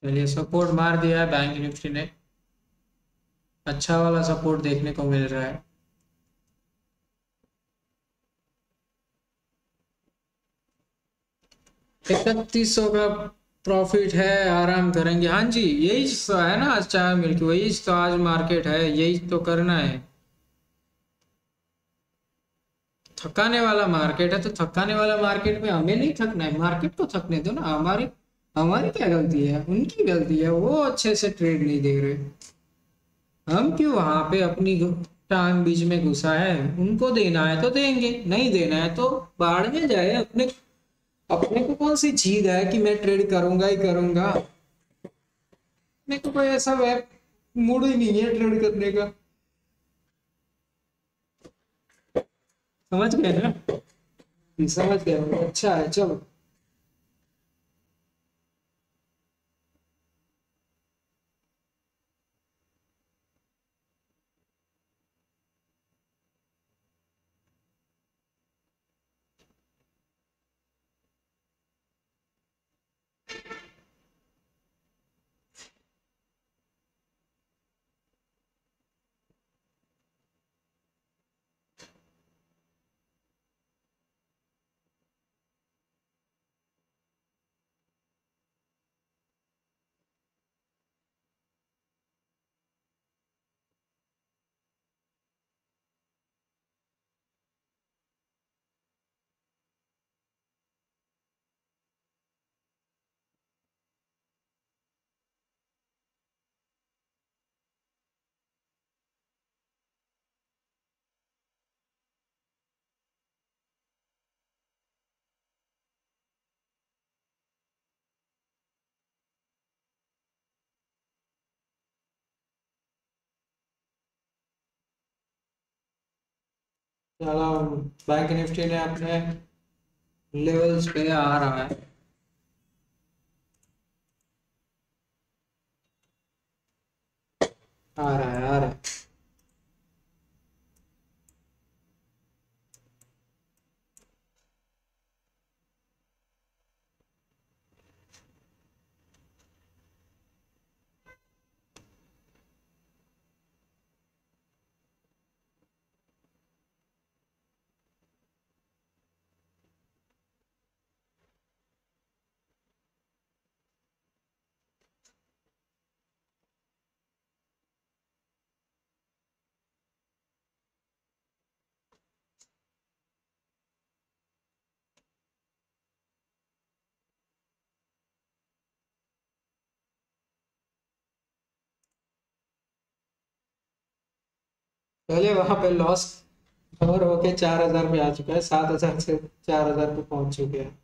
चलिए सपोर्ट मार दिया है बैंक निफ्टी ने, अच्छा वाला सपोर्ट देखने को मिल रहा है। इकतीस सौ का प्रॉफिट है, आराम करेंगे। हाँ जी, यही है ना आज चाय मिलकर, वही तो आज मार्केट है, यही तो करना है। थकाने वाला मार्केट है, तो थकाने वाला मार्केट में हमें नहीं थकना है, मार्केट को थकने दो ना। हमारी हमारी क्या गलती है, उनकी गलती है, वो अच्छे से ट्रेड नहीं दे रहे। हम क्यों वहां पे अपनी टांग बीच में घुसा है, उनको देना है तो देंगे, नहीं देना है तो बाहर में जाए। अपने अपने को कौन सी चीज है कि मैं ट्रेड करूंगा ही करूंगा, अपने को कोई ऐसा मूड ही नहीं है ट्रेड करने का, समझ गए ना, समझ गए। अच्छा है, चलो बैंक निफ्टी ने अपने लेवल्स पे आ रहा है। आ रहा है आ रहा है पहले वहां पे लॉस कवर होके चार हजार पे आ चुका है, सात हजार से चार हजार पे पहुंच चुके हैं।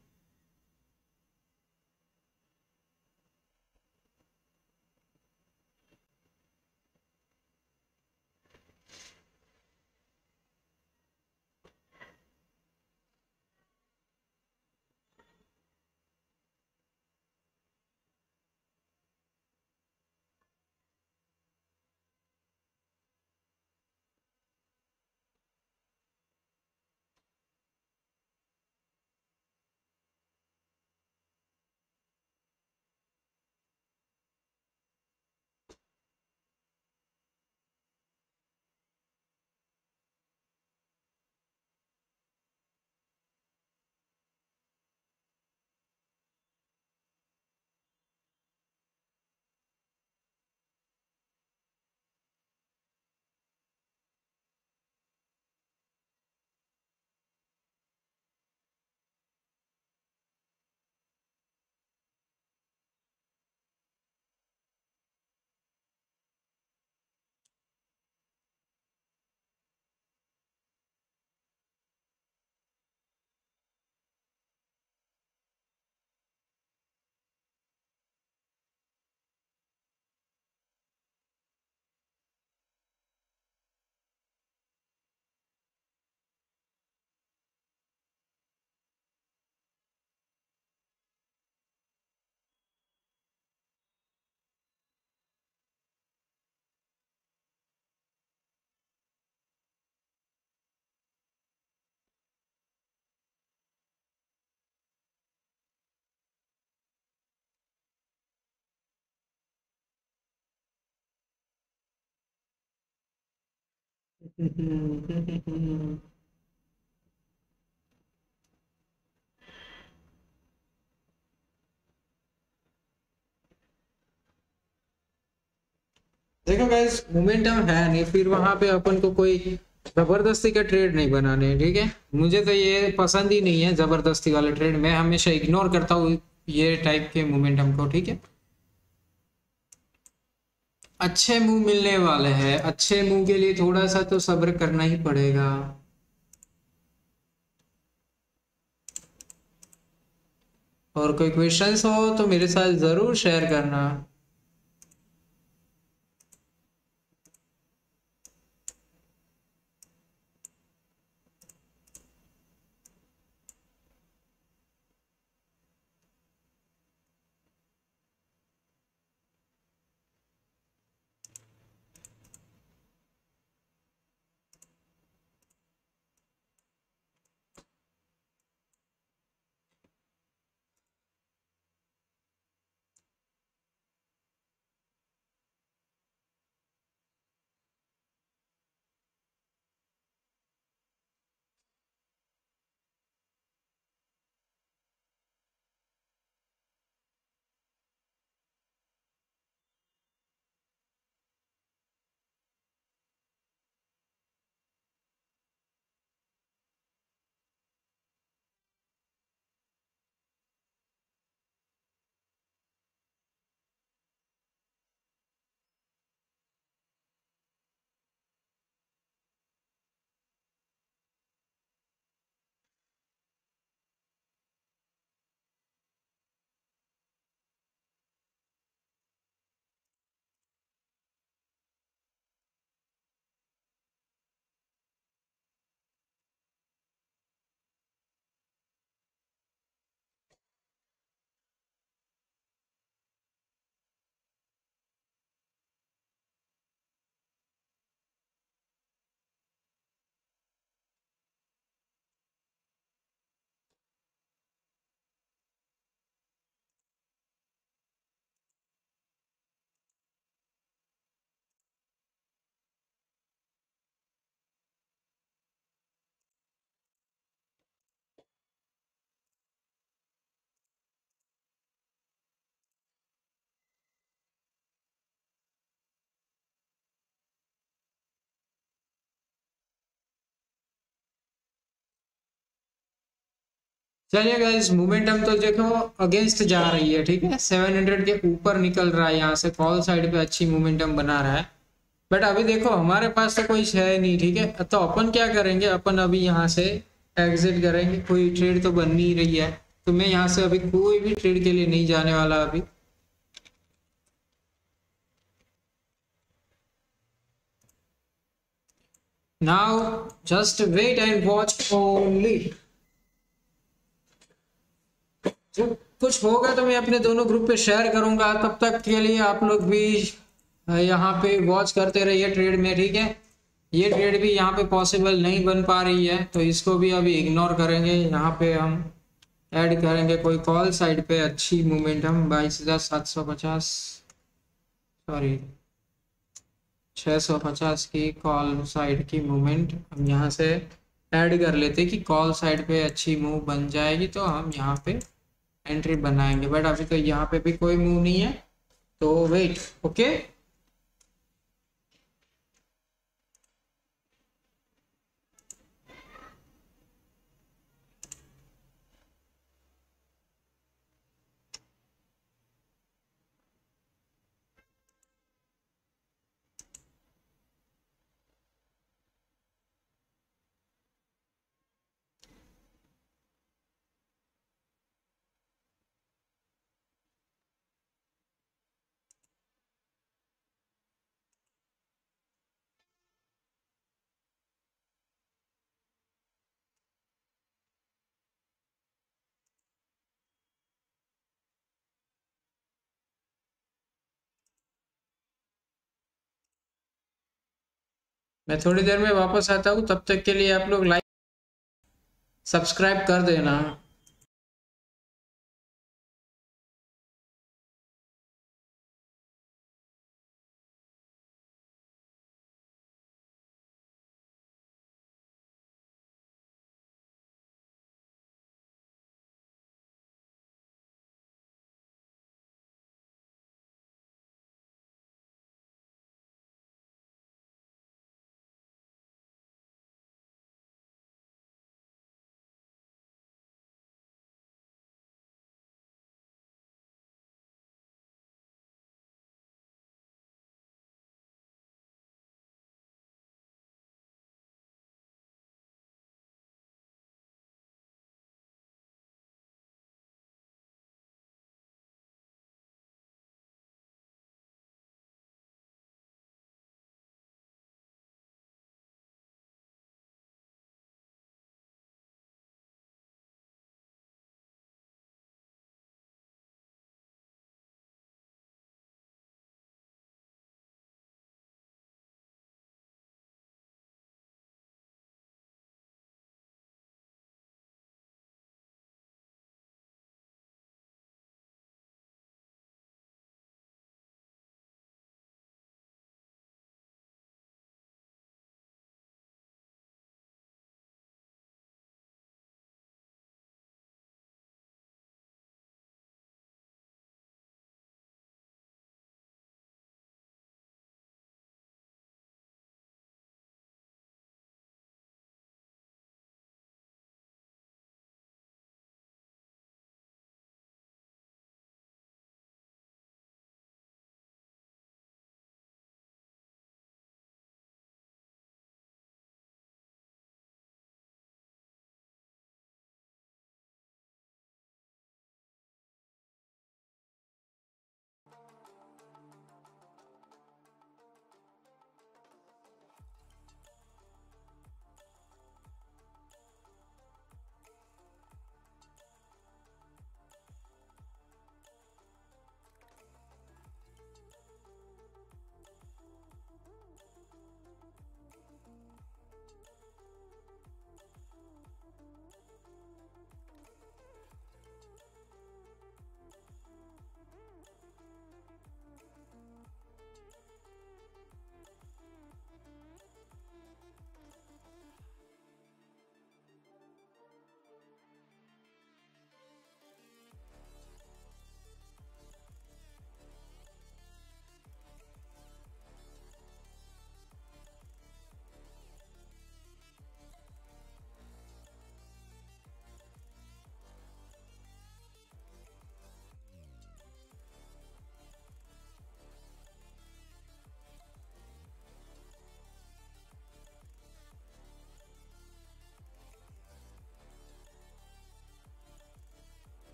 हम्म देखो गाइस, मोमेंटम है नहीं, फिर वहां पे अपन को कोई जबरदस्ती का ट्रेड नहीं बनाने हैं, ठीक है। मुझे तो ये पसंद ही नहीं है जबरदस्ती वाले ट्रेड, मैं हमेशा इग्नोर करता हूँ ये टाइप के मोमेंटम को, ठीक है। अच्छे मूव मिलने वाले हैं, अच्छे मूव के लिए थोड़ा सा तो सब्र करना ही पड़ेगा। और कोई क्वेश्चंस हो तो मेरे साथ जरूर शेयर करना। चलिए गाइस, मोमेंटम तो देखो अगेंस्ट जा रही है, ठीक है, सात सौ के ऊपर निकल रहा है, यहाँ से कॉल साइड पे अच्छी मोमेंटम बना रहा है, बट अभी देखो हमारे पास तो कोई है नहीं, ठीक है, तो अपन क्या करेंगे, अपन अभी यहाँ से एग्जिट करेंगे, कोई ट्रेड तो बन नहीं रही है, तो मैं यहाँ से अभी कोई भी ट्रेड के लिए नहीं जाने वाला अभी। Now just wait and watch only, जब कुछ होगा तो मैं अपने दोनों ग्रुप पे शेयर करूंगा, तब तक के लिए आप लोग भी यहाँ पे वॉच करते रहिए ट्रेड में, ठीक है। ये ट्रेड भी यहाँ पे पॉसिबल नहीं बन पा रही है, तो इसको भी अभी इग्नोर करेंगे, यहाँ पे हम ऐड करेंगे कोई कॉल साइड पे अच्छी मोमेंटम, बाईस हजार सात सौ पचास सॉरी छः सौ पचास की कॉल साइड की मूवमेंट हम यहाँ से ऐड कर लेते कि कॉल साइड पे अच्छी मूव बन जाएगी, तो हम यहाँ पे एंट्री बनाएंगे, बट अभी तो यहाँ पे भी कोई मूव नहीं है, तो वेट, ओके। मैं थोड़ी देर में वापस आता हूँ, तब तक के लिए आप लोग लाइक सब्सक्राइब कर देना।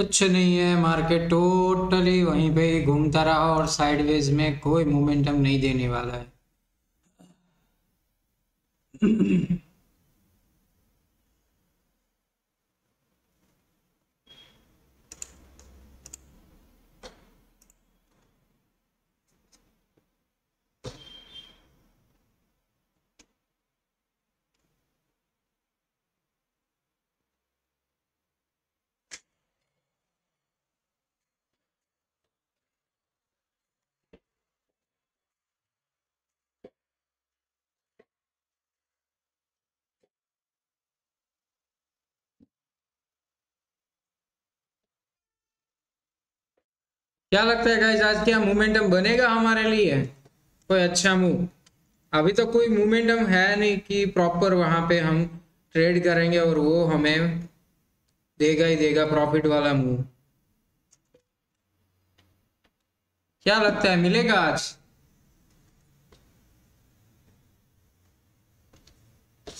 कुछ नहीं है, मार्केट टोटली वहीं पे ही घूमता रहा और साइडवेज में कोई मोमेंटम नहीं देने वाला है। क्या लगता है गाइस, आज क्या मोमेंटम बनेगा हमारे लिए? कोई अच्छा मूव? अभी तो कोई मोमेंटम है नहीं कि प्रॉपर वहां पे हम ट्रेड करेंगे और वो हमें देगा ही देगा प्रॉफिट वाला मूव। क्या लगता है मिलेगा आज?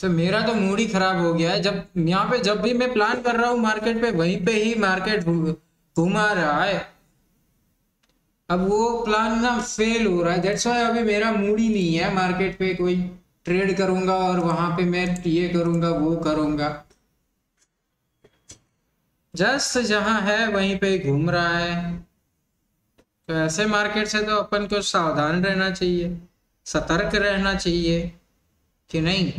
तो मेरा तो मूड ही खराब हो गया है। जब यहाँ पे जब भी मैं प्लान कर रहा हूँ मार्केट पे, वहीं पे ही मार्केट घुमा रहा है। अब वो प्लान ना फेल हो रहा है, दैट्स व्हाई अभी मेरा मूड ही नहीं है मार्केट पे कोई ट्रेड करूंगा और वहां पे मैं ये करूंगा वो करूंगा। जस्ट जहां है वहीं पे घूम रहा है। तो ऐसे मार्केट से तो अपन को सावधान रहना चाहिए, सतर्क रहना चाहिए कि नहीं।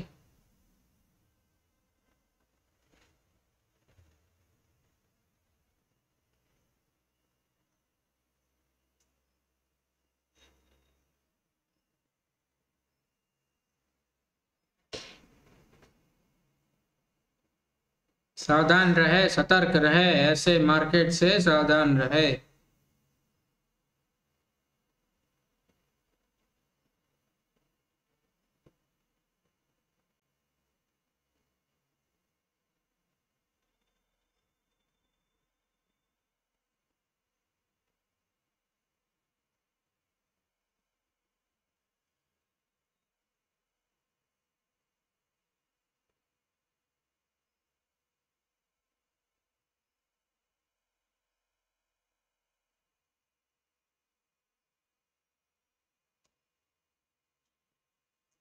सावधान रहे, सतर्क रहे, ऐसे मार्केट से सावधान रहे।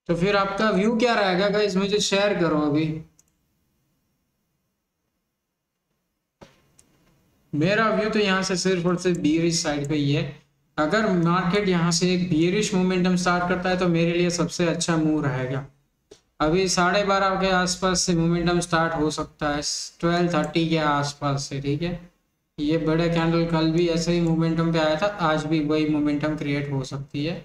तो फिर आपका व्यू क्या रहेगा गाइस, मुझे शेयर करो। अभी मेरा व्यू तो यहाँ से सिर्फ और सिर्फ बीयरिश साइड पे ही है। अगर मार्केट यहाँ से एक बीयरिश मोमेंटम स्टार्ट करता है तो मेरे लिए सबसे अच्छा मूव रहेगा। अभी साढ़े बारह के आसपास से मोमेंटम स्टार्ट हो सकता है, ट्वेल्व थर्टी के आसपास से। ठीक है, ये बड़े कैंडल कल भी ऐसे ही मोमेंटम पे आया था, आज भी वही मोमेंटम क्रिएट हो सकती है।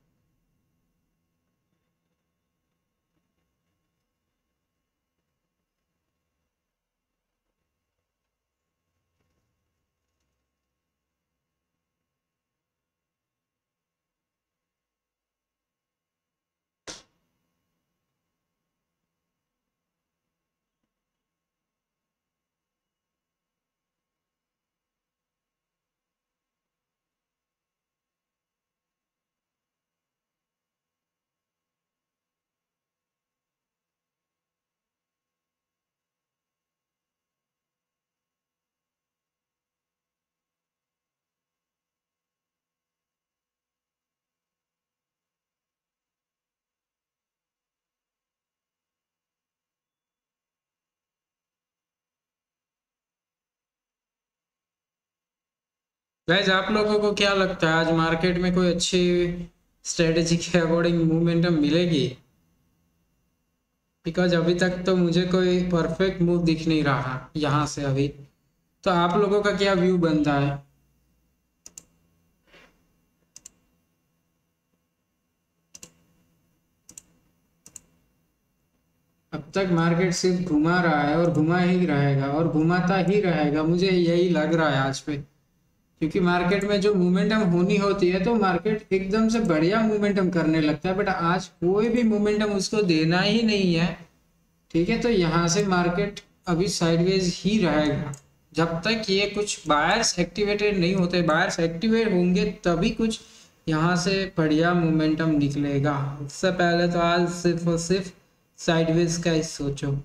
गाइस, आप लोगों को क्या लगता है आज मार्केट में कोई अच्छी स्ट्रेटेजी के अकॉर्डिंग मूवमेंटम मिलेगी? बिकॉज अभी तक तो मुझे कोई परफेक्ट मूव दिख नहीं रहा यहाँ से अभी। तो आप लोगों का क्या व्यू बनता है? अब तक मार्केट सिर्फ घुमा रहा है और घुमा ही रहेगा और घुमाता ही रहेगा, मुझे यही लग रहा है आज पे। क्योंकि मार्केट में जो मोमेंटम होनी होती है तो मार्केट एकदम से बढ़िया मोमेंटम करने लगता है, बट आज कोई भी मोमेंटम उसको देना ही नहीं है। ठीक है, तो यहाँ से मार्केट अभी साइडवेज ही रहेगा जब तक ये कुछ बायर्स एक्टिवेटेड नहीं होते। बायर्स एक्टिवेट होंगे तभी कुछ यहाँ से बढ़िया मोमेंटम निकलेगा, उससे पहले तो आज सिर्फ और सिर्फ साइडवेज का ही सोचो।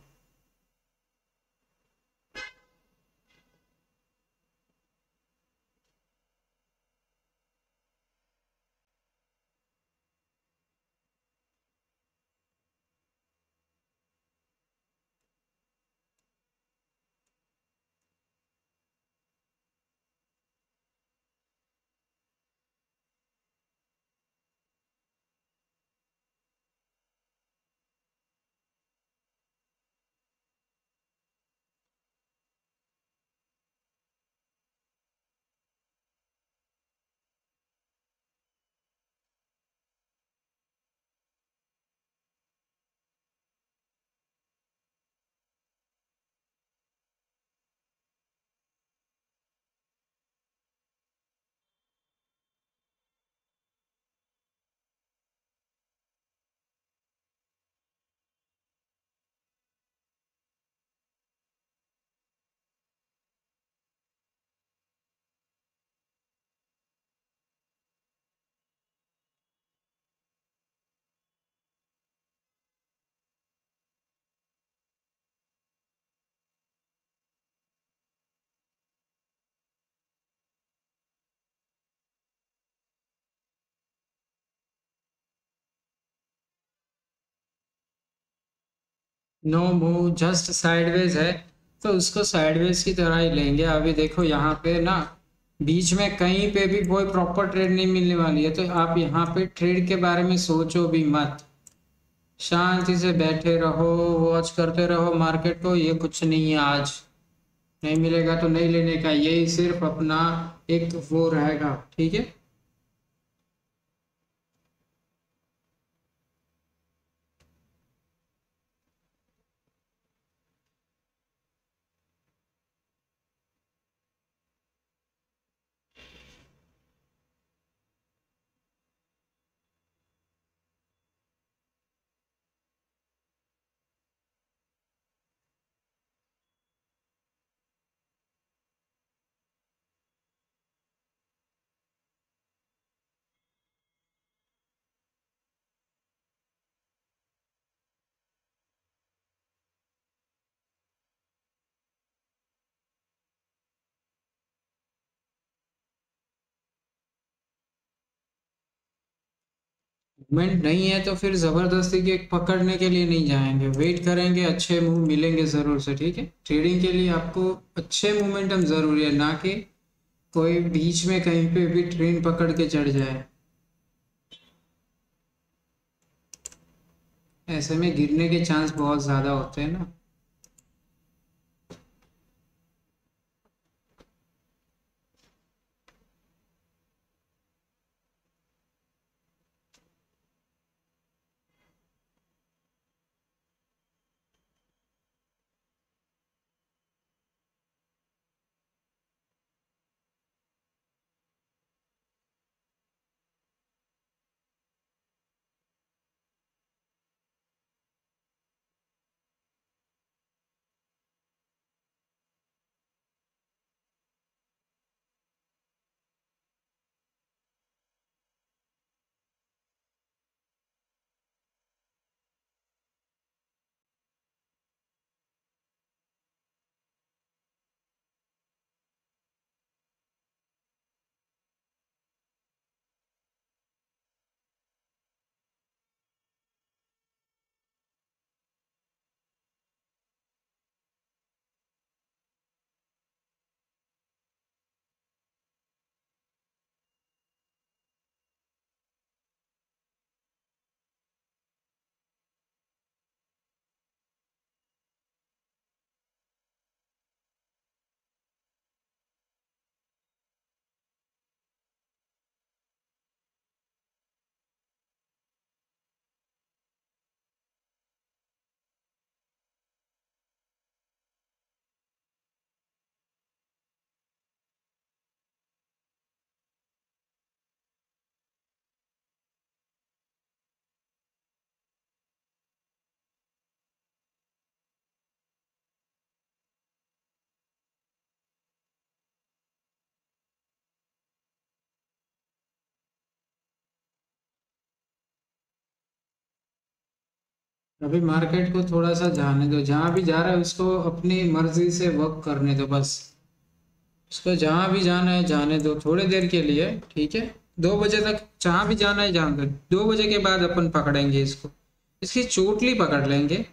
नो मूव, जस्ट साइडवेज है तो उसको साइडवेज की तरह ही लेंगे। अभी देखो यहाँ पे ना बीच में कहीं पे भी कोई प्रॉपर ट्रेड नहीं मिलने वाली है, तो आप यहाँ पे ट्रेड के बारे में सोचो भी मत, शांति से बैठे रहो, वॉच करते रहो मार्केट को। ये कुछ नहीं है, आज नहीं मिलेगा तो नहीं लेने का, यही सिर्फ अपना एक वो रहेगा। ठीक है, मूवमेंट नहीं है तो फिर जबरदस्ती के पकड़ने के लिए नहीं जाएंगे, वेट करेंगे, अच्छे मूव मिलेंगे जरूर से। ठीक है, ट्रेडिंग के लिए आपको अच्छे मोमेंटम जरूरी है, ना कि कोई बीच में कहीं पे भी ट्रेन पकड़ के चढ़ जाए, ऐसे में गिरने के चांस बहुत ज्यादा होते हैं ना। अभी मार्केट को थोड़ा सा जाने दो, जहाँ भी जा रहा है उसको अपनी मर्जी से वर्क करने दो, बस उसको जहाँ भी जाना है जाने दो थोड़ी देर के लिए, ठीक है। दो बजे तक जहाँ भी जाना है जाने दो, दो बजे के बाद अपन पकड़ेंगे इसको, इसकी चोटली पकड़ लेंगे।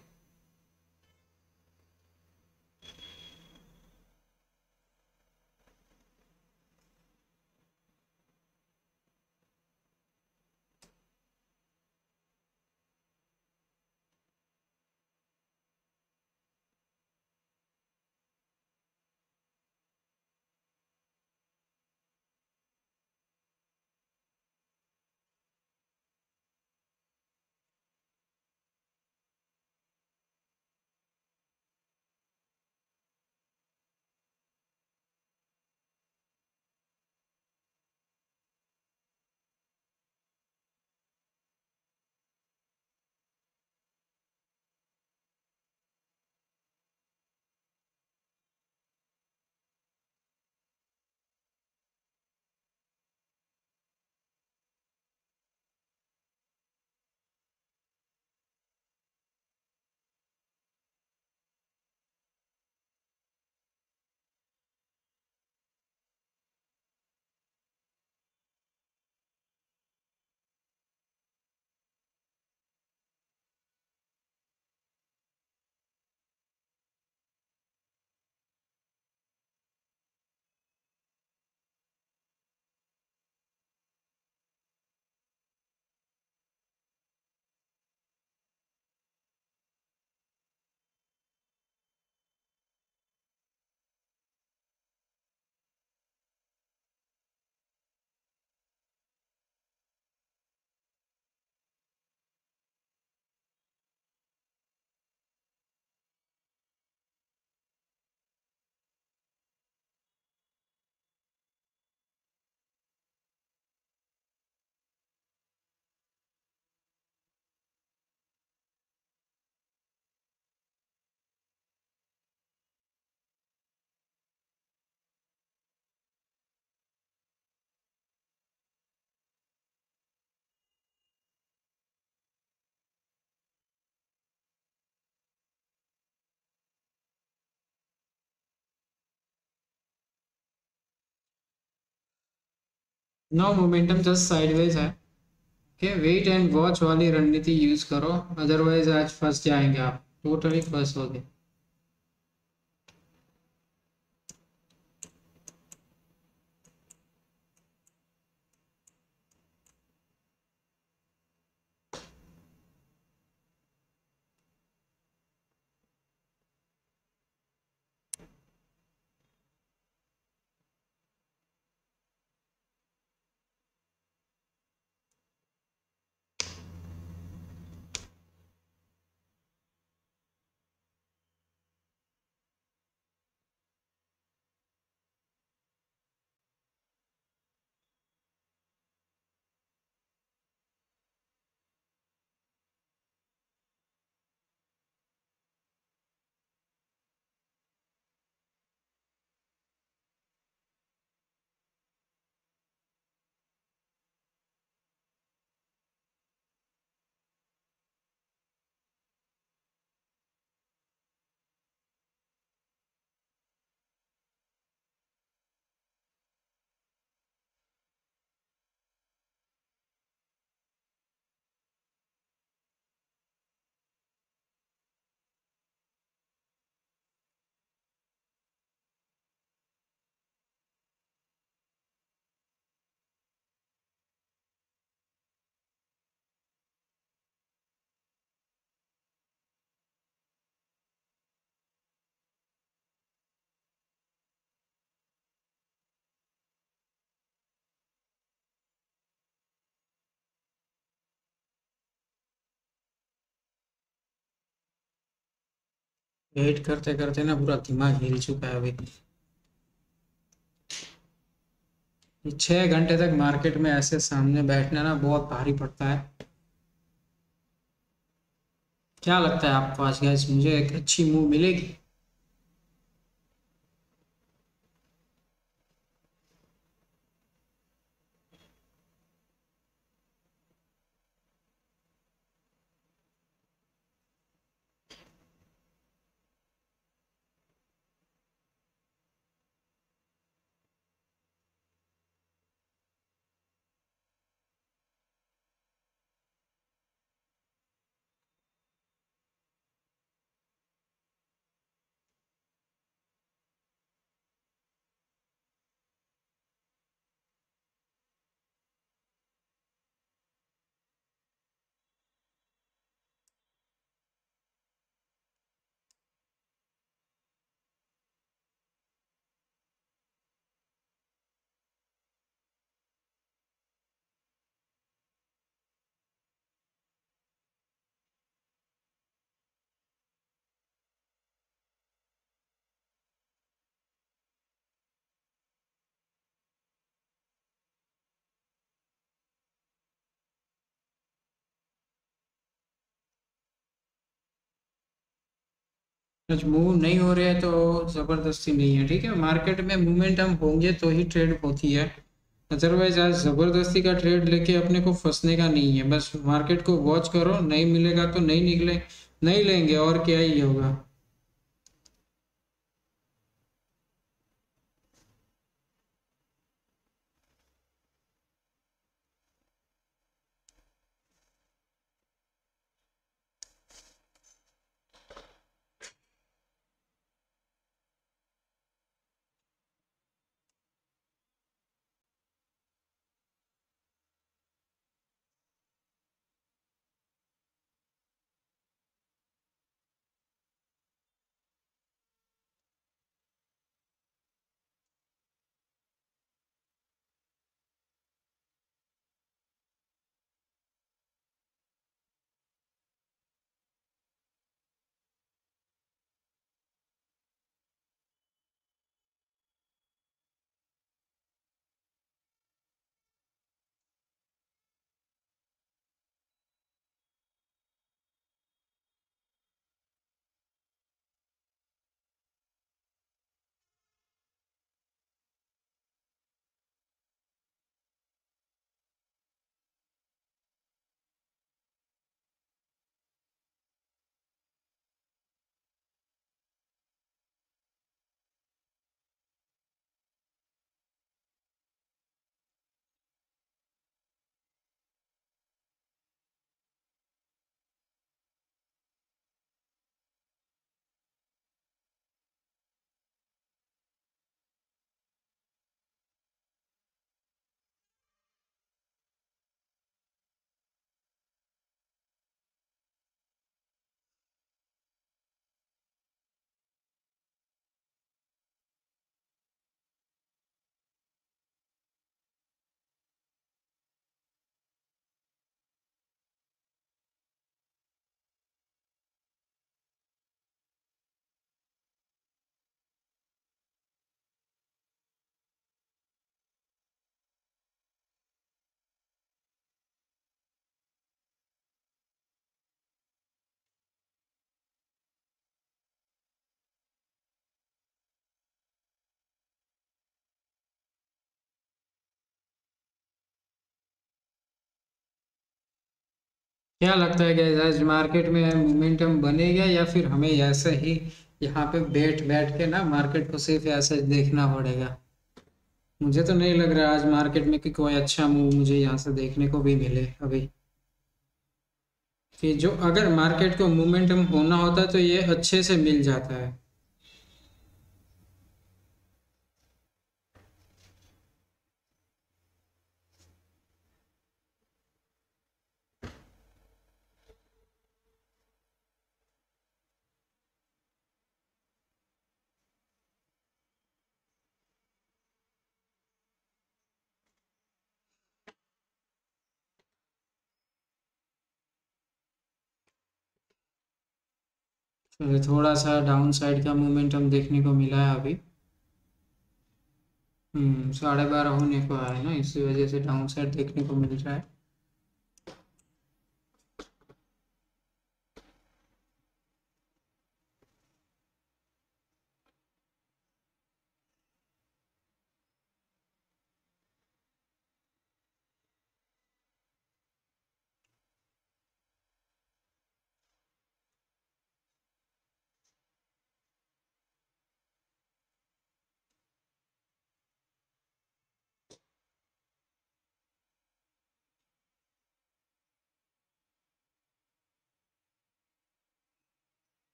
नो मोमेंटम जस्ट साइडवेज है, ओके वेट एंड वॉच वाली रणनीति यूज करो, अदरवाइज आज फंस जाएंगे आप, टोटली फंस हो गए। वेट करते करते ना पूरा दिमाग हिल चुका है। अभी छह घंटे तक मार्केट में ऐसे सामने बैठना ना बहुत भारी पड़ता है। क्या लगता है आपको आज गाइस, मुझे एक अच्छी मूव मिलेगी? मूव नहीं हो रहे हैं तो जबरदस्ती नहीं है, ठीक है। मार्केट में मूवमेंट हम होंगे तो ही ट्रेड होती है, अदरवाइज आज जबरदस्ती का ट्रेड लेके अपने को फंसने का नहीं है। बस मार्केट को वॉच करो, नहीं मिलेगा तो नहीं निकले, नहीं लेंगे और क्या ही होगा। क्या लगता है गाइस, आज मार्केट में मोमेंटम बनेगा या फिर हमें ऐसे ही यहाँ पे बैठ बैठ के ना मार्केट को सिर्फ ऐसे देखना पड़ेगा? मुझे तो नहीं लग रहा आज मार्केट में कि कोई अच्छा मूव मुझे यहाँ से देखने को भी मिले अभी। कि जो अगर मार्केट को मोमेंटम होना होता तो ये अच्छे से मिल जाता है। थोड़ा सा डाउन साइड का मोमेंटम देखने को मिला है अभी, हम्म साढ़े बारह होने को आया है ना, इसी वजह से डाउन साइड देखने को मिल रहा है।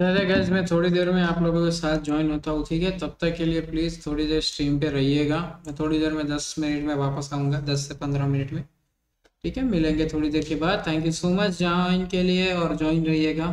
चलिए गाइस, मैं थोड़ी देर में आप लोगों के साथ ज्वाइन होता हूँ, ठीक है। तब तक के लिए प्लीज़ थोड़ी देर स्ट्रीम पे रहिएगा। मैं थोड़ी देर में दस मिनट में वापस आऊँगा, दस से पंद्रह मिनट में, ठीक है। मिलेंगे थोड़ी देर के बाद। Thank you so much join के लिए, और ज्वाइन रहिएगा।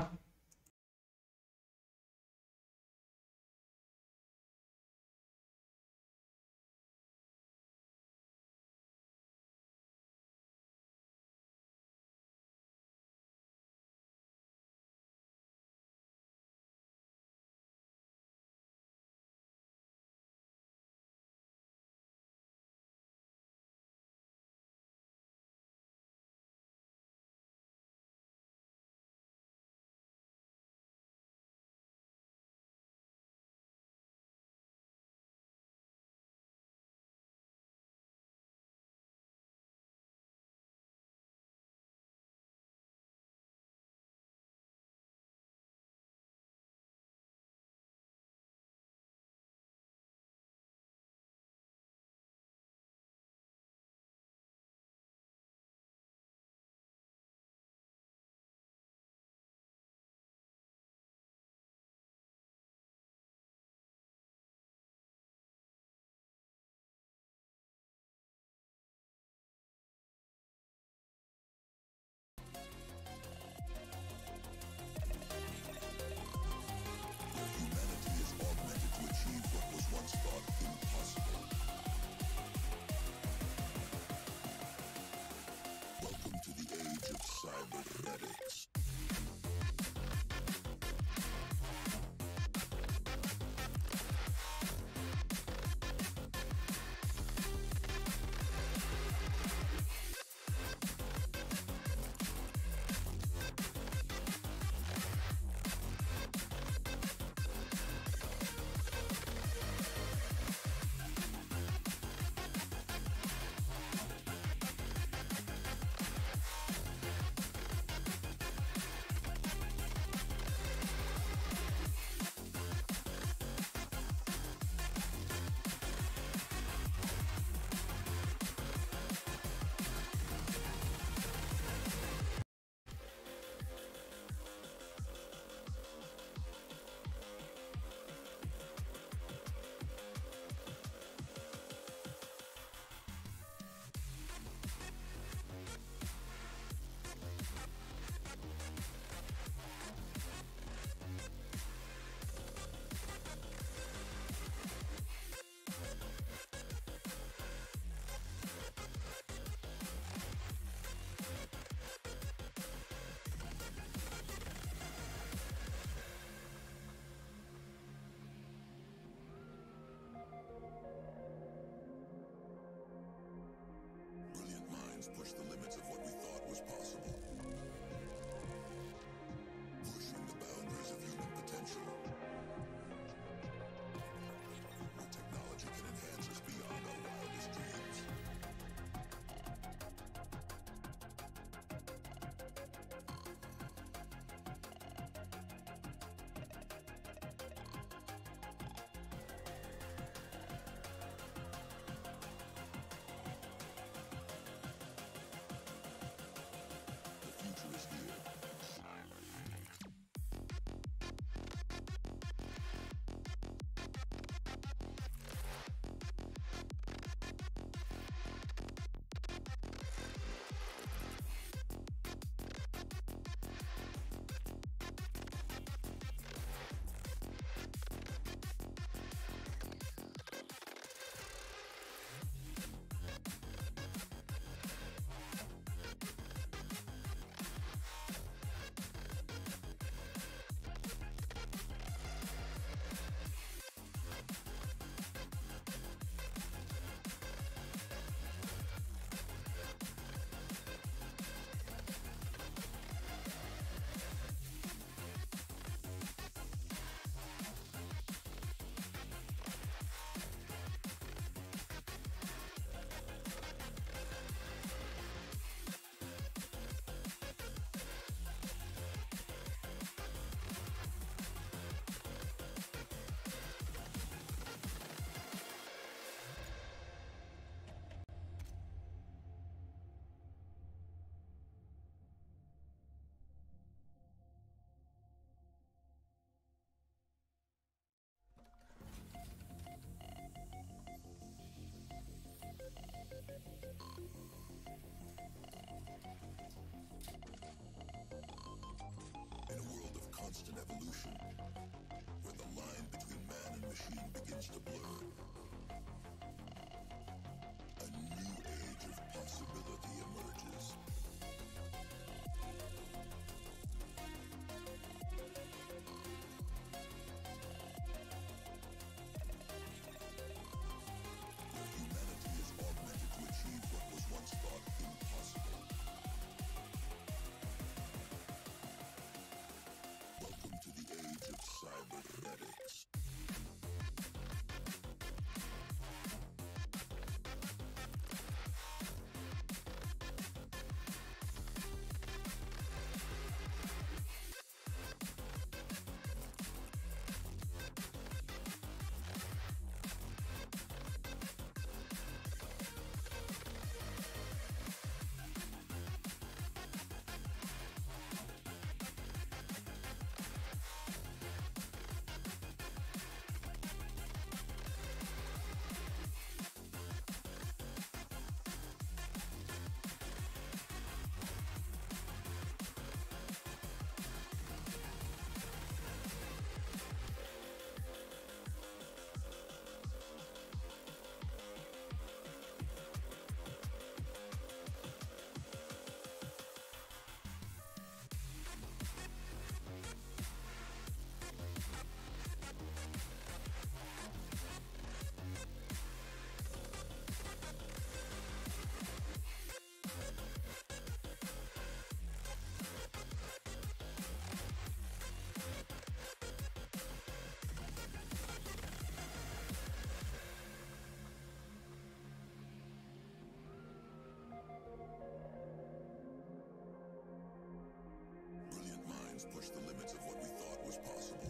the limits of what we thought was possible,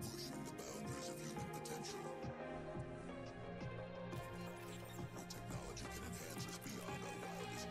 pushing the boundaries of human potential, where technology can enhance us beyond our wildest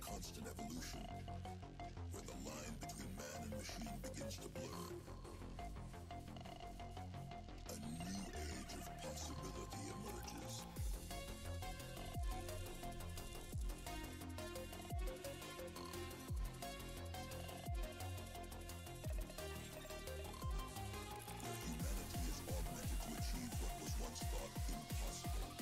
constant evolution, where the line between man and machine begins to blur. A new age of possibility emerges. Where humanity is augmented to achieve what was once thought impossible.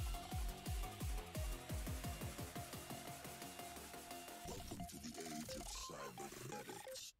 To the age of cybernetics.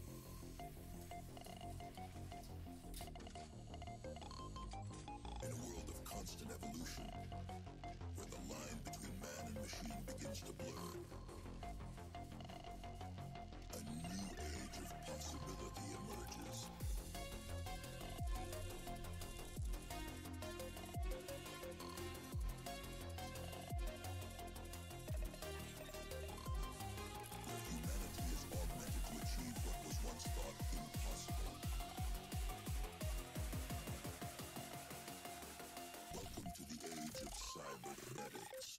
In a world of constant evolution, where the line between man and machine begins to blur, a new age of possibility emerges. Where humanity is augmented to achieve what was once thought impossible. To the age of cybernetics.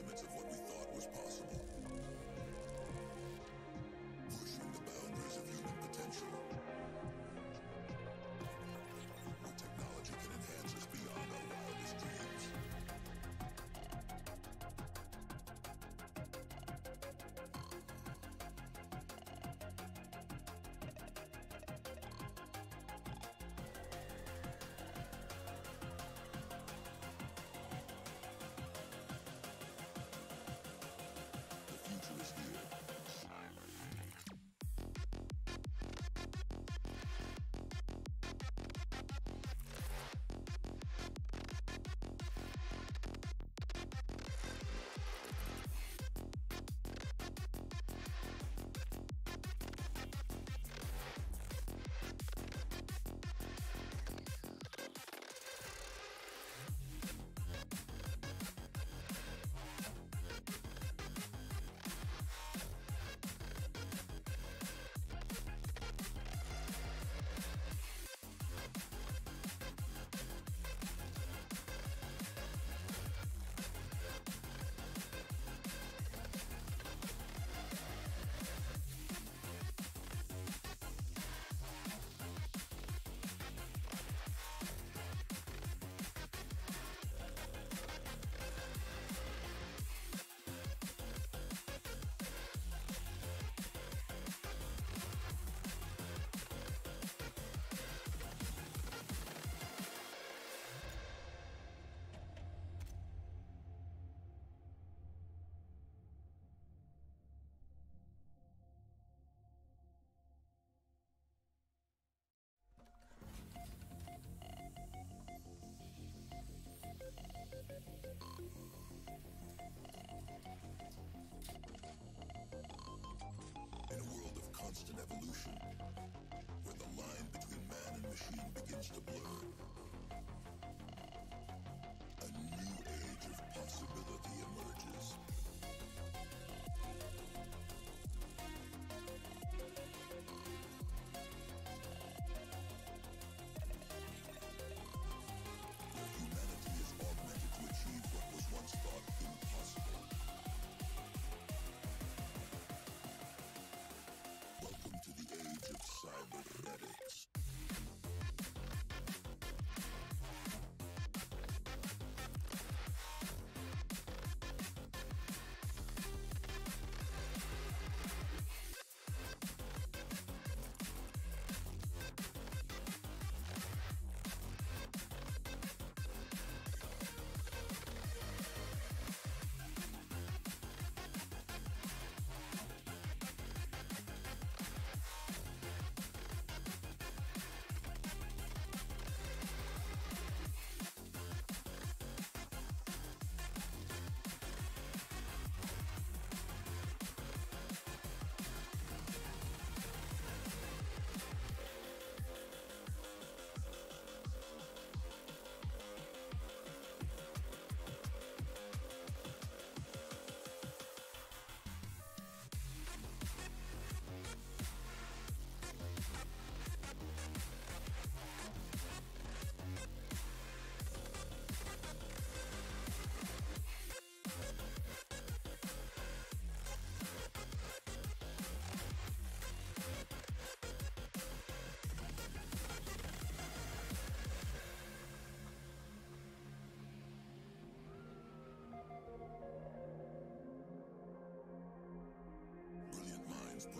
limits of what we thought was possible, pushing the boundaries of human potential, where technology can enhance us beyond our wildest dreams.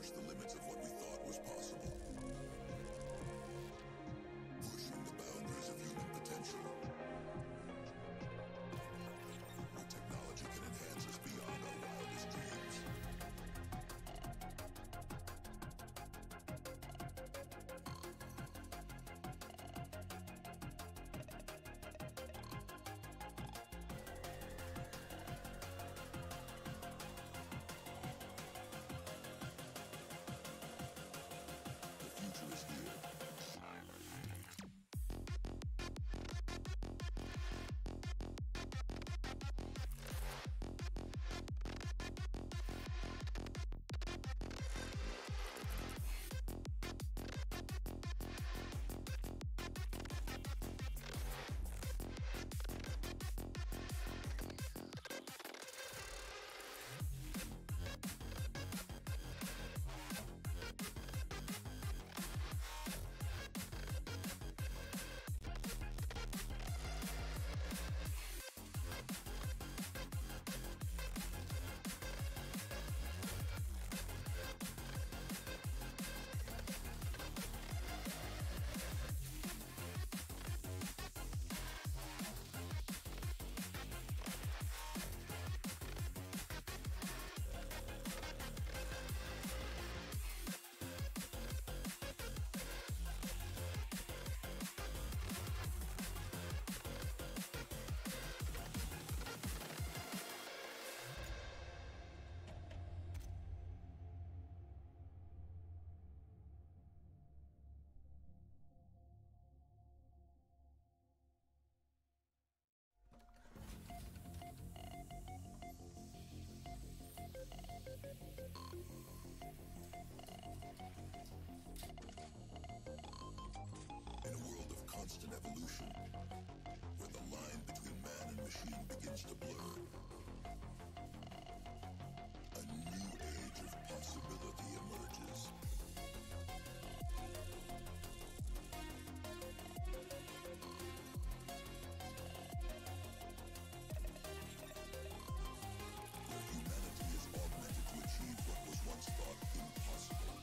push the limits of what we thought was possible. Pushing the boundaries of human potential. Where technology can enhance us beyond our wildest an evolution, where the line between man and machine begins to blur. A new age of possibility emerges. Where humanity is augmented to achieve what was once thought impossible.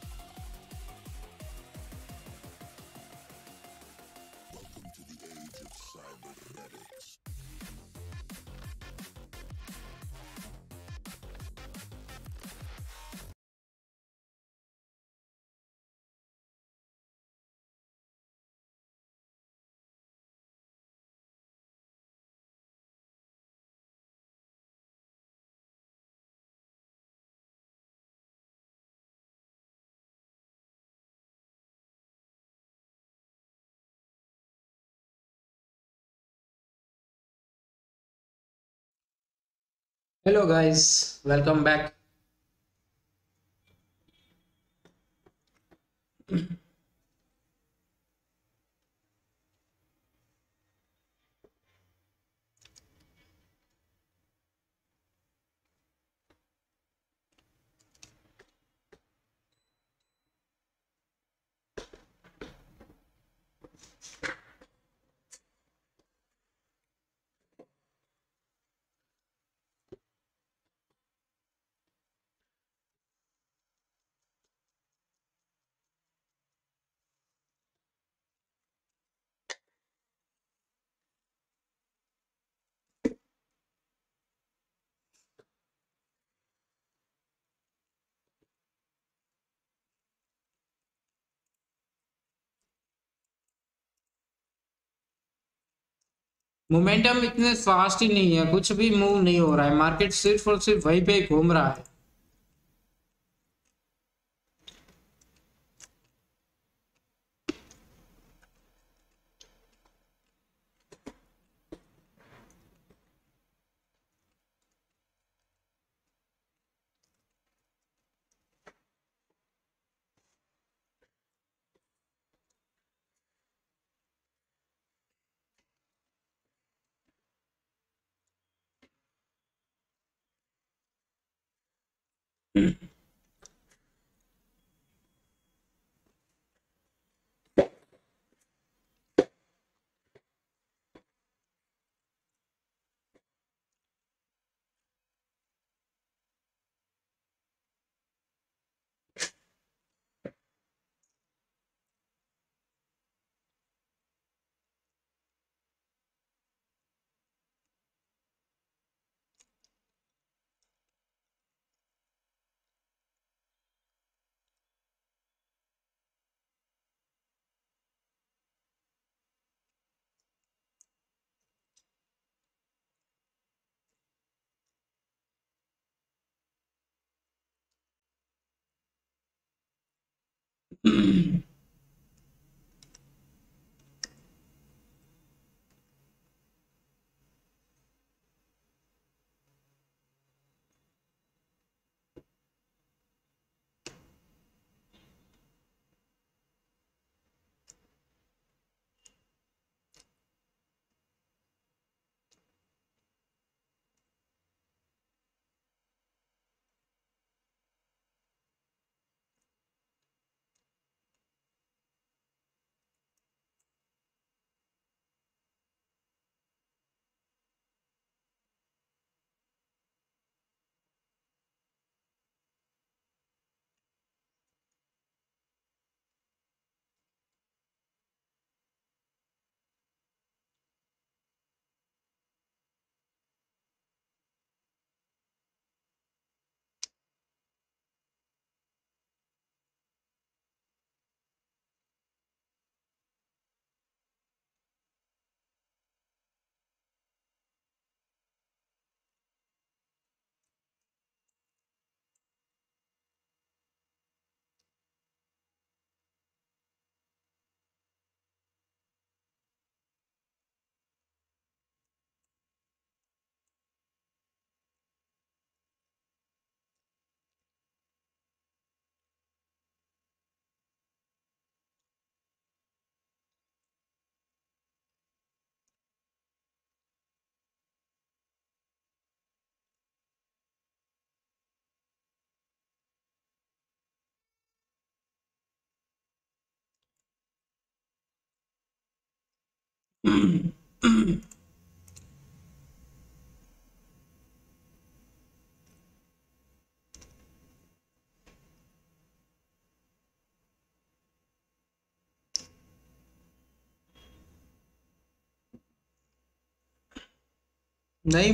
To the age of cybernetics. Hello guys, welcome back. Momentum इतने fast ही नहीं है, कुछ भी move नहीं हो रहा है, मार्केट सिर्फ और सिर्फ वहीं पे घूम रहा है। Mm-hmm. नहीं,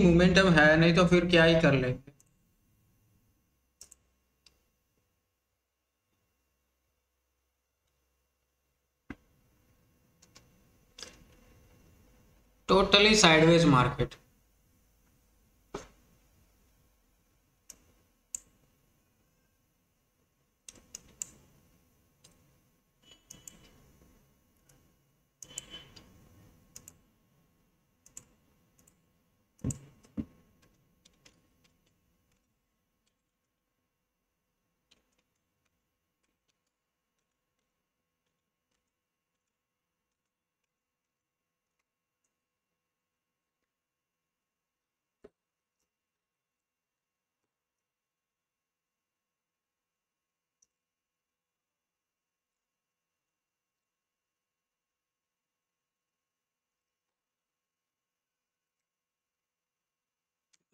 मोमेंटम है नहीं तो फिर क्या ही कर लेंगे। Totally sideways market.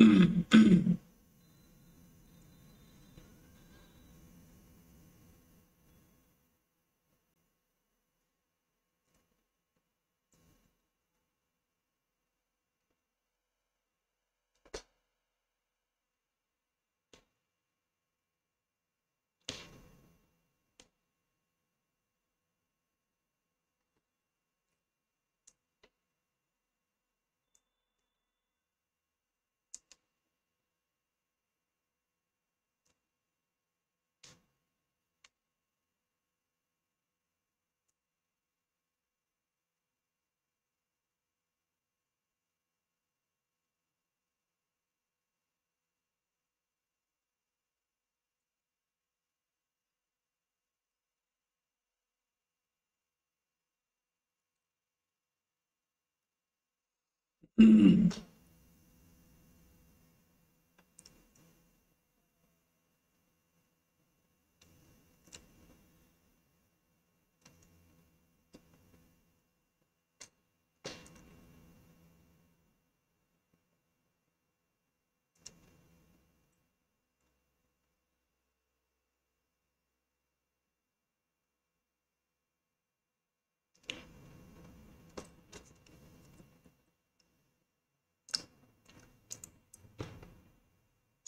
Mm-hmm.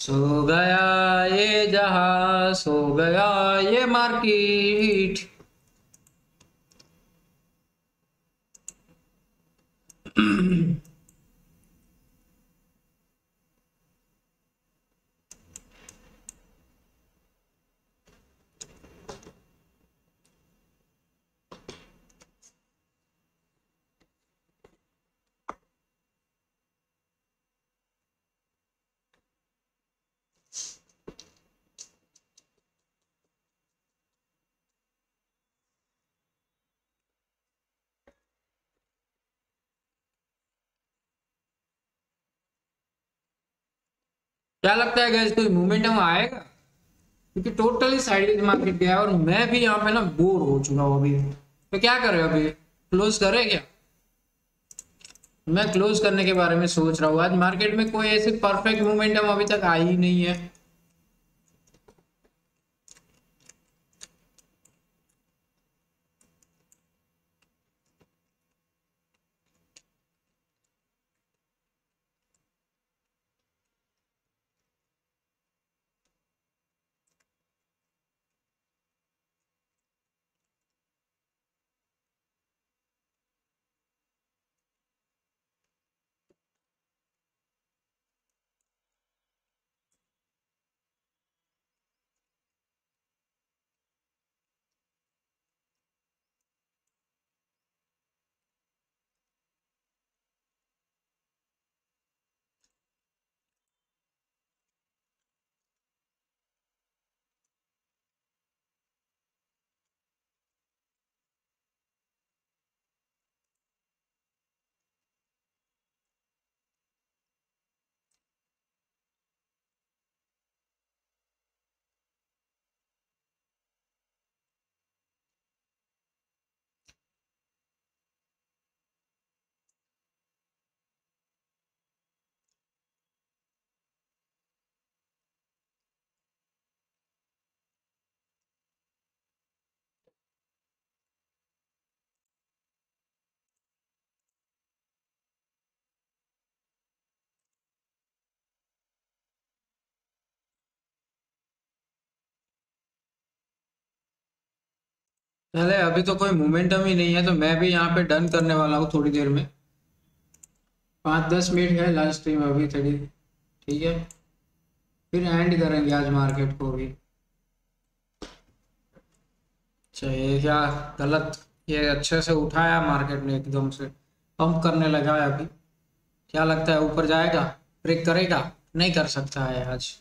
सो गया ये जहां, सो गया ये मार्केट। क्या लगता है गाइस कोई मोमेंटम आएगा? क्योंकि टोटली साइडवेज मार्केट गया है और मैं भी यहाँ पे ना बोर हो चुका हूँ अभी। तो क्या कर रहे हो अभी, क्लोज कर रहे क्या? मैं क्लोज करने के बारे में सोच रहा हूँ। आज मार्केट में कोई ऐसे परफेक्ट मोमेंटम अभी तक आई ही नहीं है। अरे अभी तो कोई मोमेंटम ही नहीं है, तो मैं भी यहाँ पे डन करने वाला हूँ थोड़ी देर में। पाँच दस मिनट है लास्ट टाइम अभी थोड़ी, ठीक है, फिर एंड करेंगे आज मार्केट को भी। अच्छा ये क्या गलत, ये अच्छे से उठाया मार्केट ने, एकदम से पंप करने लगा है अभी। क्या लगता है ऊपर जाएगा, ब्रेक करेगा? नहीं कर सकता है आज।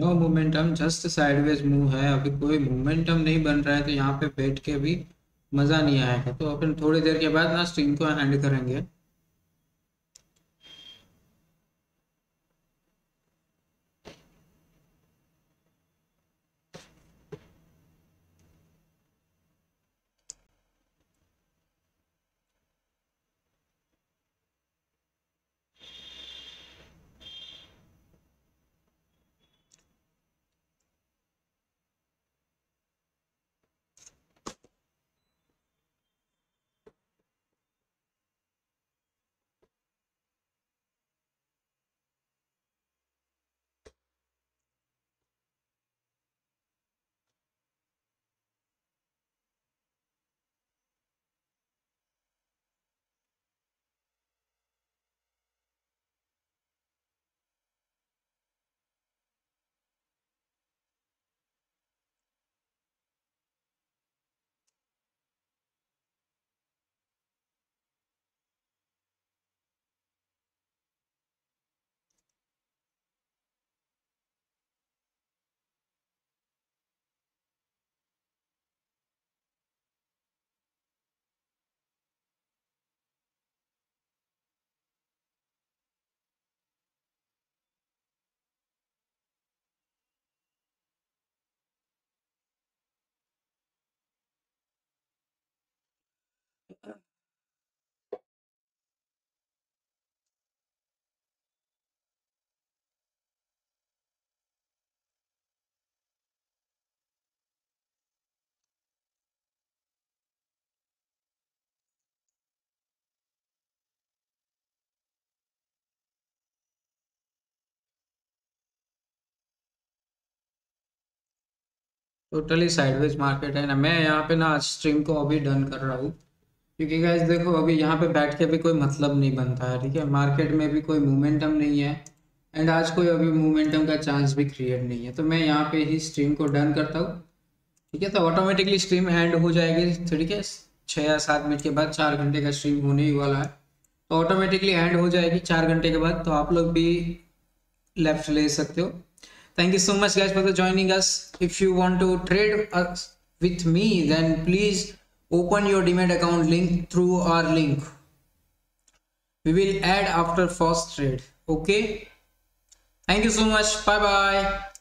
No momentum, just sideways move है, अभी कोई मोमेंटम नहीं बन रहा है, तो यहाँ पे बैठ के अभी मज़ा नहीं आएगा। तो अपन थोड़ी देर के बाद ना स्ट्रिंग को हैंड करेंगे। टोटली साइडवेज मार्केट है ना। मैं यहाँ पे ना स्ट्रीम को अभी डन कर रहा हूँ, क्योंकि गाइस देखो अभी यहाँ पे बैठ के भी कोई मतलब नहीं बनता है। ठीक है, मार्केट में भी कोई मोमेंटम नहीं है एंड आज कोई अभी मोमेंटम का चांस भी क्रिएट नहीं है। तो मैं यहाँ पे ही स्ट्रीम को डन करता हूँ। ठीक है, तो ऑटोमेटिकली स्ट्रीम हैंड हो जाएगी। ठीक है, छः या सात मिनट के बाद चार घंटे का स्ट्रीम होने ही वाला है, तो ऑटोमेटिकली हैंड हो जाएगी चार घंटे के बाद। तो आप लोग भी लेफ्ट ले सकते हो। Thank you so much guys for joining us. If you want to trade us with me, then please open your demat account link through our link. We will add after first trade. Okay. Thank you so much. Bye bye.